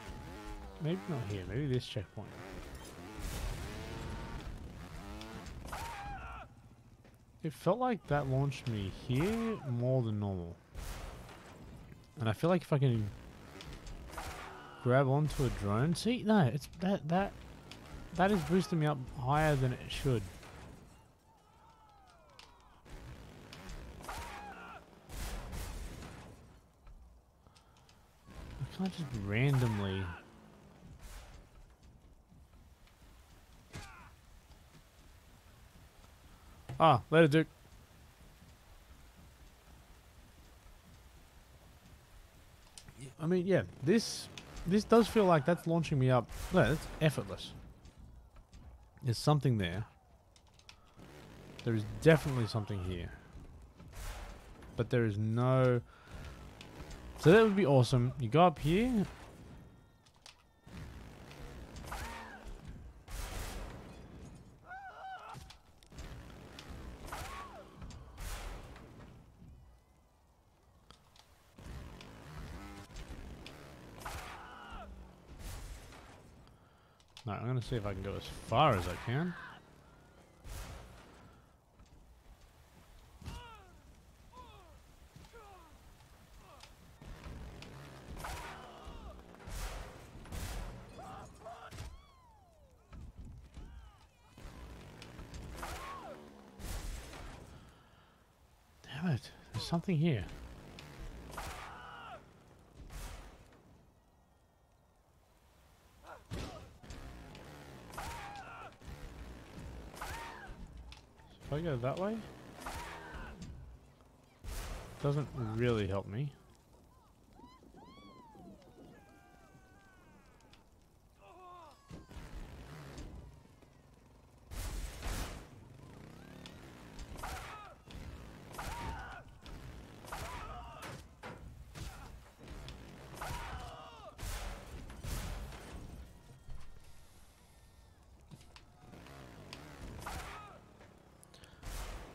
Maybe not here, maybe this checkpoint. It felt like that launched me here more than normal. And I feel like if I can grab onto a drone. See, no, it's that is boosting me up higher than it should. I can't just randomly. Ah, later, Duke. I mean, yeah, this does feel like that's launching me up. No, that's effortless. There's something there. There is definitely something here. But there is no... So that would be awesome. You go up here. See if I can go as far as I can. Damn it, there's something here. I go that way? Doesn't really help me.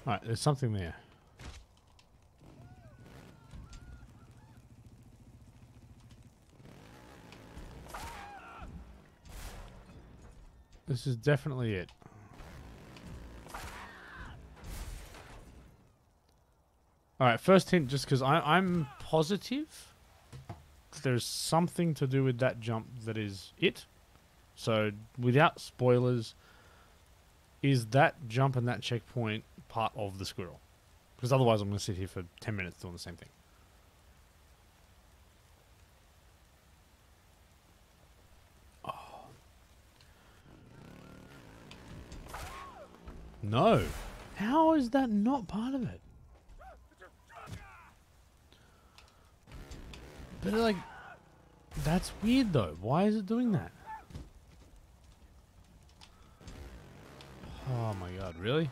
Alright, there's something there. This is definitely it. Alright, first hint, just because I'm positive there's something to do with that jump that is it. So, without spoilers, is that jump and that checkpoint part of the squirrel? Because otherwise I'm going to sit here for 10 minutes doing the same thing. Oh. No. How is that not part of it? But like, that's weird though. Why is it doing that? Oh my god, really?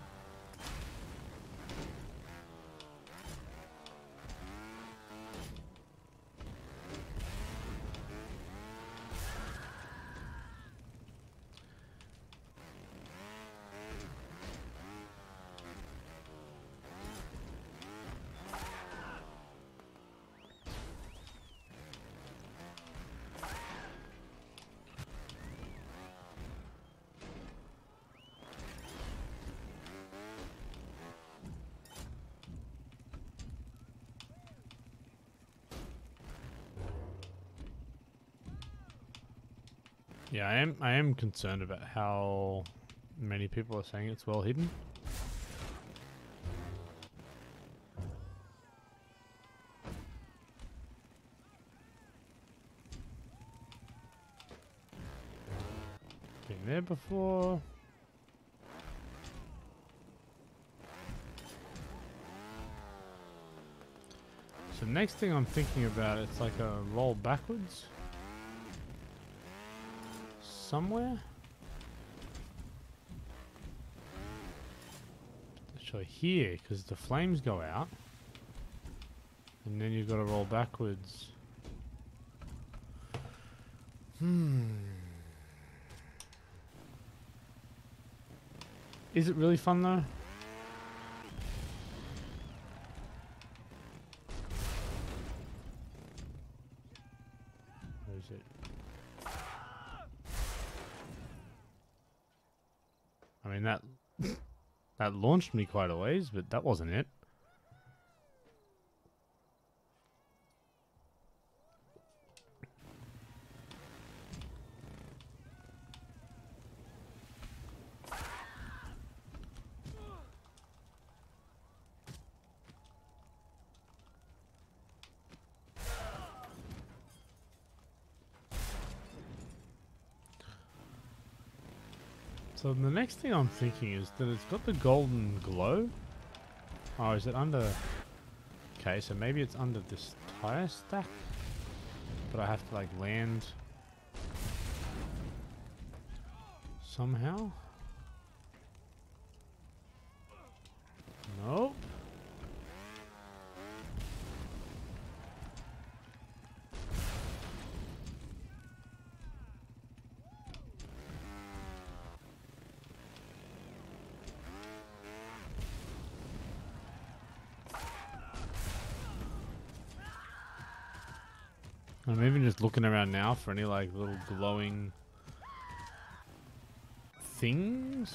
Yeah, I am concerned about how many people are saying it's well hidden. Been there before. So next thing I'm thinking about, it's like a roll backwards. Somewhere? Actually here, because the flames go out. And then you've got to roll backwards. Is it really fun though? Where is it? I mean, that launched me quite a ways, but that wasn't it. So the next thing I'm thinking is that it's got the golden glow. Oh, is it under... Okay, so maybe it's under this tire stack. But I have to, like, land... somehow? Nope. I'm even just looking around now for any, like, little glowing things.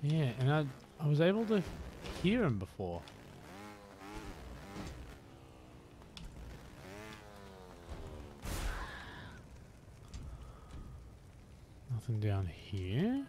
Yeah, and I was able to hear him before. Nothing down here.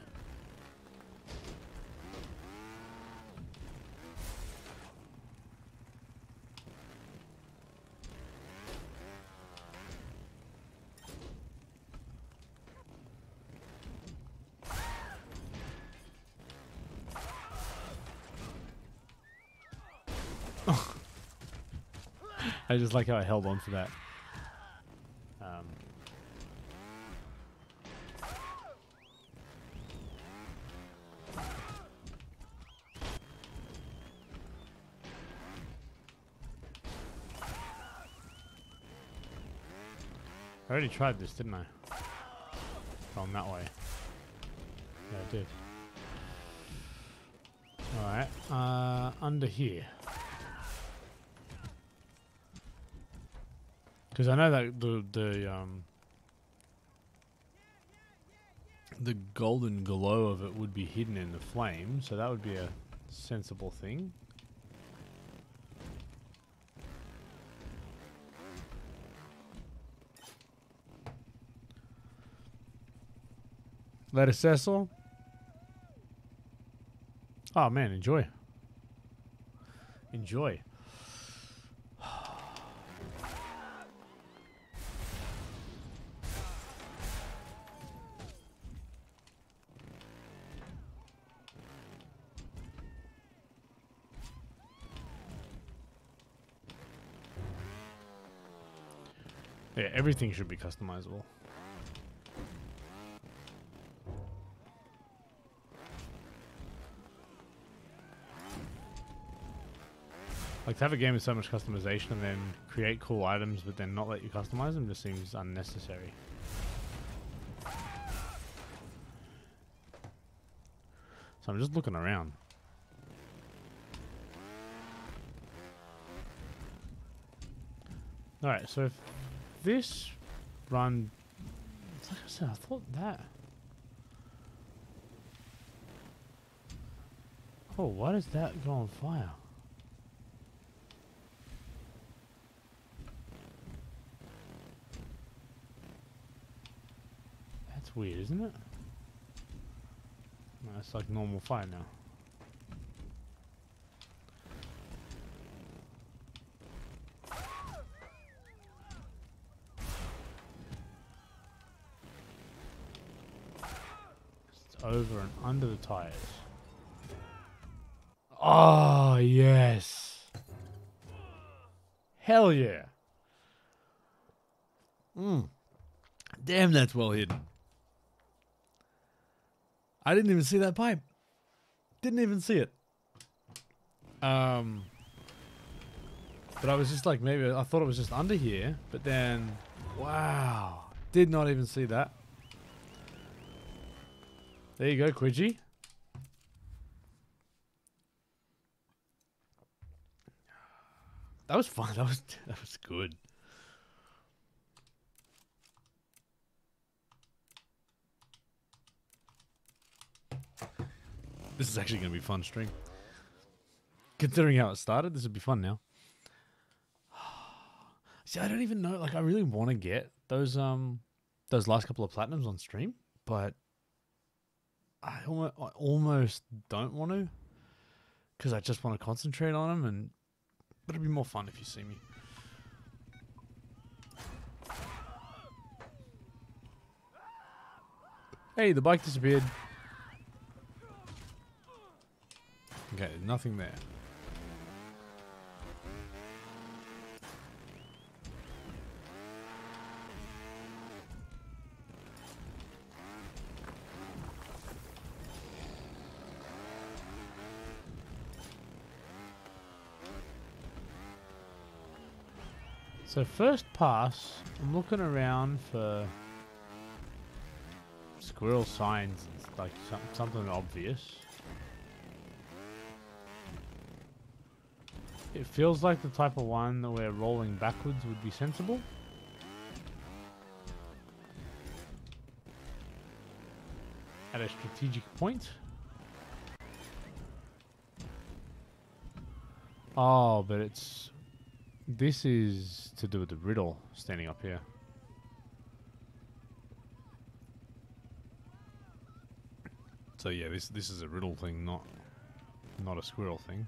I just like how I held on to that. I already tried this, didn't I? Going that way. Yeah, I did. Alright, under here. Because I know that the golden glow of it would be hidden in the flame, so that would be a sensible thing. Let us Cecil. Oh man, enjoy. Enjoy. Yeah, everything should be customizable. Like, to have a game with so much customization and then create cool items but then not let you customize them just seems unnecessary. So I'm just looking around. Alright, so if this run... Like I said, I thought that... Oh, why does that go on fire? That's weird, isn't it? No, it's like normal fire now. Over and under the tires. Oh, yes. Hell yeah. Damn, that's well hidden. I didn't even see that pipe. Didn't even see it. But I was just like, maybe I thought it was just under here, but then, wow. Did not even see that. There you go, Quidgy. That was fun. That was good. This is actually going to be a fun stream. Considering how it started, this would be fun now. See, I don't even know. Like, I really want to get those last couple of platinums on stream, but. I almost don't want to, because I just want to concentrate on them, and but it'd be more fun if you see me. Hey, the bike disappeared. Okay, nothing there. So first pass, I'm looking around for squirrel signs, like something obvious. It feels like the type of one that we're rolling backwards would be sensible. At a strategic point. Oh, but it's... This is to do with the riddle standing up here. So yeah, this is a riddle thing, not a squirrel thing.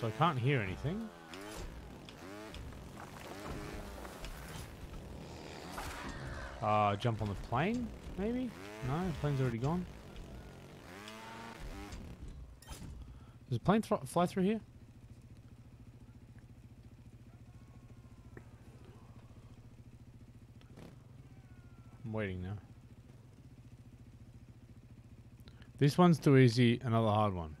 So I can't hear anything. Jump on the plane, maybe? No, the plane's already gone. Does the plane fly through here? I'm waiting now. This one's too easy, another hard one.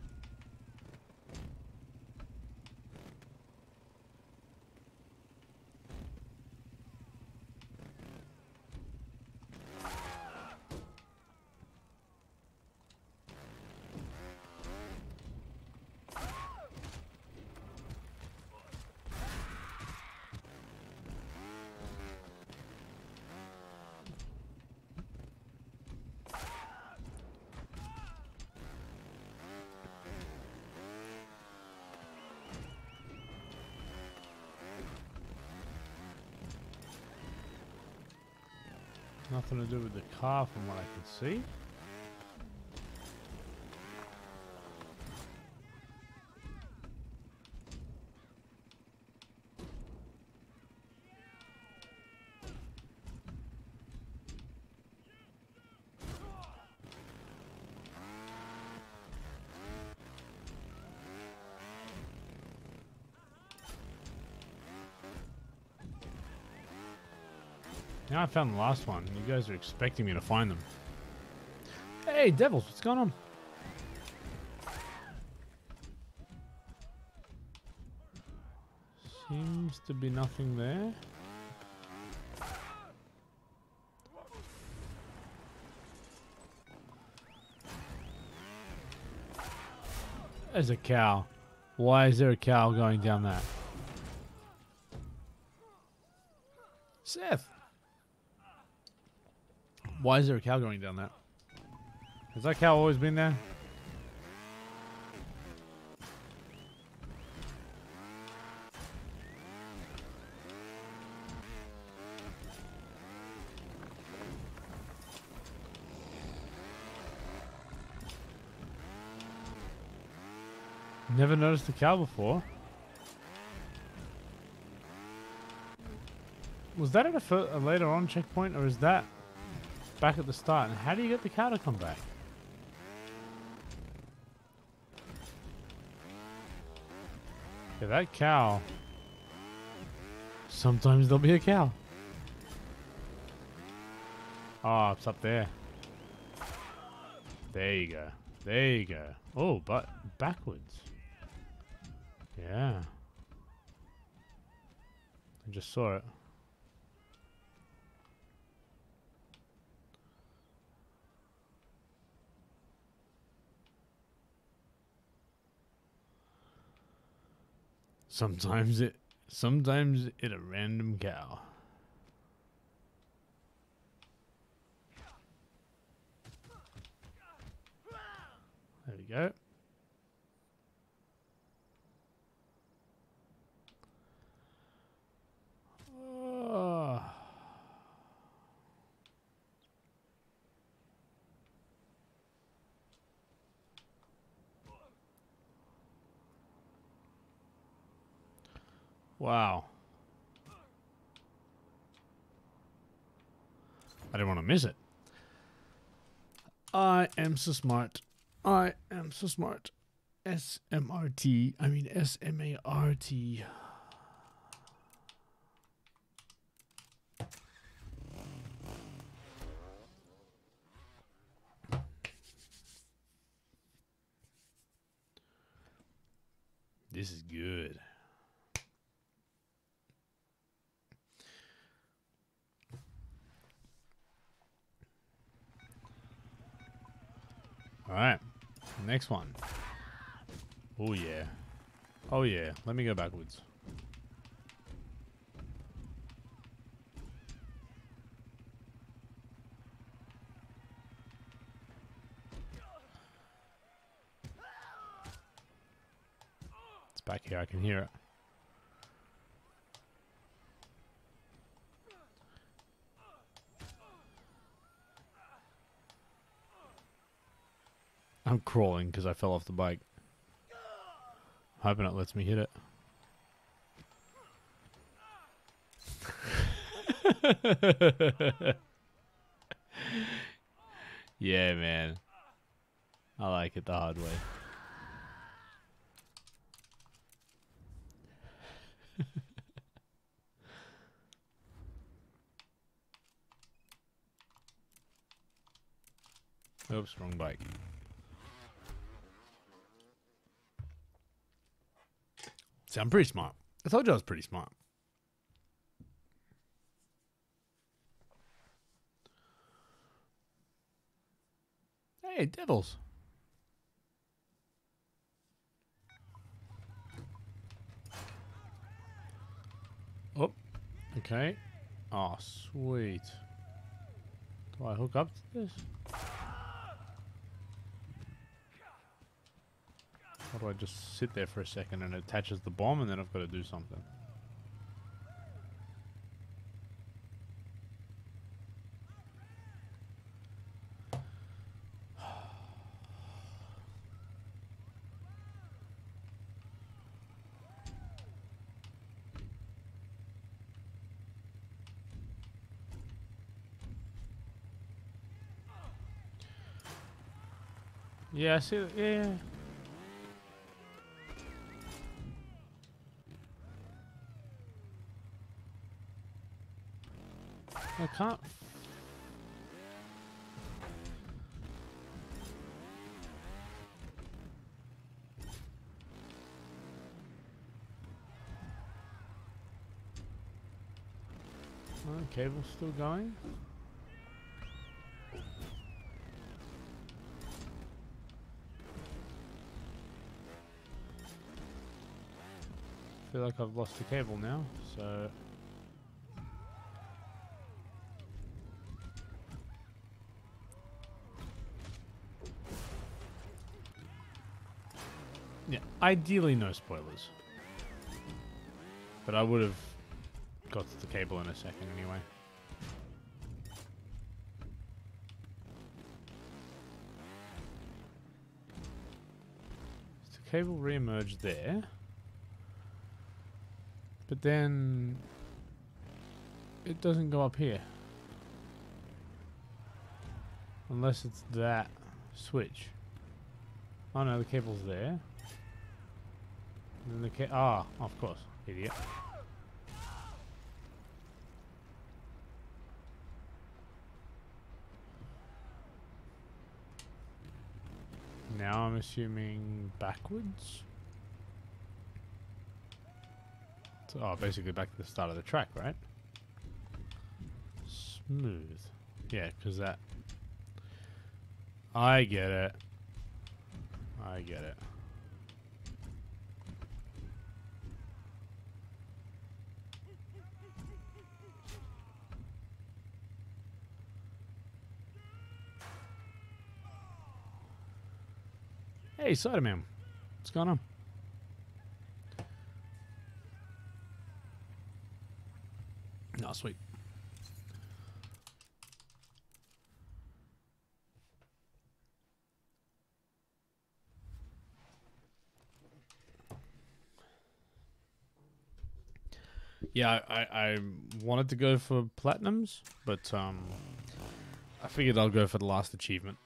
Nothing to do with the car from what I can see. I found the last one. You guys are expecting me to find them. Hey, Devils, what's going on? Seems to be nothing there. There's a cow. Why is there a cow going down that? Seth! Why is there a cow going down that? Has that cow always been there? Never noticed a cow before. Was that at a later on checkpoint, or is that back at the start? And how do you get the cow to come back? Yeah, that cow. Sometimes there'll be a cow. Oh, it's up there. There you go. There you go. Oh, but backwards. Yeah. I just saw it. Sometimes it a random cow. There we go. Wow. I didn't want to miss it. I am so smart. I am so smart. S-M-R-T. I mean S-M-A-R-T. This is good. All right, next one. Oh yeah, oh yeah. Let me go backwards. It's back here. I can hear it. I'm crawling because I fell off the bike. Hoping it lets me hit it. Yeah, man. I like it the hard way. Oops, wrong bike. See, I'm pretty smart. I told you I was pretty smart. Hey, Devils. Oh, okay. Oh, sweet. Do I hook up to this? How do I just sit there for a second and it attaches the bomb and then I've got to do something? Yeah, I see that. Yeah. I can't. Cable's still going. I feel like I've lost the cable now, so... yeah, ideally no spoilers. But I would have got to the cable in a second anyway. Does the cable re-emerge there? But then it doesn't go up here. Unless it's that switch. Oh no, the cable's there. And then the of course, idiot. Now I'm assuming backwards. Oh, basically back to the start of the track, right? Smooth. Yeah, because that... I get it. I get it. Hey, Spider-Man. What's going on? Oh, sweet. Yeah, I wanted to go for platinums, but I figured I'll go for the last achievement.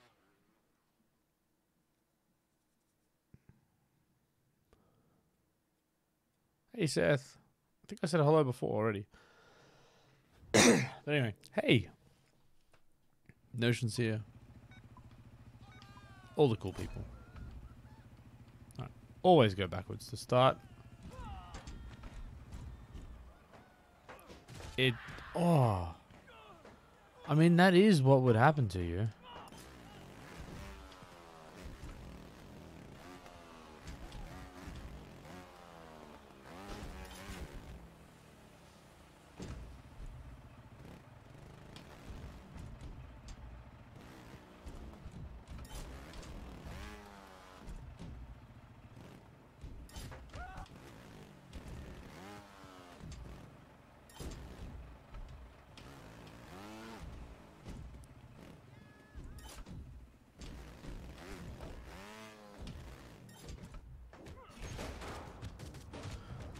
Hey, Seth. I think I said hello before already. But anyway, hey, Notion's here. All the cool people. Right. Always go backwards to start. Oh, I mean, that is what would happen to you.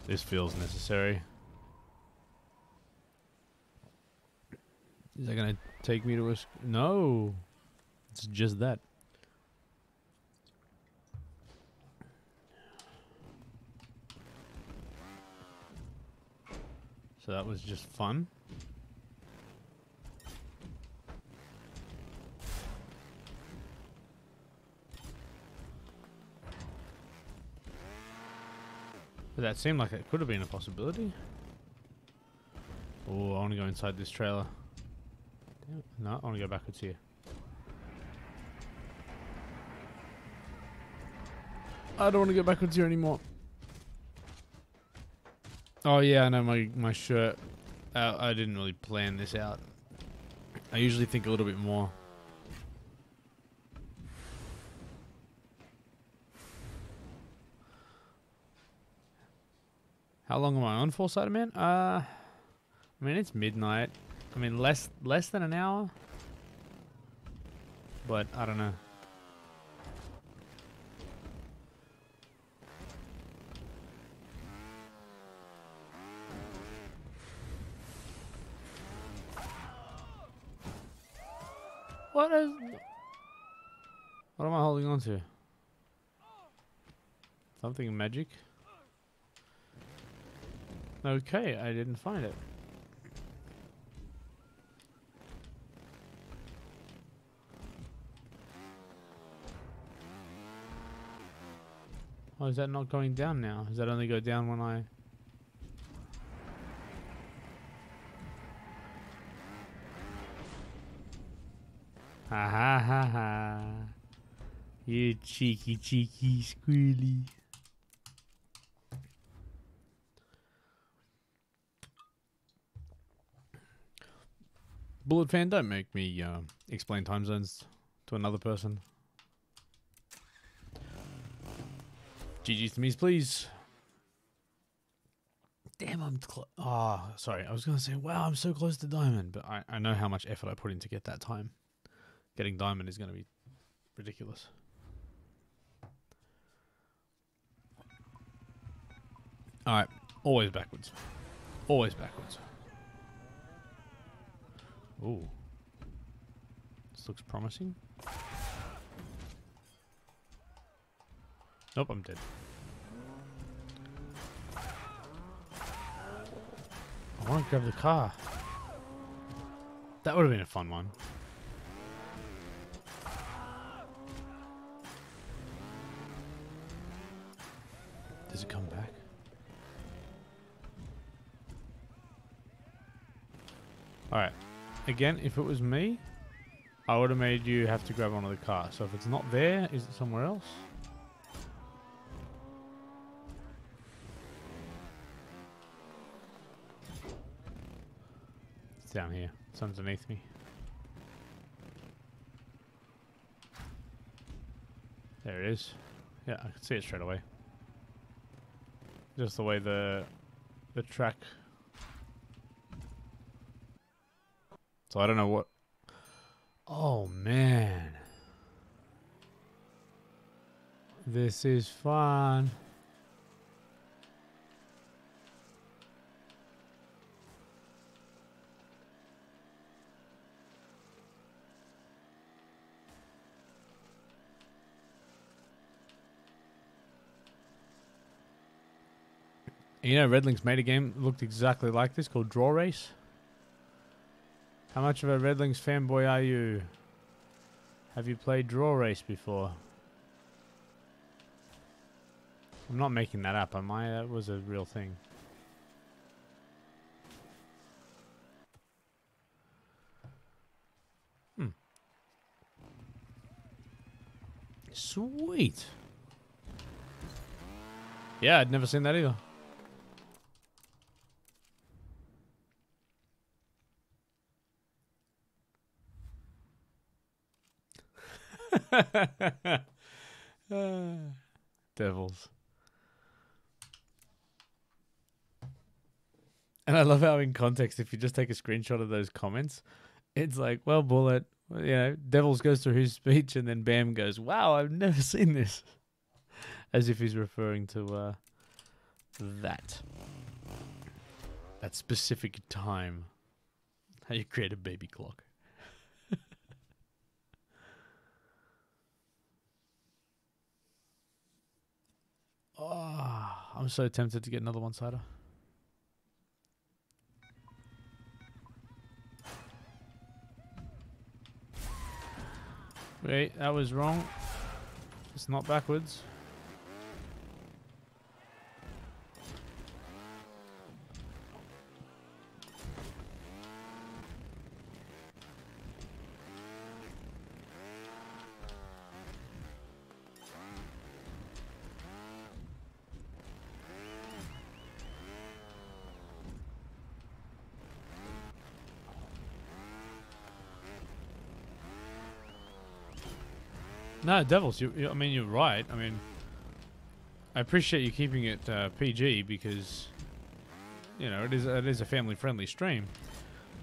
This feels necessary. Is that gonna take me to a... No! It's just that. So that was just fun. But that seemed like it could have been a possibility. Oh, I want to go inside this trailer. No, I want to go backwards here. I don't want to go backwards here anymore. Oh yeah, I know my shirt. I didn't really plan this out. I usually think a little bit more. How long am I on for, Spider-Man? I mean, it's midnight. I mean, less than an hour. But I don't know. What am I holding on to? Something magic? Okay, I didn't find it. Oh, is that not going down now? Does that only go down when I... Ha ha ha ha. You cheeky, cheeky, squirrely. Bullet fan, don't make me explain time zones to another person. GG's to me's, please. Damn, I'm close. Oh, sorry. I was going to say, wow, I'm so close to diamond, but I know how much effort I put in to get that time. Getting diamond is going to be ridiculous. All right. Always backwards. Always backwards. Ooh. This looks promising. Nope, I'm dead. I want to grab the car. That would have been a fun one. Does it come back? Alright. Again, if it was me, I would have made you have to grab onto the car. So if it's not there, is it somewhere else? It's down here. It's underneath me. There it is. Yeah, I can see it straight away. Just the way the track... So I don't know what... Oh, man. This is fun. You know, Redlink's made a game that looked exactly like this called Draw Race. How much of a Redlings fanboy are you? Have you played Draw Race before? I'm not making that up, am I? That was a real thing. Hmm. Sweet. Yeah, I'd never seen that either. Devils. And I love how in context, if you just take a screenshot of those comments, it's like, well, Bullet, you know, Devils goes through his speech and then Bam goes, wow, I've never seen this. As if he's referring to that specific time. How you create a baby clock. Oh, I'm so tempted to get another one-sider. Wait, that was wrong. It's not backwards. No, Devils, I mean, you're right. I mean, I appreciate you keeping it PG because, you know, it is a family-friendly stream.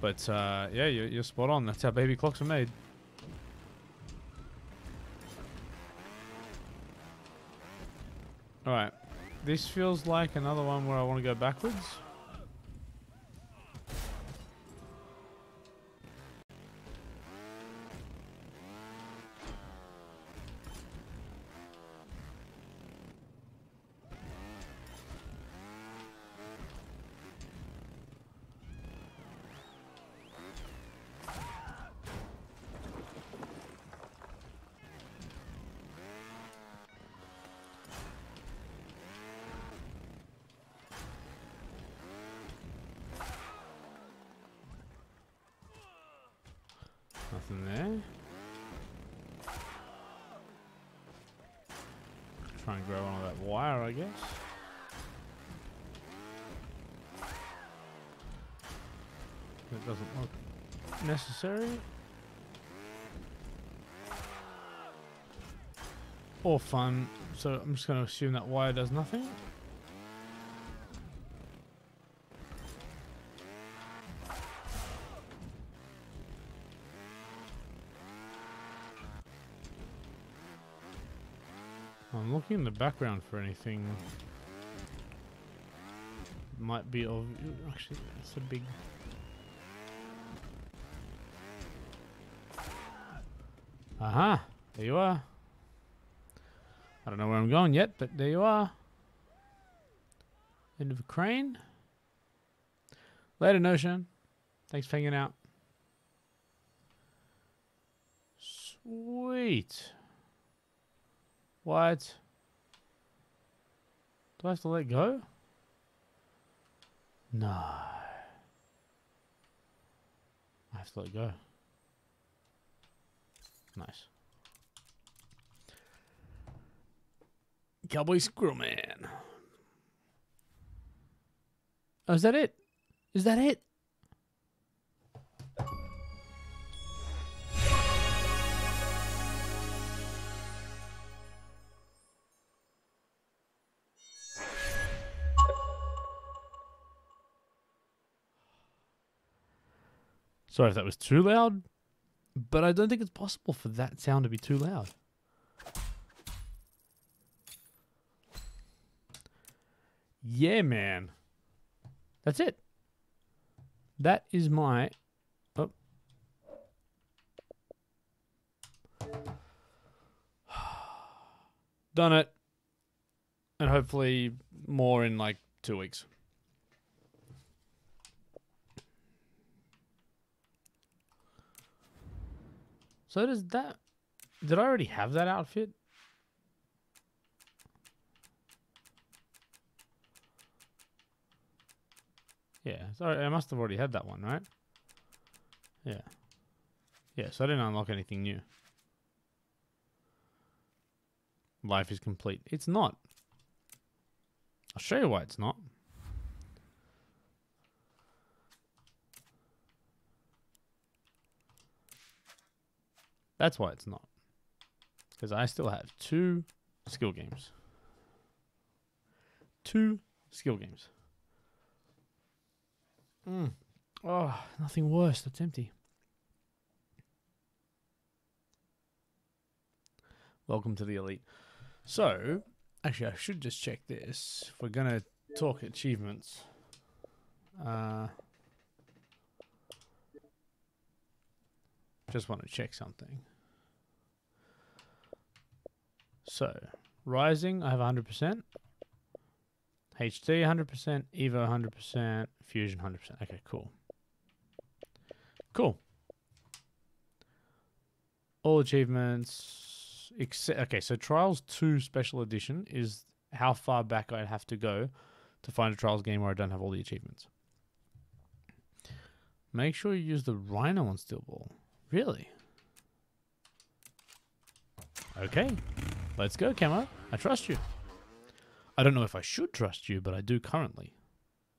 But, yeah, you're spot on. That's how baby clocks are made. All right. This feels like another one where I want to go backwards. Try and grab onto that wire, I guess. It doesn't look necessary. Or fun, so I'm just going to assume that wire does nothing. I'm looking in the background for anything might be of... Actually, that's a big... Aha! There you are. I don't know where I'm going yet, but there you are. End of a crane. Later, Notion. Thanks for hanging out. Sweet. What? Do I have to let go? No. I have to let go. Nice. Cowboy Squirrel Man. Oh, is that it? Is that it? Sorry if that was too loud, but I don't think it's possible for that sound to be too loud. Yeah, man. That's it. That is my... Oh. Done it. And hopefully more in like 2 weeks. So does that... Did I already have that outfit? Yeah, sorry, I must have already had that one, right? Yeah. Yeah, so I didn't unlock anything new. Life is complete. It's not. I'll show you why it's not. That's why it's not. Because I still have 2 skill games. 2 skill games. Oh, nothing worse. That's empty. Welcome to the elite. So, actually, I should just check this. If we're going to talk achievements. Just want to check something. So, Rising, I have 100%. HD 100%, Evo 100%, Fusion 100%. Okay, cool. Cool. All achievements except... Okay, so Trials 2 Special Edition is how far back I'd have to go to find a Trials game where I don't have all the achievements. Make sure you use the Rhino on Steel Ball. Really? Okay. Let's go, Camo. I trust you. I don't know if I should trust you, but I do currently.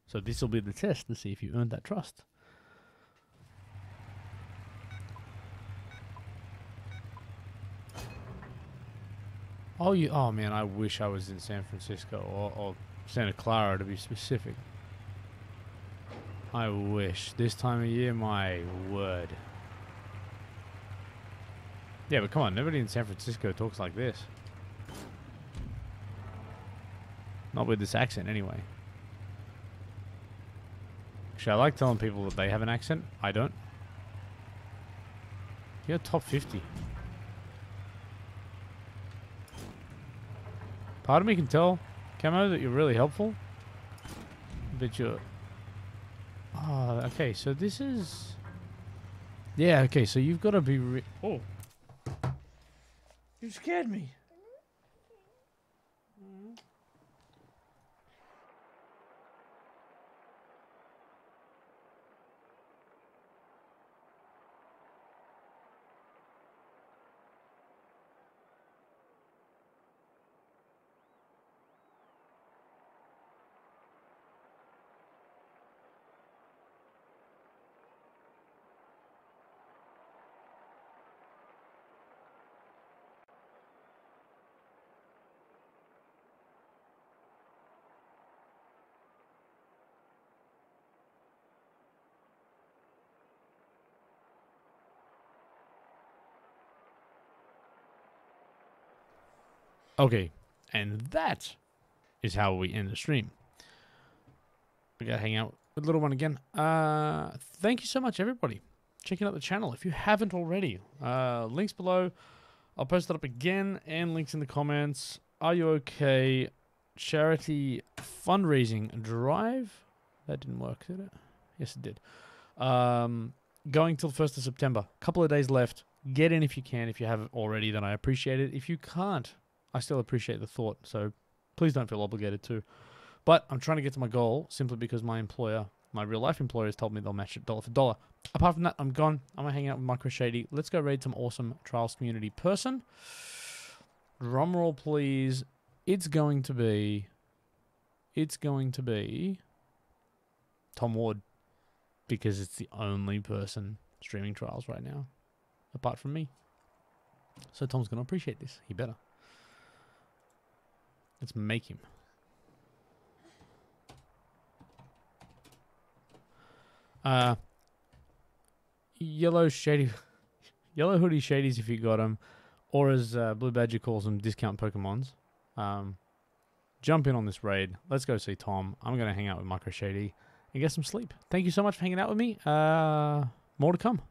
So this will be the test to see if you earned that trust. Oh, you! Oh man, I wish I was in San Francisco or Santa Clara to be specific. I wish. This time of year, my word. Yeah, but come on, nobody in San Francisco talks like this. Not with this accent, anyway. Actually, I like telling people that they have an accent. I don't. You're top 50. Part of me can tell, Camo, that you're really helpful. But you're... Oh, okay, so this is... Yeah, okay, so you've got to be... Oh. You scared me. Okay, and that is how we end the stream. We gotta hang out with the little one again. Thank you so much, everybody, checking out the channel. If you haven't already, links below. I'll post that up again, and links in the comments. Are You Okay? Charity fundraising drive. That didn't work, did it? Yes, it did. Going till the 1st of September. Couple of days left. Get in if you can. If you haven't already, then I appreciate it. If you can't, I still appreciate the thought. So please don't feel obligated to. But I'm trying to get to my goal simply because my employer, my real-life employer, has told me they'll match it dollar for dollar. Apart from that, I'm gone. I'm going to hang out with Micro Shady. Let's go raid some awesome Trials community person. Drumroll, please. It's going to be... it's going to be... Tom Ward. Because it's the only person streaming Trials right now. Apart from me. So Tom's going to appreciate this. He better. Let's make him. Yellow Shady. Yellow Hoodie Shadies if you got them. Or as Blue Badger calls them, discount Pokemons. Jump in on this raid. Let's go see Tom. I'm going to hang out with Micro Shady and get some sleep. Thank you so much for hanging out with me. More to come.